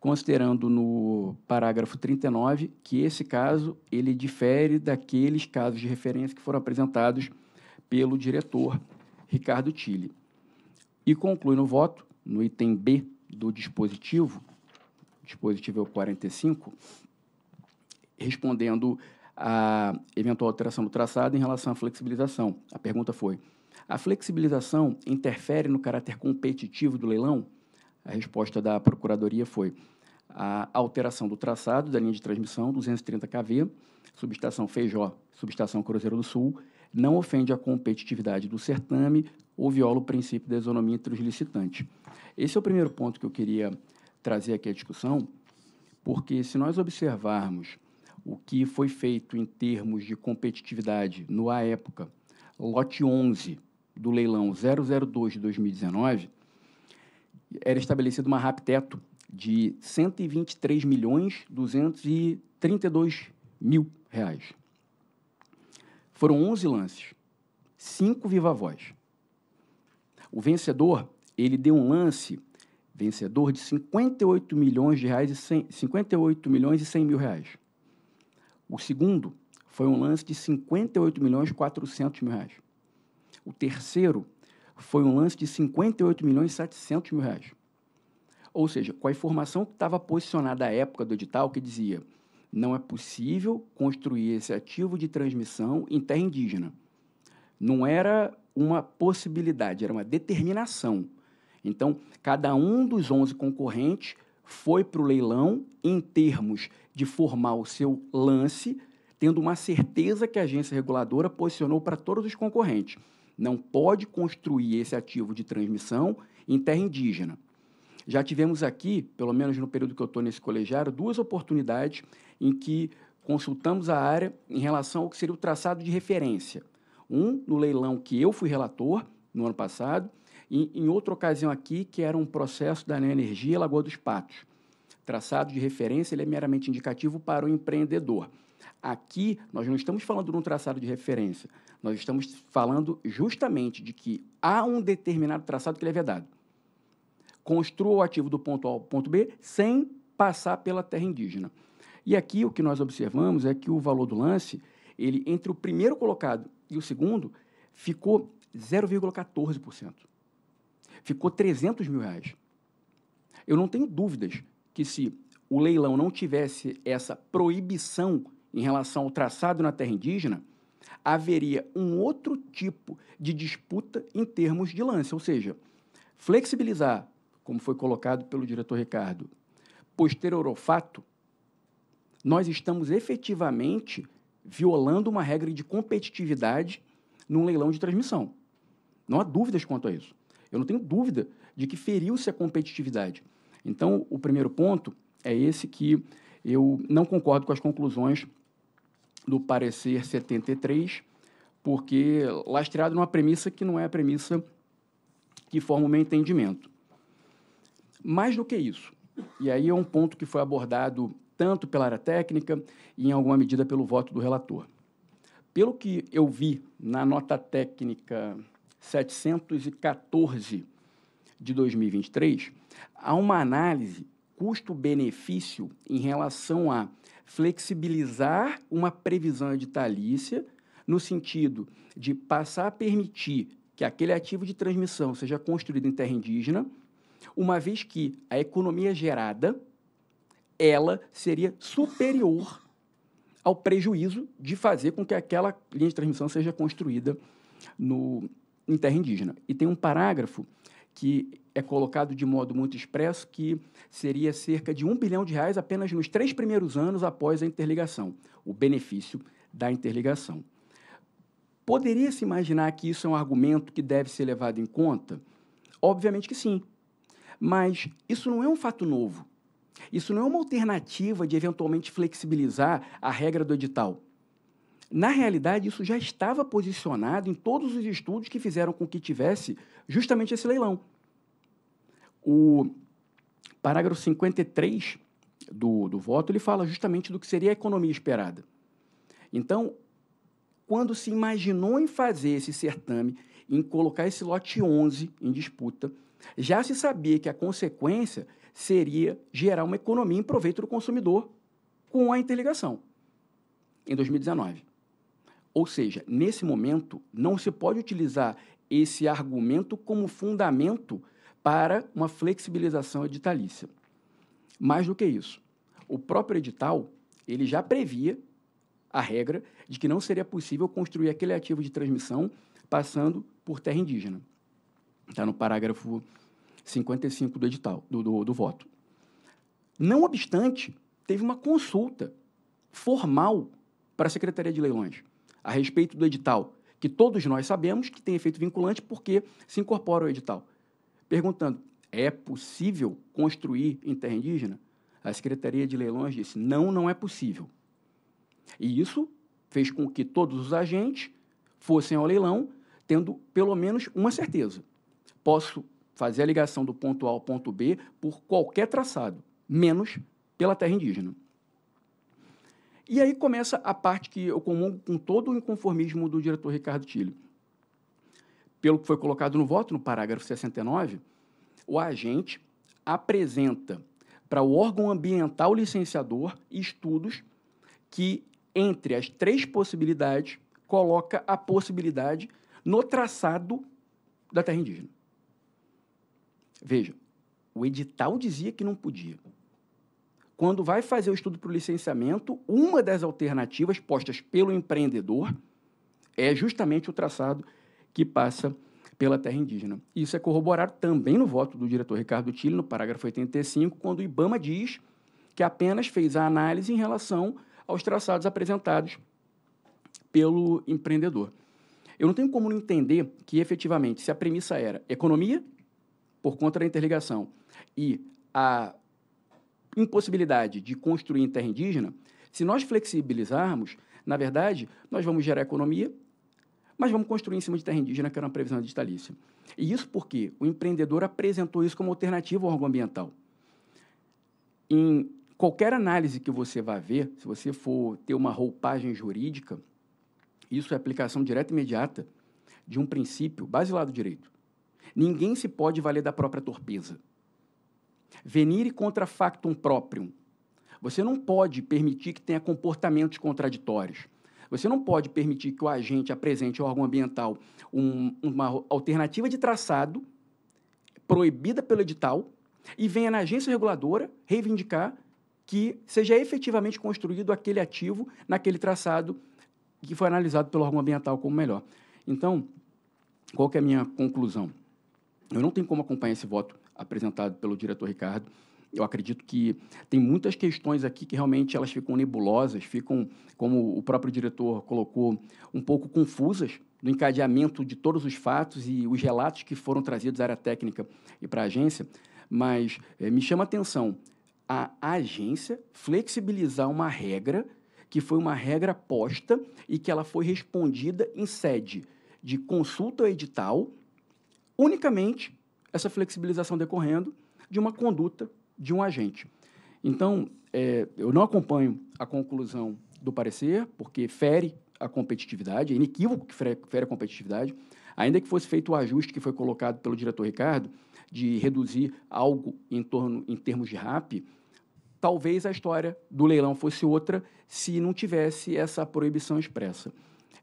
considerando no parágrafo trinta e nove que esse caso ele difere daqueles casos de referência que foram apresentados pelo diretor Ricardo Tili. E conclui no voto, no item B do dispositivo, dispositivo é o quarenta e cinco, respondendo a eventual alteração do traçado em relação à flexibilização. A pergunta foi, a flexibilização interfere no caráter competitivo do leilão? A resposta da Procuradoria foi a alteração do traçado da linha de transmissão, duzentos e trinta quilovolts, subestação Feijó, subestação Cruzeiro do Sul, não ofende a competitividade do certame ou viola o princípio da isonomia entre os licitantes. Esse é o primeiro ponto que eu queria trazer aqui à discussão, porque se nós observarmos o que foi feito em termos de competitividade no à época, lote onze do leilão zero zero dois de dois mil e dezenove, era estabelecido uma R A P-teto de cento e vinte e três milhões duzentos e trinta e dois mil reais. Foram onze lances, cinco viva-voz. O vencedor, ele deu um lance vencedor de cinquenta e oito milhões de reais e cem, cinquenta e oito milhões e cem mil reais. O segundo foi um lance de cinquenta e oito milhões e quatrocentos mil reais. O terceiro foi um lance de cinquenta e oito milhões e setecentos mil reais. Ou seja, com a informação que estava posicionada à época do edital, que dizia não é possível construir esse ativo de transmissão em terra indígena. Não era uma possibilidade, era uma determinação. Então, cada um dos onze concorrentes foi para o leilão em termos de formar o seu lance, tendo uma certeza que a agência reguladora posicionou para todos os concorrentes. Não pode construir esse ativo de transmissão em terra indígena. Já tivemos aqui, pelo menos no período que eu estou nesse colegiado, duas oportunidades em que consultamos a área em relação ao que seria o traçado de referência. Um, no leilão que eu fui relator no ano passado, e em outra ocasião aqui, que era um processo da ANEEL Energia Lagoa dos Patos. Traçado de referência, ele é meramente indicativo para o empreendedor. Aqui, nós não estamos falando de um traçado de referência, nós estamos falando justamente de que há um determinado traçado que ele é vedado. Construa o ativo do ponto A ao ponto B sem passar pela terra indígena. E aqui o que nós observamos é que o valor do lance, ele entre o primeiro colocado e o segundo, ficou zero vírgula quatorze por cento. Ficou trezentos mil reais. Eu não tenho dúvidas que se o leilão não tivesse essa proibição em relação ao traçado na terra indígena, haveria um outro tipo de disputa em termos de lance, ou seja, flexibilizar, como foi colocado pelo diretor Ricardo, posterior ao fato, nós estamos efetivamente violando uma regra de competitividade num leilão de transmissão. Não há dúvidas quanto a isso. Eu não tenho dúvida de que feriu-se a competitividade. Então, o primeiro ponto é esse, que eu não concordo com as conclusões do parecer setenta e três, porque lastreado numa premissa que não é a premissa que forma o meu entendimento. Mais do que isso, e aí é um ponto que foi abordado tanto pela área técnica e, em alguma medida, pelo voto do relator. Pelo que eu vi na nota técnica setecentos e quatorze de dois mil e vinte e três, há uma análise custo-benefício em relação a flexibilizar uma previsão editalícia no sentido de passar a permitir que aquele ativo de transmissão seja construído em terra indígena, uma vez que a economia gerada, ela seria superior ao prejuízo de fazer com que aquela linha de transmissão seja construída no, em terra indígena. E tem um parágrafo que é colocado de modo muito expresso, que seria cerca de um bilhão de reais apenas nos três primeiros anos após a interligação, o benefício da interligação. Poderia-se imaginar que isso é um argumento que deve ser levado em conta? Obviamente que sim. Mas isso não é um fato novo. Isso não é uma alternativa de eventualmente flexibilizar a regra do edital. Na realidade, isso já estava posicionado em todos os estudos que fizeram com que tivesse justamente esse leilão. O parágrafo cinquenta e três do, do voto, ele fala justamente do que seria a economia esperada. Então, quando se imaginou em fazer esse certame, em colocar esse lote onze em disputa, já se sabia que a consequência seria gerar uma economia em proveito do consumidor com a interligação, em dois mil e dezenove. Ou seja, nesse momento, não se pode utilizar esse argumento como fundamento para uma flexibilização editalícia. Mais do que isso, o próprio edital ele já previa a regra de que não seria possível construir aquele ativo de transmissão passando por terra indígena. Está no parágrafo cinquenta e cinco do edital, do, do, do voto. Não obstante, teve uma consulta formal para a Secretaria de Leilões a respeito do edital, que todos nós sabemos que tem efeito vinculante porque se incorpora ao edital. Perguntando, é possível construir em terra indígena? A Secretaria de Leilões disse, não, não é possível. E isso fez com que todos os agentes fossem ao leilão tendo pelo menos uma certeza. Posso fazer a ligação do ponto A ao ponto B por qualquer traçado, menos pela terra indígena. E aí começa a parte que eu comungo com todo o inconformismo do diretor Ricardo Tili. Pelo que foi colocado no voto, no parágrafo sessenta e nove, o agente apresenta para o órgão ambiental licenciador estudos que, entre as três possibilidades, coloca a possibilidade no traçado da terra indígena. Veja, o edital dizia que não podia. Quando vai fazer o estudo para o licenciamento, uma das alternativas postas pelo empreendedor é justamente o traçado que passa pela terra indígena. Isso é corroborado também no voto do diretor Ricardo Tili, no parágrafo oitenta e cinco, quando o IBAMA diz que apenas fez a análise em relação aos traçados apresentados pelo empreendedor. Eu não tenho como não entender que, efetivamente, se a premissa era economia, por conta da interligação, e a impossibilidade de construir em terra indígena, se nós flexibilizarmos, na verdade, nós vamos gerar economia, mas vamos construir em cima de terra indígena, que era uma previsão editalícia. E isso porque o empreendedor apresentou isso como alternativa ao órgão ambiental. Em qualquer análise que você vá ver, se você for ter uma roupagem jurídica, isso é aplicação direta e imediata de um princípio basilar do direito. Ninguém se pode valer da própria torpeza. Venire contra factum proprium. Você não pode permitir que tenha comportamentos contraditórios. Você não pode permitir que o agente apresente ao órgão ambiental um, uma alternativa de traçado proibida pelo edital e venha na agência reguladora reivindicar que seja efetivamente construído aquele ativo naquele traçado que foi analisado pelo órgão ambiental como melhor. Então, qual que é a minha conclusão? Eu não tenho como acompanhar esse voto apresentado pelo diretor Ricardo. Eu acredito que tem muitas questões aqui que realmente elas ficam nebulosas, ficam, como o próprio diretor colocou, um pouco confusas no encadeamento de todos os fatos e os relatos que foram trazidos à área técnica e para a agência, mas eh, me chama a atenção a agência flexibilizar uma regra que foi uma regra posta e que ela foi respondida em sede de consulta edital, unicamente essa flexibilização decorrendo de uma conduta de um agente. Então, é, eu não acompanho a conclusão do parecer, porque fere a competitividade, é inequívoco que fere a competitividade, ainda que fosse feito o ajuste que foi colocado pelo diretor Ricardo, de reduzir algo em, torno, em termos de R A P, talvez a história do leilão fosse outra se não tivesse essa proibição expressa.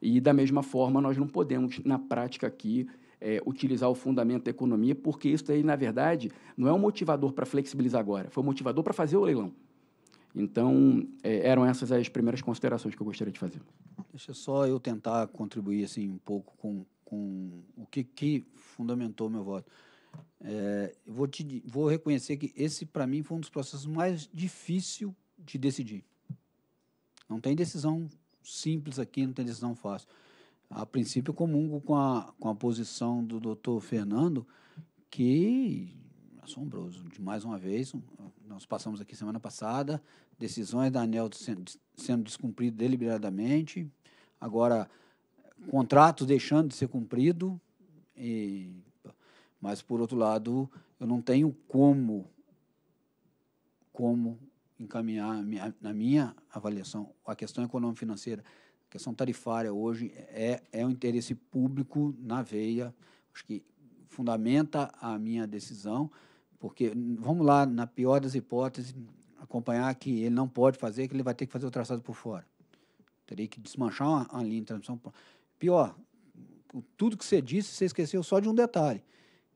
E, da mesma forma, nós não podemos, na prática aqui, é, utilizar o fundamento da economia, porque isso aí, na verdade, não é um motivador para flexibilizar agora, foi um motivador para fazer o leilão. Então, é, eram essas as primeiras considerações que eu gostaria de fazer. Deixa só eu tentar contribuir assim, um pouco com, com o que, que fundamentou meu voto. É, eu vou, te, vou reconhecer que esse, para mim, foi um dos processos mais difíceis de decidir. Não tem decisão simples aqui, não tem decisão fácil. A princípio, eu comungo com a, com a posição do doutor Fernando, que, assombroso, de mais uma vez, nós passamos aqui semana passada, decisões da ANEEL sendo, sendo descumpridas deliberadamente, agora, contratos deixando de ser cumprido, e... Mas, por outro lado, eu não tenho como, como encaminhar, na minha avaliação, a questão econômico-financeira, a questão tarifária hoje é, é um interesse público na veia, acho que fundamenta a minha decisão, porque, vamos lá, na pior das hipóteses, acompanhar que ele não pode fazer, que ele vai ter que fazer o traçado por fora. Teria que desmanchar uma, uma linha de transmissão. Pior, tudo que você disse, você esqueceu só de um detalhe.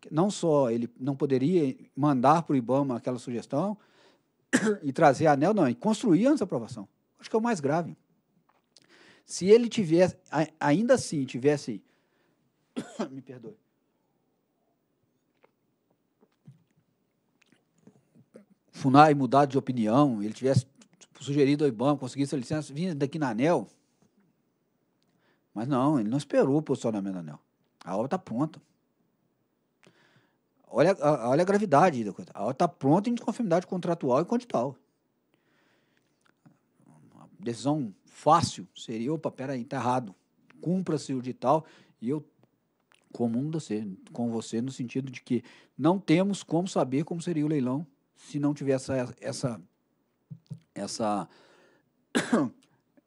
Não só ele não poderia mandar para o IBAMA aquela sugestão e trazer a ANEEL, não, e construir antes da aprovação. Acho que é o mais grave. Se ele tivesse, ainda assim tivesse, me perdoe, FUNAI mudado de opinião, ele tivesse sugerido ao IBAMA, conseguisse a licença, vinha daqui na ANEEL, mas não, ele não esperou o posicionamento da ANEEL. A obra está pronta. Olha, olha a gravidade da coisa. A obra está pronta em desconformidade contratual e condital. Uma decisão fácil seria, opa, peraí, está errado. Cumpra-se o digital. E eu comundo com você no sentido de que não temos como saber como seria o leilão se não tivesse essa, essa, essa,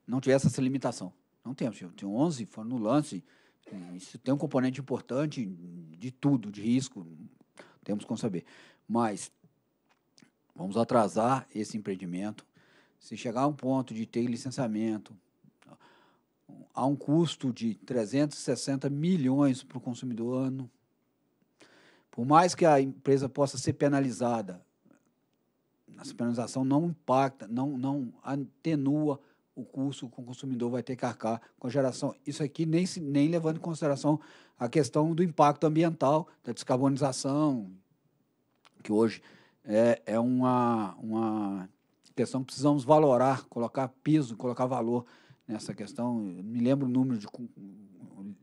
não tivesse essa limitação. Não temos. Tem onze, foram no lance. Isso tem um componente importante de tudo, de risco. Temos como saber. Mas vamos atrasar esse empreendimento. Se chegar a um ponto de ter licenciamento, há um custo de trezentos e sessenta milhões para o consumidor ano. Por mais que a empresa possa ser penalizada, essa penalização não impacta, não, não atenua o custo que o consumidor vai ter que arcar com a geração. Isso aqui nem, nem levando em consideração a questão do impacto ambiental, da descarbonização, que hoje é, é uma, uma questão que precisamos valorar, colocar peso, colocar valor nessa questão. Eu me lembro o número de,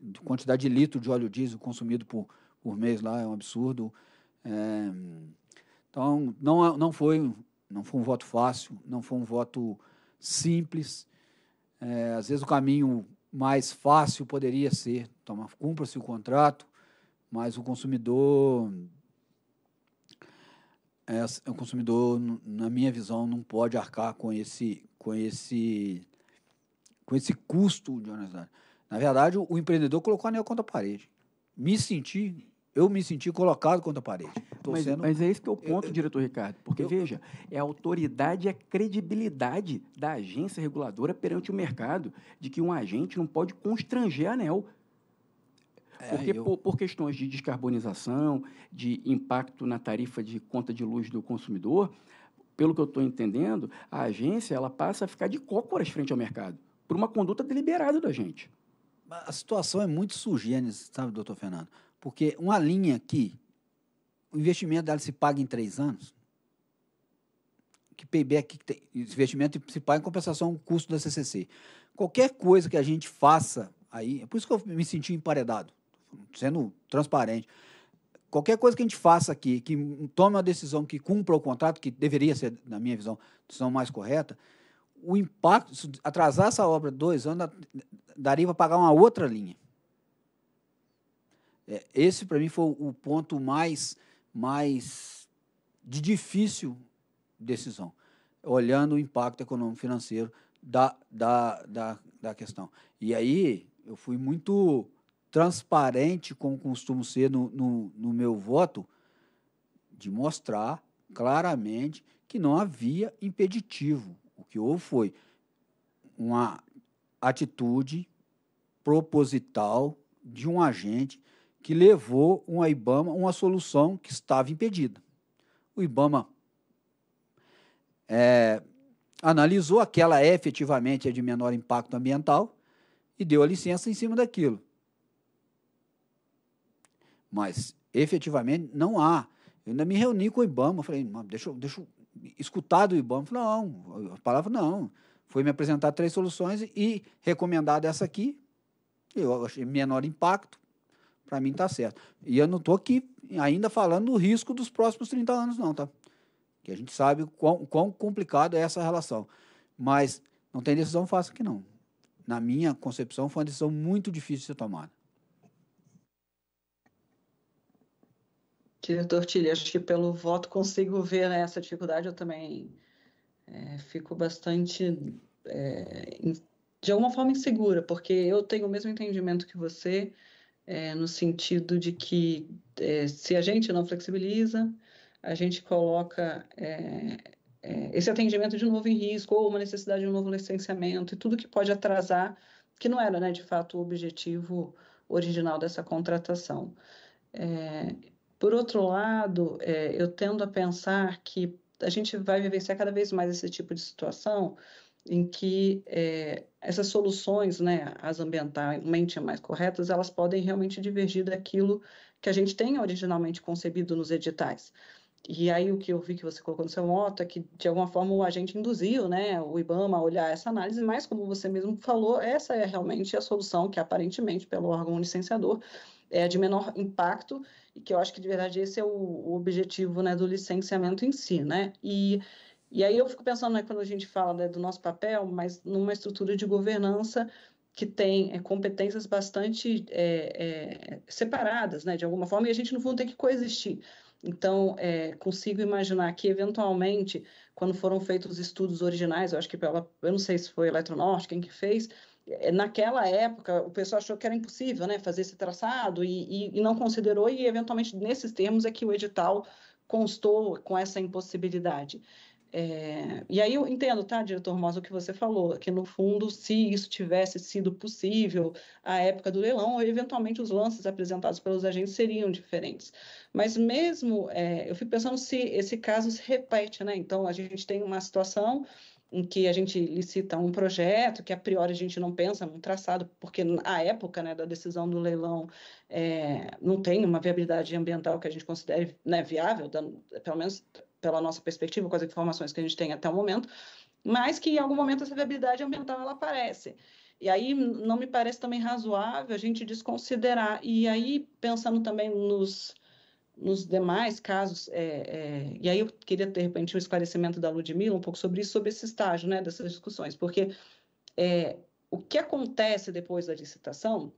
de quantidade de litro de óleo diesel consumido por, por mês lá, é um absurdo. É, então, não, não, foi, não foi um voto fácil, não foi um voto simples. É, às vezes o caminho mais fácil poderia ser, toma, cumpra-se o contrato, mas o consumidor, é, o consumidor, na minha visão, não pode arcar com esse, com esse, com esse custo de honestidade. Na verdade, o, o empreendedor colocou a ANEEL contra a parede. Me senti, eu me senti colocado contra a parede. Mas, sendo... mas é esse que é o ponto, eu, diretor Ricardo, porque, eu, veja, é a autoridade e a credibilidade da agência reguladora perante o mercado, de que um agente não pode constranger a ANEEL. É, porque, eu... por, por questões de descarbonização, de impacto na tarifa de conta de luz do consumidor, pelo que eu estou entendendo, a agência ela passa a ficar de cócoras frente ao mercado, por uma conduta deliberada da gente. A situação é muito sui generis, sabe, doutor Fernando? Porque uma linha aqui, o investimento dela se paga em três anos. Que payback que tem? Investimento se paga em compensação ao custo da C C C. Qualquer coisa que a gente faça aí, é por isso que eu me senti emparedado, sendo transparente. Qualquer coisa que a gente faça aqui, que tome uma decisão que cumpra o contrato, que deveria ser, na minha visão, a decisão mais correta, o impacto, se atrasar essa obra dois anos, daria para pagar uma outra linha. É, esse, para mim, foi o ponto mais... mas de difícil decisão, olhando o impacto econômico-financeiro da, da, da, da questão. E aí eu fui muito transparente, como costumo ser no, no, no meu voto, de mostrar claramente que não havia impeditivo. O que houve foi uma atitude proposital de um agente que levou um IBAMA uma solução que estava impedida. O IBAMA é, analisou aquela é, efetivamente é de menor impacto ambiental e deu a licença em cima daquilo. Mas, efetivamente, não há. Eu ainda me reuni com o IBAMA, falei, deixa, deixa eu escutar do IBAMA. Falei, não, a palavra não. Foi me apresentar três soluções e recomendada essa aqui, eu achei menor impacto, para mim está certo. E eu não estou aqui ainda falando do risco dos próximos trinta anos, não, tá? Que a gente sabe o quão, quão complicado é essa relação. Mas não tem decisão fácil aqui, não. Na minha concepção, foi uma decisão muito difícil de ser tomada. Diretor Tili, acho que pelo voto consigo ver, né, essa dificuldade. Eu também é, fico bastante, é, de alguma forma, insegura, porque eu tenho o mesmo entendimento que você, é, no sentido de que é, se a gente não flexibiliza, a gente coloca é, é, esse atendimento de novo em risco, ou uma necessidade de um novo licenciamento, e tudo que pode atrasar, que não era, né, de fato, o objetivo original dessa contratação. É, Por outro lado, é, eu tendo a pensar que a gente vai vivenciar cada vez mais esse tipo de situação em que é, essas soluções, né, as ambientalmente mais corretas, elas podem realmente divergir daquilo que a gente tem originalmente concebido nos editais. E aí o que eu vi que você colocou no seu voto é que, de alguma forma, o agente induziu, né, o IBAMA a olhar essa análise, mas, como você mesmo falou, essa é realmente a solução que, aparentemente, pelo órgão licenciador, é de menor impacto, e que eu acho que, de verdade, esse é o, o objetivo, né, do licenciamento em si, né, e, e aí eu fico pensando, né, quando a gente fala, né, do nosso papel, mas numa estrutura de governança que tem é, competências bastante é, é, separadas, né, de alguma forma, e a gente, no fundo, tem que coexistir. Então, é, consigo imaginar que, eventualmente, quando foram feitos os estudos originais, eu acho que, pela, eu não sei se foi a Eletronorte, quem que fez, naquela época, o pessoal achou que era impossível, né, fazer esse traçado e, e, e não considerou, e, eventualmente, nesses termos é que o edital constou com essa impossibilidade. É, e aí eu entendo, tá, diretor Mosa, o que você falou, que, no fundo, se isso tivesse sido possível à época do leilão, eventualmente os lances apresentados pelos agentes seriam diferentes. Mas mesmo, é, eu fico pensando se esse caso se repete, né, então a gente tem uma situação em que a gente licita um projeto, que a priori a gente não pensa num traçado, porque a época, né, da decisão do leilão é, não tem uma viabilidade ambiental que a gente considere, né, viável, da, pelo menos pela nossa perspectiva, com as informações que a gente tem até o momento, mas que em algum momento essa viabilidade ambiental ela aparece. E aí não me parece também razoável a gente desconsiderar. E aí, pensando também nos... nos demais casos, é, é, e aí eu queria, de repente, um esclarecimento da Ludmila um pouco sobre isso, sobre esse estágio, né, dessas discussões, porque é, o que acontece depois da licitação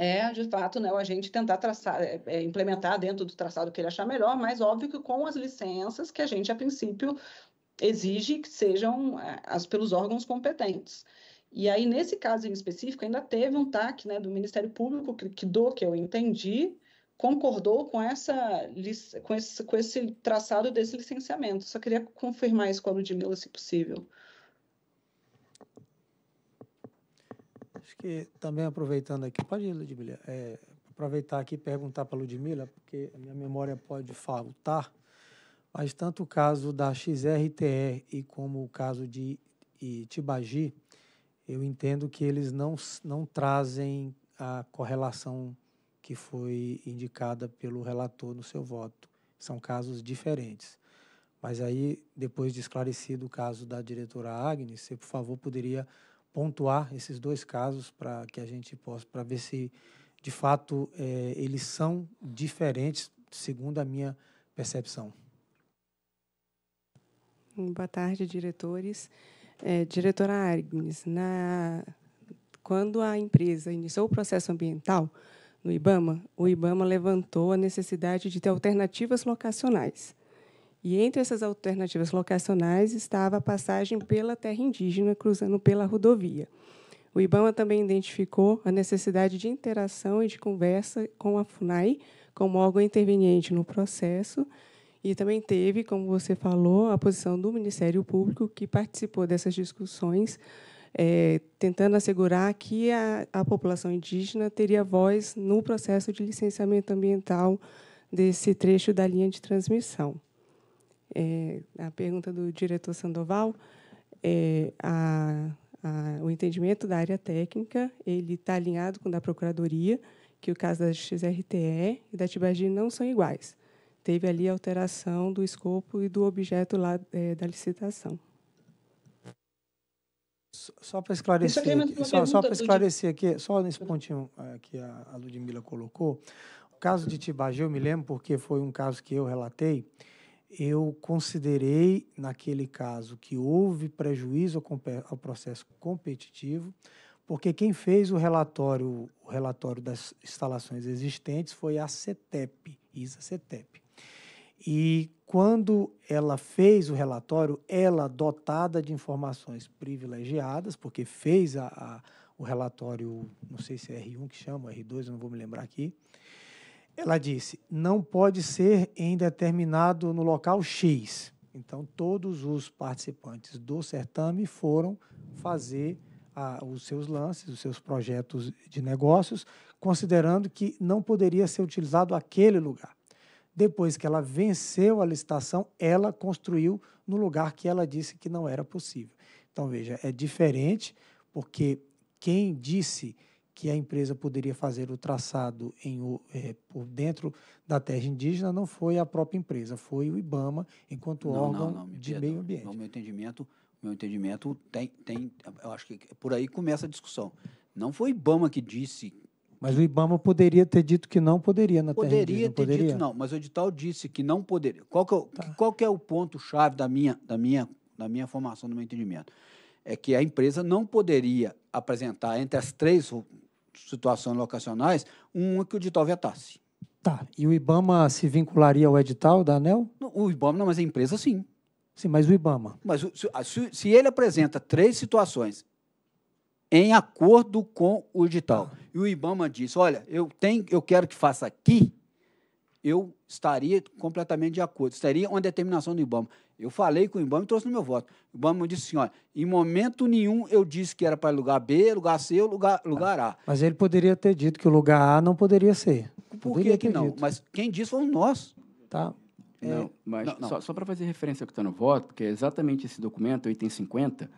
é, de fato, né, o agente tentar traçar, é, é, implementar dentro do traçado que ele achar melhor, mas óbvio que com as licenças que a gente, a princípio, exige que sejam é, as, pelos órgãos competentes. E aí, nesse caso em específico, ainda teve um T A C, né, do Ministério Público, que, que do que eu entendi, concordou com, essa, com, esse, com esse traçado desse licenciamento. Só queria confirmar isso com a Ludmila, se possível. Acho que também aproveitando aqui, pode ir, Ludmila, é, aproveitar aqui e perguntar para a Ludmila, porque a minha memória pode faltar, mas tanto o caso da X R T E e como o caso de Itibagi, eu entendo que eles não, não trazem a correlação que foi indicada pelo relator no seu voto. São casos diferentes. Mas aí, depois de esclarecido o caso da diretora Agnes, você, por favor, poderia pontuar esses dois casos para que a gente possa, para ver se, de fato, é, eles são diferentes, segundo a minha percepção. Boa tarde, diretores. É, diretora Agnes, na... quando a empresa iniciou o processo ambiental, no IBAMA, o IBAMA levantou a necessidade de ter alternativas locacionais. E entre essas alternativas locacionais estava a passagem pela terra indígena, cruzando pela rodovia. O IBAMA também identificou a necessidade de interação e de conversa com a FUNAI, como órgão interveniente no processo, e também teve, como você falou, a posição do Ministério Público, que participou dessas discussões, É, tentando assegurar que a, a população indígena teria voz no processo de licenciamento ambiental desse trecho da linha de transmissão. É, a pergunta do diretor Sandoval, é, a, a, o entendimento da área técnica, ele está alinhado com o da Procuradoria, que o caso da X R T E e da Itibagi não são iguais. Teve ali alteração do escopo e do objeto lá, é, da licitação. Só para esclarecer, só, só para esclarecer aqui, só nesse pontinho que a Ludmila colocou, o caso de Itibagi, eu me lembro porque foi um caso que eu relatei, eu considerei naquele caso que houve prejuízo ao processo competitivo, porque quem fez o relatório, o relatório das instalações existentes foi a CETEP, ISA-CETEP. E quando ela fez o relatório, ela, dotada de informações privilegiadas, porque fez a, a, o relatório, não sei se é R um que chama, R dois, eu não vou me lembrar aqui, ela disse, não pode ser em determinado no local X. Então, todos os participantes do certame foram fazer a, os seus lances, os seus projetos de negócios, considerando que não poderia ser utilizado aquele lugar. Depois que ela venceu a licitação, ela construiu no lugar que ela disse que não era possível. Então, veja, é diferente, porque quem disse que a empresa poderia fazer o traçado em, é, por dentro da terra indígena não foi a própria empresa, foi o IBAMA, enquanto não, órgão não, não, me de perdão, meio ambiente. No meu entendimento, meu entendimento tem, tem, eu acho que por aí começa a discussão. Não foi o IBAMA que disse... Mas o IBAMA poderia ter dito que não poderia na poderia terra indígena. Ter poderia ter dito não, mas o edital disse que não poderia. Qual que é, tá. qual que é o ponto-chave da minha, da, minha, da minha formação, do meu entendimento? É que a empresa não poderia apresentar entre as três... situações locacionais, uma que o edital vetasse. Tá. E o IBAMA se vincularia ao edital da ANEEL? Não, o IBAMA não, mas a empresa sim. Sim, mas o IBAMA. Mas se, se, se ele apresenta três situações em acordo com o edital, ah. e o IBAMA diz, olha, eu, tenho, eu quero que faça aqui, eu estaria completamente de acordo. Seria uma determinação do IBAMA. Eu falei com o IBAMA e trouxe no meu voto. O IBAMA disse assim, olha, em momento nenhum eu disse que era para lugar B, lugar C ou lugar, lugar A. Mas ele poderia ter dito que o lugar A não poderia ser. Por poderia que, que não? Dito. Mas quem disse foi nós. Tá. É, não, mas não, não. Só, só para fazer referência ao que está no voto, porque é exatamente esse documento, o item cinquenta,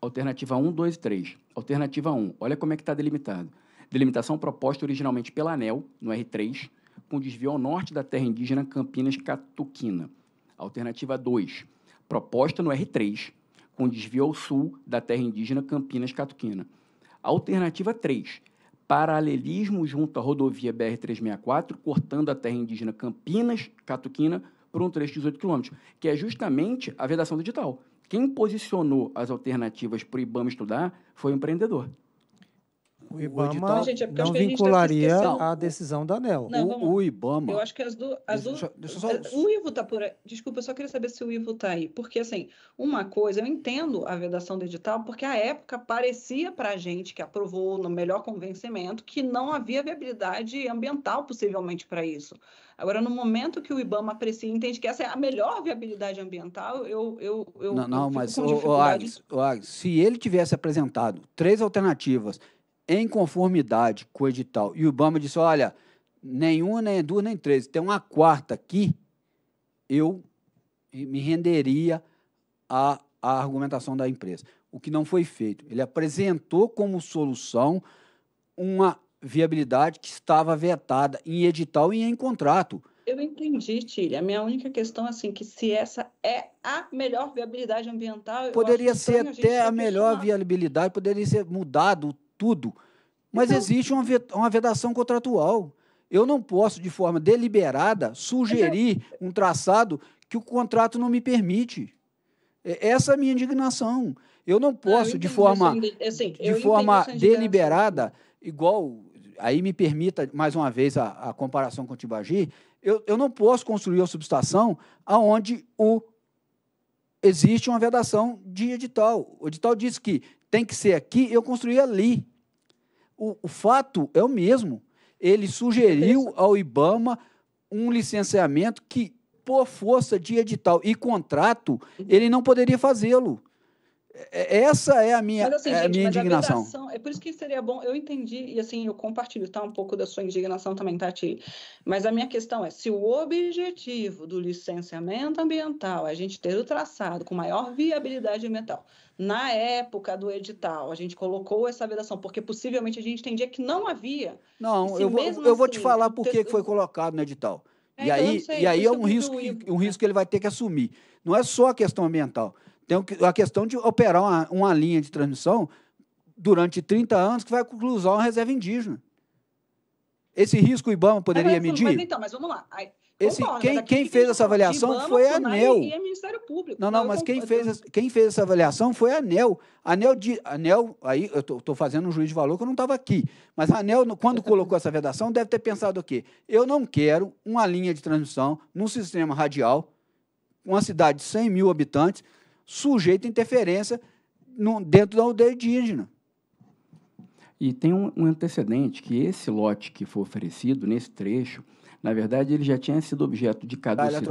alternativa um, dois e três. Alternativa um, olha como é que está delimitado. Delimitação proposta originalmente pela ANEEL, no R três, com desvio ao norte da terra indígena Campinas-Catuquina. Alternativa dois, proposta no R três, com desvio ao sul da terra indígena Campinas-Catuquina. Alternativa três, paralelismo junto à rodovia B R trezentos e sessenta e quatro, cortando a terra indígena Campinas-Catuquina por um trecho de dezoito quilômetros, que é justamente a vedação do edital. Quem posicionou as alternativas para o IBAMA estudar foi o empreendedor. O IBAMA o edital, gente, é não vincularia a, a decisão da ANEEL. Não, o, o IBAMA... Eu acho que as duas... O Ivo está por aí. Desculpa, eu só queria saber se o Ivo está aí. Porque, assim, uma coisa, eu entendo a vedação do edital, porque à época parecia para a gente, que aprovou no melhor convencimento, que não havia viabilidade ambiental, possivelmente, para isso. Agora, no momento que o IBAMA aprecia e entende que essa é a melhor viabilidade ambiental, eu... eu, eu não, não, eu mas, o Agnes, se ele tivesse apresentado três alternativas... em conformidade com o edital, e o IBAMA disse, olha, nenhuma, nem duas, nem três, tem uma quarta aqui, eu me renderia à, à argumentação da empresa. O que não foi feito. Ele apresentou como solução uma viabilidade que estava vetada em edital e em contrato. Eu entendi, Tília. A minha única questão é assim, que se essa é a melhor viabilidade ambiental... Poderia ser até a melhor viabilidade, poderia ser mudado tudo, mas então, existe uma, ve uma vedação contratual. Eu não posso, de forma deliberada, sugerir eu... um traçado que o contrato não me permite. Essa é a minha indignação. Eu não posso, não, eu de forma, assim, de forma deliberada, igual, aí me permita, mais uma vez, a, a comparação com o Tibagi, eu, eu não posso construir a subestação onde o, existe uma vedação de edital. O edital diz que tem que ser aqui, eu construí ali. O, o fato é o mesmo. Ele sugeriu ao IBAMA um licenciamento que, por força de edital e contrato, ele não poderia fazê-lo. Essa é a minha, mas, assim, é gente, a minha indignação. A vedação, é por isso que seria bom, eu entendi, e assim, eu compartilho tá, um pouco da sua indignação também, Tati, mas a minha questão é, se o objetivo do licenciamento ambiental é a gente ter o traçado com maior viabilidade ambiental, na época do edital, a gente colocou essa vedação, porque possivelmente a gente entendia que não havia. Não, eu vou, eu vou assim, te falar por que ter... foi colocado no edital. É, e, então, aí, sei, e aí é um risco, que, um risco que ele vai ter que assumir. Não é só a questão ambiental. Tem a questão de operar uma, uma linha de transmissão durante trinta anos que vai cruzar uma reserva indígena. Esse risco o IBAMA poderia medir? Mas então, mas vamos lá. Esse, Concordo, quem quem fez essa avaliação Ibama, foi a ANEEL. E é Ministério Público. Não, não, não mas quem fez, quem fez essa avaliação foi a ANEEL. A ANEEL, de, a ANEEL aí eu estou fazendo um juízo de valor que eu não estava aqui, mas a ANEEL, quando colocou essa vedação, deve ter pensado o quê? Eu não quero uma linha de transmissão num sistema radial, uma cidade de cem mil habitantes, sujeita a interferência no, dentro da aldeia indígena. E tem um, um antecedente, que esse lote que foi oferecido nesse trecho, na verdade, ele já tinha sido objeto de caducidade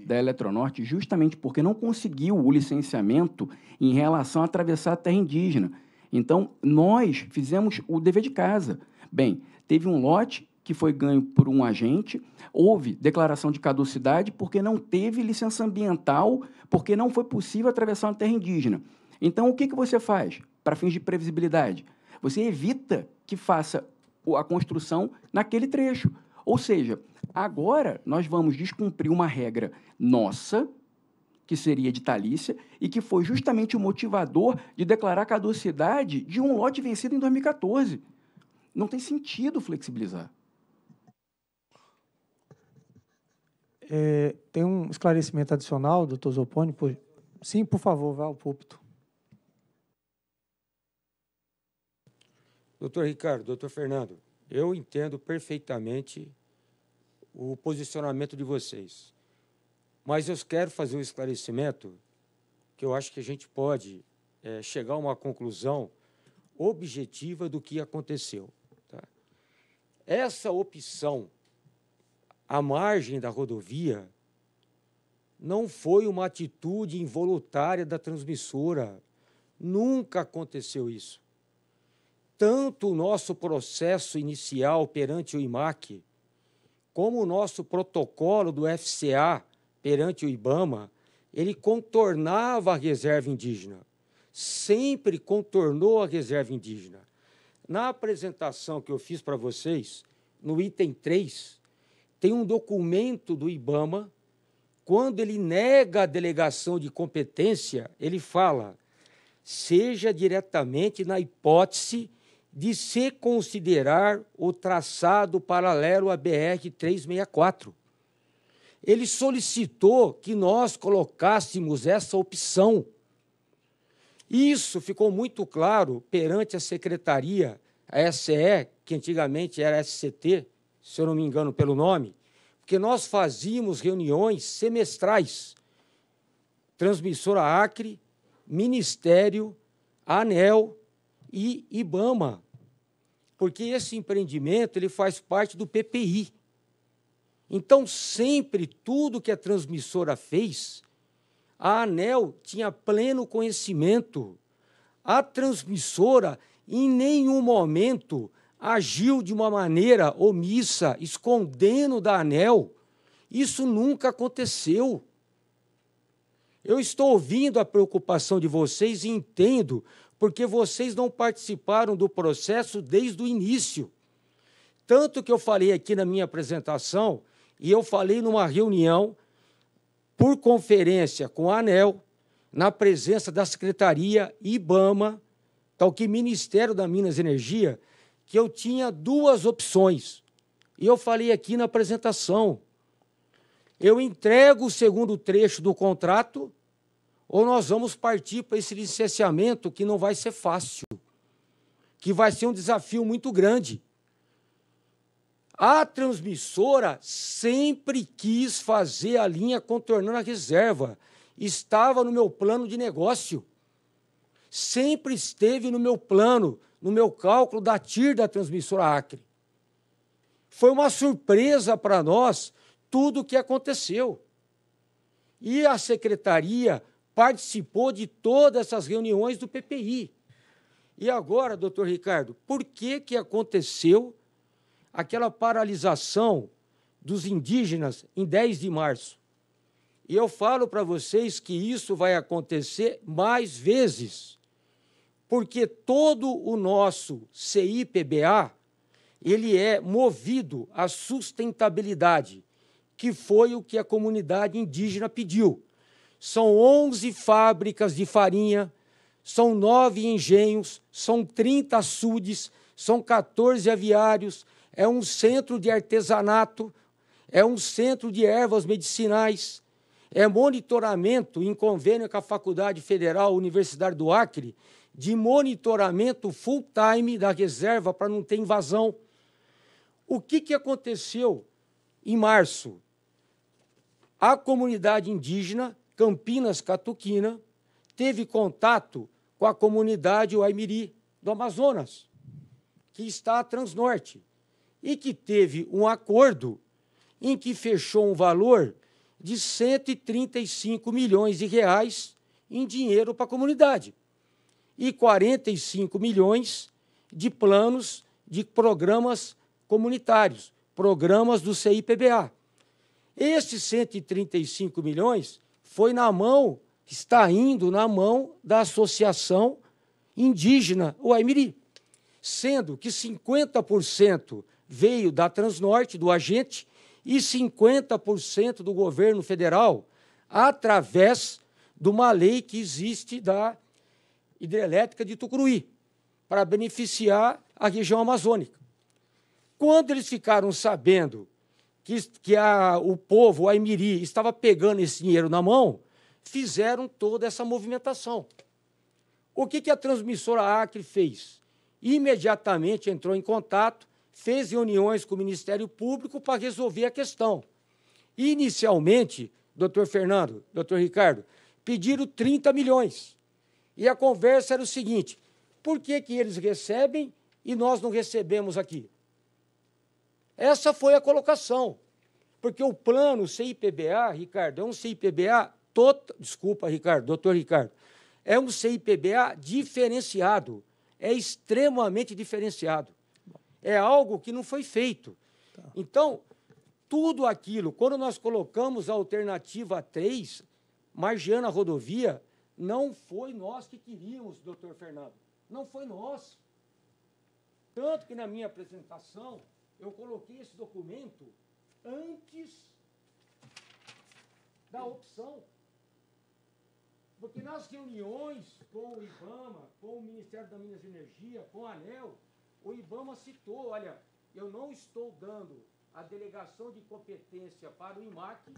da, da Eletronorte, justamente porque não conseguiu o licenciamento em relação a atravessar a terra indígena. Então, nós fizemos o dever de casa. Bem, teve um lote que foi ganho por um agente, houve declaração de caducidade porque não teve licença ambiental, porque não foi possível atravessar uma terra indígena. Então, o que, que você faz para fins de previsibilidade? Você evita que faça a construção naquele trecho. Ou seja, agora nós vamos descumprir uma regra nossa, que seria de talícia, e que foi justamente o motivador de declarar a caducidade de um lote vencido em dois mil e quatorze. Não tem sentido flexibilizar. É, tem um esclarecimento adicional, doutor Zoponi? Por... Sim, por favor, vá ao púlpito. Doutor Ricardo, doutor Fernando, eu entendo perfeitamente o posicionamento de vocês, mas eu quero fazer um esclarecimento que eu acho que a gente pode é, chegar a uma conclusão objetiva do que aconteceu. Tá? Essa opção à margem da rodovia não foi uma atitude involuntária da transmissora. Nunca aconteceu isso. Tanto o nosso processo inicial perante o I M A C, como o nosso protocolo do F C A perante o IBAMA, ele contornava a reserva indígena, sempre contornou a reserva indígena. Na apresentação que eu fiz para vocês, no item três, tem um documento do IBAMA, quando ele nega a delegação de competência, ele fala, seja diretamente na hipótese de se considerar o traçado paralelo à B R trezentos e sessenta e quatro. Ele solicitou que nós colocássemos essa opção. Isso ficou muito claro perante a secretaria, a S E, que antigamente era S C T, se eu não me engano pelo nome, porque nós fazíamos reuniões semestrais, Transmissora Acre, Ministério, ANEEL, e IBAMA, porque esse empreendimento ele faz parte do P P I. Então, sempre tudo que a transmissora fez, a ANEEL tinha pleno conhecimento. A transmissora, em nenhum momento, agiu de uma maneira omissa, escondendo da ANEEL. Isso nunca aconteceu. Eu estou ouvindo a preocupação de vocês e entendo porque vocês não participaram do processo desde o início. Tanto que eu falei aqui na minha apresentação, e eu falei numa reunião, por conferência com a ANEEL, na presença da Secretaria IBAMA, tal que Ministério da Minas e Energia, que eu tinha duas opções. E eu falei aqui na apresentação, eu entrego o segundo trecho do contrato, ou nós vamos partir para esse licenciamento que não vai ser fácil, que vai ser um desafio muito grande. A transmissora sempre quis fazer a linha contornando a reserva. Estava no meu plano de negócio. Sempre esteve no meu plano, no meu cálculo da T I R da Transmissora Acre. Foi uma surpresa para nós tudo o que aconteceu. E a secretaria participou de todas essas reuniões do P P I. E agora, doutor Ricardo, por que, que aconteceu aquela paralisação dos indígenas em dez de março? E eu falo para vocês que isso vai acontecer mais vezes, porque todo o nosso C I P B A, ele é movido à sustentabilidade, que foi o que a comunidade indígena pediu. São onze fábricas de farinha, são nove engenhos, são trinta açudes, são quatorze aviários, é um centro de artesanato, é um centro de ervas medicinais, é monitoramento em convênio com a Faculdade Federal Universidade do Acre, de monitoramento full-time da reserva para não ter invasão. O que, que aconteceu em março? A comunidade indígena Campinas-Catuquina teve contato com a comunidade Uaimiri do Amazonas, que está a Transnorte, e que teve um acordo em que fechou um valor de cento e trinta e cinco milhões de reais em dinheiro para a comunidade e quarenta e cinco milhões de planos de programas comunitários, programas do C I P B A. Esses cento e trinta e cinco milhões foi na mão, está indo na mão da Associação Indígena Uaimiri, sendo que cinquenta por cento veio da Transnorte, do agente, e cinquenta por cento do governo federal, através de uma lei que existe da hidrelétrica de Tucuruí, para beneficiar a região amazônica. Quando eles ficaram sabendo que, que a, o povo, a Uaimiri, estava pegando esse dinheiro na mão, fizeram toda essa movimentação. O que, que a Transmissora Acre fez? Imediatamente entrou em contato, fez reuniões com o Ministério Público para resolver a questão. Inicialmente, doutor Fernando, doutor Ricardo, pediram trinta milhões. E a conversa era o seguinte: por que, que eles recebem e nós não recebemos aqui? Essa foi a colocação. Porque o plano C I P B A, Ricardo, é um C I P B A... Tot... Desculpa, Ricardo, doutor Ricardo. É um C I P B A diferenciado. É extremamente diferenciado. É algo que não foi feito. Tá. Então, tudo aquilo, quando nós colocamos a alternativa três, margeando a rodovia, não foi nós que queríamos, doutor Fernando. Não foi nós. Tanto que na minha apresentação eu coloquei esse documento antes da opção. Porque nas reuniões com o IBAMA, com o Ministério da Minas e Energia, com a ANEEL, o IBAMA citou: olha, eu não estou dando a delegação de competência para o IMAC,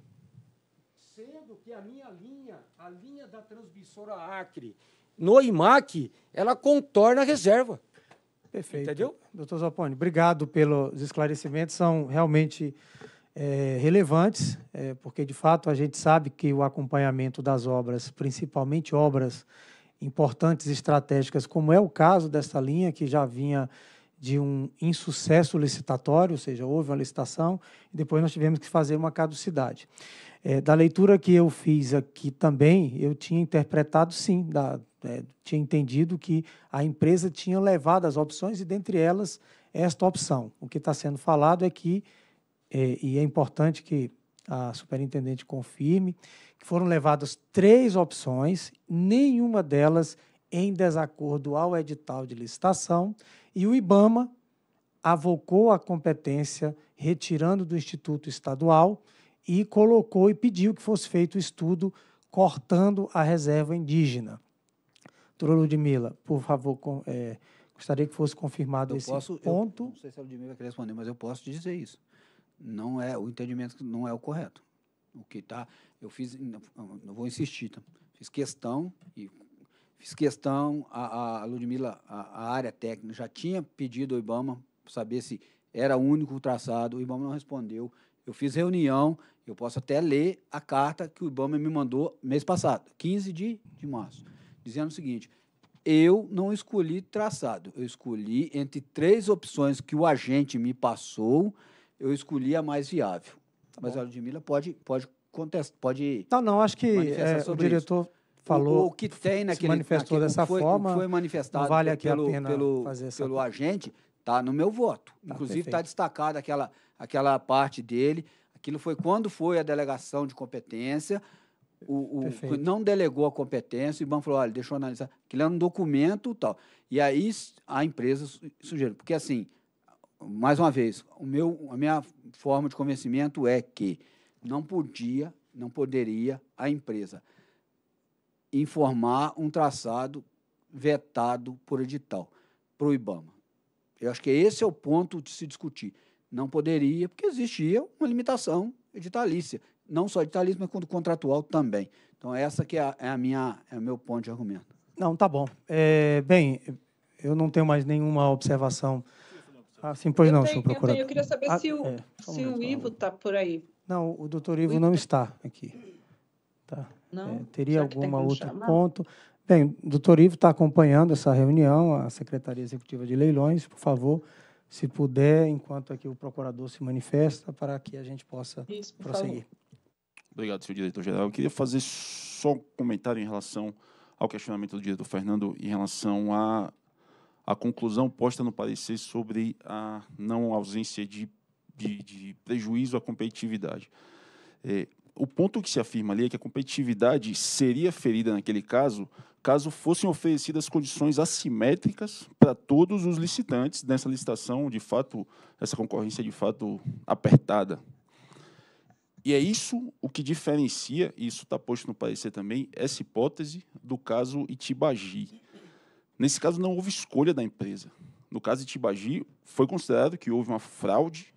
sendo que a minha linha, a linha da Transmissora Acre, no IMAC, ela contorna a reserva. Perfeito. Entendeu? Doutor Zoponi, obrigado pelos esclarecimentos, são realmente é, relevantes, é, porque, de fato, a gente sabe que o acompanhamento das obras, principalmente obras importantes e estratégicas, como é o caso dessa linha, que já vinha de um insucesso licitatório, ou seja, houve uma licitação, e depois nós tivemos que fazer uma caducidade. É, da leitura que eu fiz aqui também, eu tinha interpretado, sim, da... É, tinha entendido que a empresa tinha levado as opções e, dentre elas, esta opção. O que está sendo falado é que, é, e é importante que a superintendente confirme, que foram levadas três opções, nenhuma delas em desacordo ao edital de licitação, e o IBAMA avocou a competência, retirando do Instituto Estadual, e colocou e pediu que fosse feito o estudo cortando a reserva indígena. Doutora Ludmila, por favor, com, é, gostaria que fosse confirmado eu esse posso, ponto. Eu, não sei se a Ludmila quer responder, mas eu posso dizer isso. Não é, o entendimento não é o correto. O que tá, eu fiz, não, não vou insistir, tá? Fiz questão, e fiz questão, a, a Ludmila, a, a área técnica, já tinha pedido ao IBAMA para saber se era o único traçado, o IBAMA não respondeu. Eu fiz reunião, eu posso até ler a carta que o IBAMA me mandou mês passado, quinze de março. Dizendo o seguinte: eu não escolhi traçado, eu escolhi entre três opções que o agente me passou, eu escolhi a mais viável. Tá, mas bom. A Ludmila pode, pode contestar, pode... Não, não, acho que é, o diretor isso. falou, o, o que tem naquele, se manifestou naquele, dessa foi, forma, foi manifestado vale aqui pelo, a pena pelo, fazer essa pelo agente, está no meu voto. Tá, inclusive está destacada aquela, aquela parte dele, aquilo foi quando foi a delegação de competência. O, o, não delegou a competência, o IBAMA falou: olha, deixa eu analisar, aquilo era um documento e tal. E aí a empresa sugeriu, porque assim, mais uma vez, o meu, a minha forma de convencimento é que não podia, não poderia a empresa informar um traçado vetado por edital para o IBAMA. Eu acho que esse é o ponto de se discutir. Não poderia, porque existia uma limitação editalícia. Não só editalícia, mas quanto contratual também. Então, essa que é, a, é, a minha, é o meu ponto de argumento. Não, tá bom. É, bem, eu não tenho mais nenhuma observação. Ah, sim, pois eu não, senhor procurador. Eu queria saber ah, se o, é, um se o Ivo está por aí. Não, o doutor Ivo, Ivo não está aqui. Tá. Não? É, teria alguma outra ponto? Bem, o doutor Ivo está acompanhando essa reunião, a Secretaria Executiva de Leilões, por favor, se puder, enquanto aqui o procurador se manifesta, para que a gente possa Isso, prosseguir. Favor. Obrigado, senhor diretor-geral. Eu queria fazer só um comentário em relação ao questionamento do diretor Fernando em relação à, à conclusão posta no parecer sobre a não ausência de, de, de prejuízo à competitividade. É, o ponto que se afirma ali é que a competitividade seria ferida naquele caso, caso fossem oferecidas condições assimétricas para todos os licitantes nessa licitação, de fato, essa concorrência de fato apertada. E é isso o que diferencia, e isso está posto no parecer também, essa hipótese do caso Itibagi. Nesse caso, não houve escolha da empresa. No caso Itibagi, foi considerado que houve uma fraude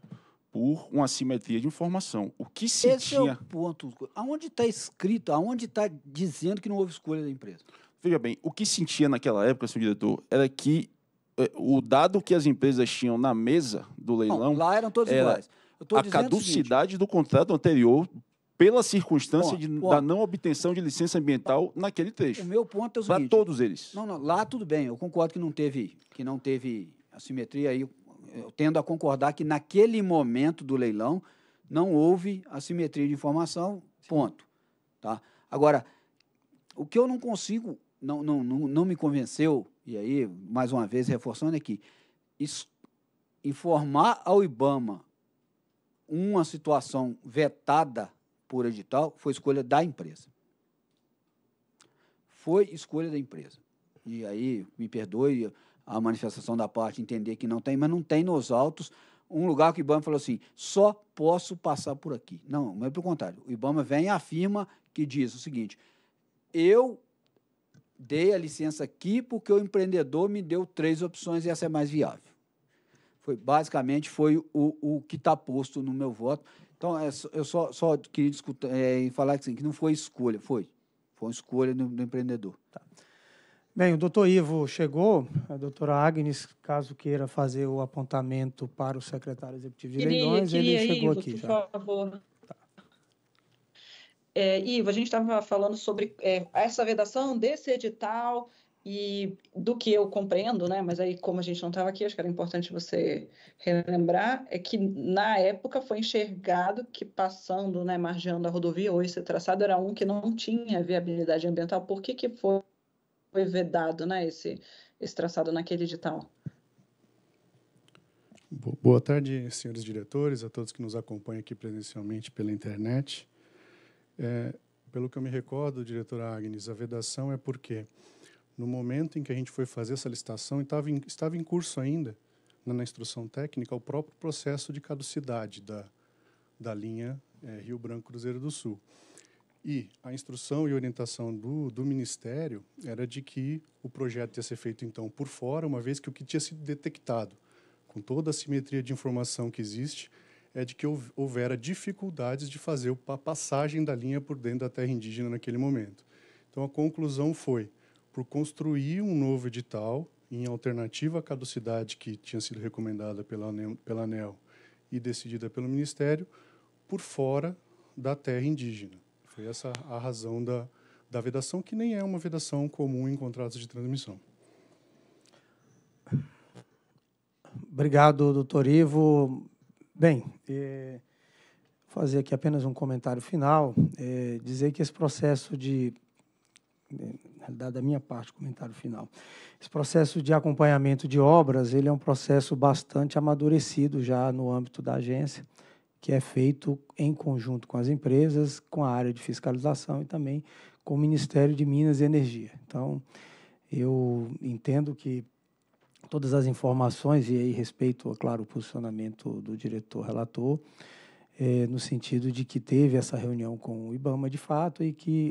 por uma assimetria de informação. O que se Esse tinha... é o ponto. Aonde está escrito, aonde está dizendo que não houve escolha da empresa? Veja bem, o que se tinha naquela época, senhor diretor, era que eh, o dado que as empresas tinham na mesa do leilão... Não, lá eram todos era... iguais. A caducidade seguinte, do contrato anterior pela circunstância bom, de, bom, da não obtenção de licença ambiental naquele trecho. O meu ponto é o seguinte... Para todos eles. Não, não, lá tudo bem, eu concordo que não teve, que não teve assimetria. Eu, eu tendo a concordar que naquele momento do leilão não houve assimetria de informação, ponto. Tá? Agora, o que eu não consigo, não, não, não, não me convenceu, e aí, mais uma vez, reforçando aqui, isso, informar ao IBAMA uma situação vetada por edital foi escolha da empresa. Foi escolha da empresa. E aí, me perdoe a manifestação da parte, entender que não tem, mas não tem nos autos um lugar que o IBAMA falou assim, só posso passar por aqui. Não, mas pelo contrário. O IBAMA vem e afirma que diz o seguinte, eu dei a licença aqui porque o empreendedor me deu três opções e essa é mais viável. Foi, basicamente, foi o, o que está posto no meu voto. Então, é, eu só, só queria discutir, é, falar assim, que não foi escolha, foi. Foi uma escolha do, do empreendedor. Tá. Bem, o doutor Ivo chegou, a doutora Agnes, caso queira fazer o apontamento para o secretário executivo de leilões, ele chegou Ivo, aqui. Por já. favor. Tá. É, Ivo, a gente estava falando sobre é, essa vedação desse edital... E do que eu compreendo, né? Mas aí, como a gente não estava aqui, acho que era importante você relembrar, é que na época foi enxergado que passando, né, margeando a rodovia ou esse traçado era um que não tinha viabilidade ambiental. Por que que foi vedado, né, esse, esse traçado naquele edital? Boa tarde, senhores diretores, a todos que nos acompanham aqui presencialmente pela internet. É, pelo que eu me recordo, diretora Agnes, a vedação é porque... No momento em que a gente foi fazer essa licitação, estava em, estava em curso ainda, na, na instrução técnica, o próprio processo de caducidade da, da linha é, Rio Branco Cruzeiro do Sul. E a instrução e orientação do, do Ministério era de que o projeto ia ser feito, então, por fora, uma vez que o que tinha sido detectado, com toda a simetria de informação que existe, é de que houve, houvera dificuldades de fazer a passagem da linha por dentro da terra indígena naquele momento. Então, a conclusão foi... por construir um novo edital em alternativa à caducidade que tinha sido recomendada pela ANEEL, pela ANEEL e decidida pelo Ministério, por fora da terra indígena. Foi essa a razão da, da vedação, que nem é uma vedação comum em contratos de transmissão. Obrigado, doutor Ivo. Bem, é, vou fazer aqui apenas um comentário final, é, dizer que esse processo de... na realidade, da minha parte, comentário final. Esse processo de acompanhamento de obras, ele é um processo bastante amadurecido já no âmbito da agência, que é feito em conjunto com as empresas, com a área de fiscalização e também com o Ministério de Minas e Energia. Então, eu entendo que todas as informações, e aí respeito, claro, o posicionamento do diretor-relator, É, no sentido de que teve essa reunião com o IBAMA, de fato, e que,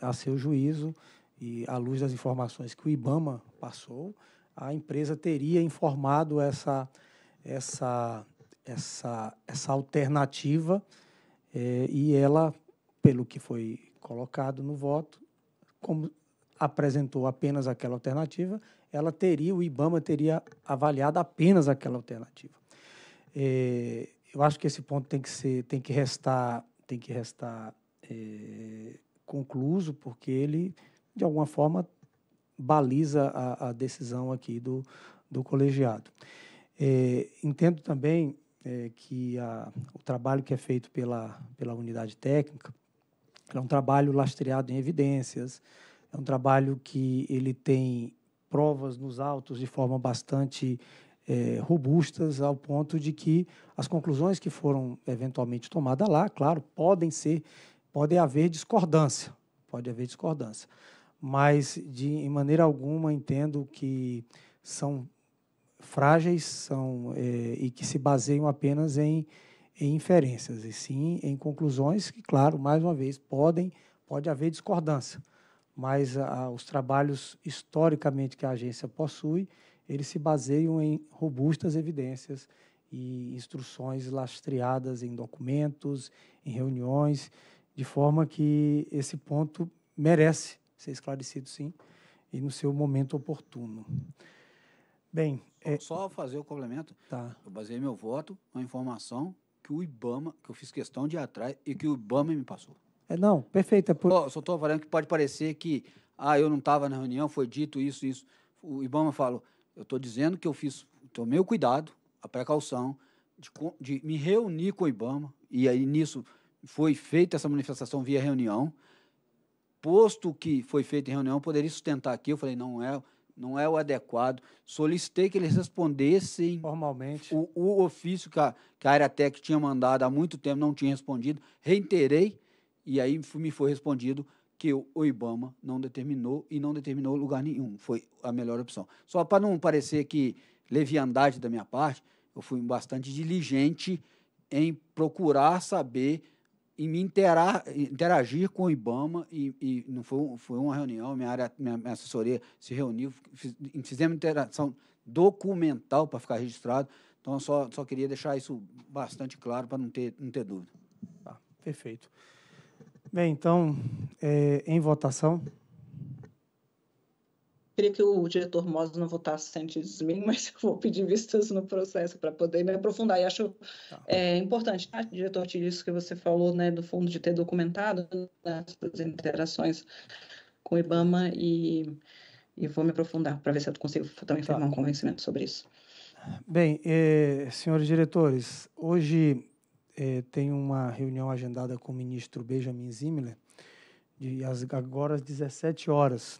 a seu juízo, e à luz das informações que o IBAMA passou, a empresa teria informado essa, essa essa, essa alternativa é, e ela, pelo que foi colocado no voto, como apresentou apenas aquela alternativa, ela teria, o IBAMA teria avaliado apenas aquela alternativa. É, eu acho que esse ponto tem que ser, tem que restar, tem que restar é, concluso, porque ele, de alguma forma, baliza a, a decisão aqui do, do colegiado. É, entendo também é, que a, o trabalho que é feito pela, pela unidade técnica é um trabalho lastreado em evidências, é um trabalho que ele tem provas nos autos de forma bastante é, robustas, ao ponto de que as conclusões que foram eventualmente tomadas lá, claro, podem ser, pode haver discordância, pode haver discordância, mas de, de maneira alguma entendo que são frágeis são é, e que se baseiam apenas em, em inferências, e sim em conclusões que, claro, mais uma vez, podem, pode haver discordância, mas a, os trabalhos historicamente que a agência possui, eles se baseiam em robustas evidências e instruções lastreadas em documentos, em reuniões, de forma que esse ponto merece ser esclarecido, sim, e no seu momento oportuno. Bem, é... só fazer o complemento. Tá. Eu baseei meu voto na informação que o IBAMA, que eu fiz questão de ir atrás e que o IBAMA me passou. É, não, perfeito. É por... oh, só estou falando que pode parecer que ah, eu não estava na reunião, foi dito isso, isso. O IBAMA falou, eu estou dizendo que eu fiz, tomei o cuidado, a precaução de, de me reunir com o IBAMA, e aí nisso foi feita essa manifestação via reunião. Posto que foi feito em reunião, poderia sustentar aqui, eu falei, não é... não é o adequado, solicitei que eles respondessem formalmente o, o ofício que a, que a Aeratec tinha mandado há muito tempo, não tinha respondido, reiterei, e aí me foi respondido que o, o IBAMA não determinou, e não determinou lugar nenhum, foi a melhor opção. Só para não parecer que leviandade da minha parte, eu fui bastante diligente em procurar saber, em me interar, interagir com o IBAMA, e, e não foi, foi uma reunião, minha, área, minha, minha assessoria se reuniu, fiz, fizemos interação documental para ficar registrado, então eu só, só queria deixar isso bastante claro para não ter, não ter dúvida. Tá, perfeito. Bem, então, é, em votação... Queria que o diretor Moses não votasse antes de mim, mas eu vou pedir vistas no processo para poder me aprofundar. E acho tá. é, importante, tá, diretor, isso que você falou, né, do fundo de ter documentado as suas interações com o IBAMA, e, e vou me aprofundar para ver se eu consigo também tá. formar um convencimento sobre isso. Bem, eh, senhores diretores, hoje eh, tem uma reunião agendada com o ministro Benjamin Zimler, de, às, agora às dezessete horas.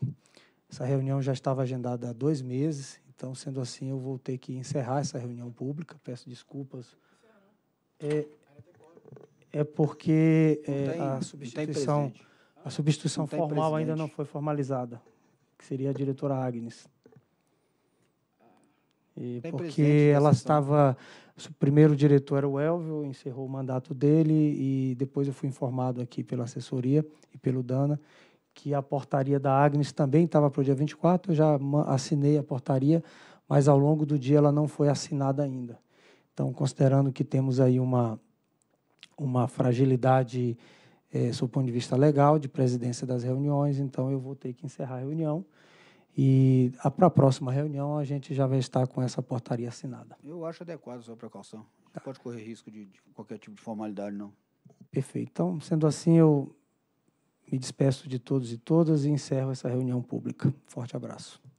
Essa reunião já estava agendada há dois meses, então, sendo assim, eu vou ter que encerrar essa reunião pública. Peço desculpas. É, é porque é, a substituição, a substituição formal ainda não foi formalizada, que seria a diretora Agnes. E porque ela estava... O primeiro diretor era o Elvio, encerrou o mandato dele, e depois eu fui informado aqui pela assessoria e pelo Dana que a portaria da Agnes também estava para o dia vinte e quatro, eu já assinei a portaria, mas ao longo do dia ela não foi assinada ainda. Então, considerando que temos aí uma, uma fragilidade, é, sob o ponto de vista legal, de presidência das reuniões, então eu vou ter que encerrar a reunião, e para a próxima reunião a gente já vai estar com essa portaria assinada. Eu acho adequado a sua precaução. Não tá. pode correr risco de, de qualquer tipo de formalidade, não. Perfeito. Então, sendo assim, eu... me despeço de todos e todas e encerro essa reunião pública. Forte abraço.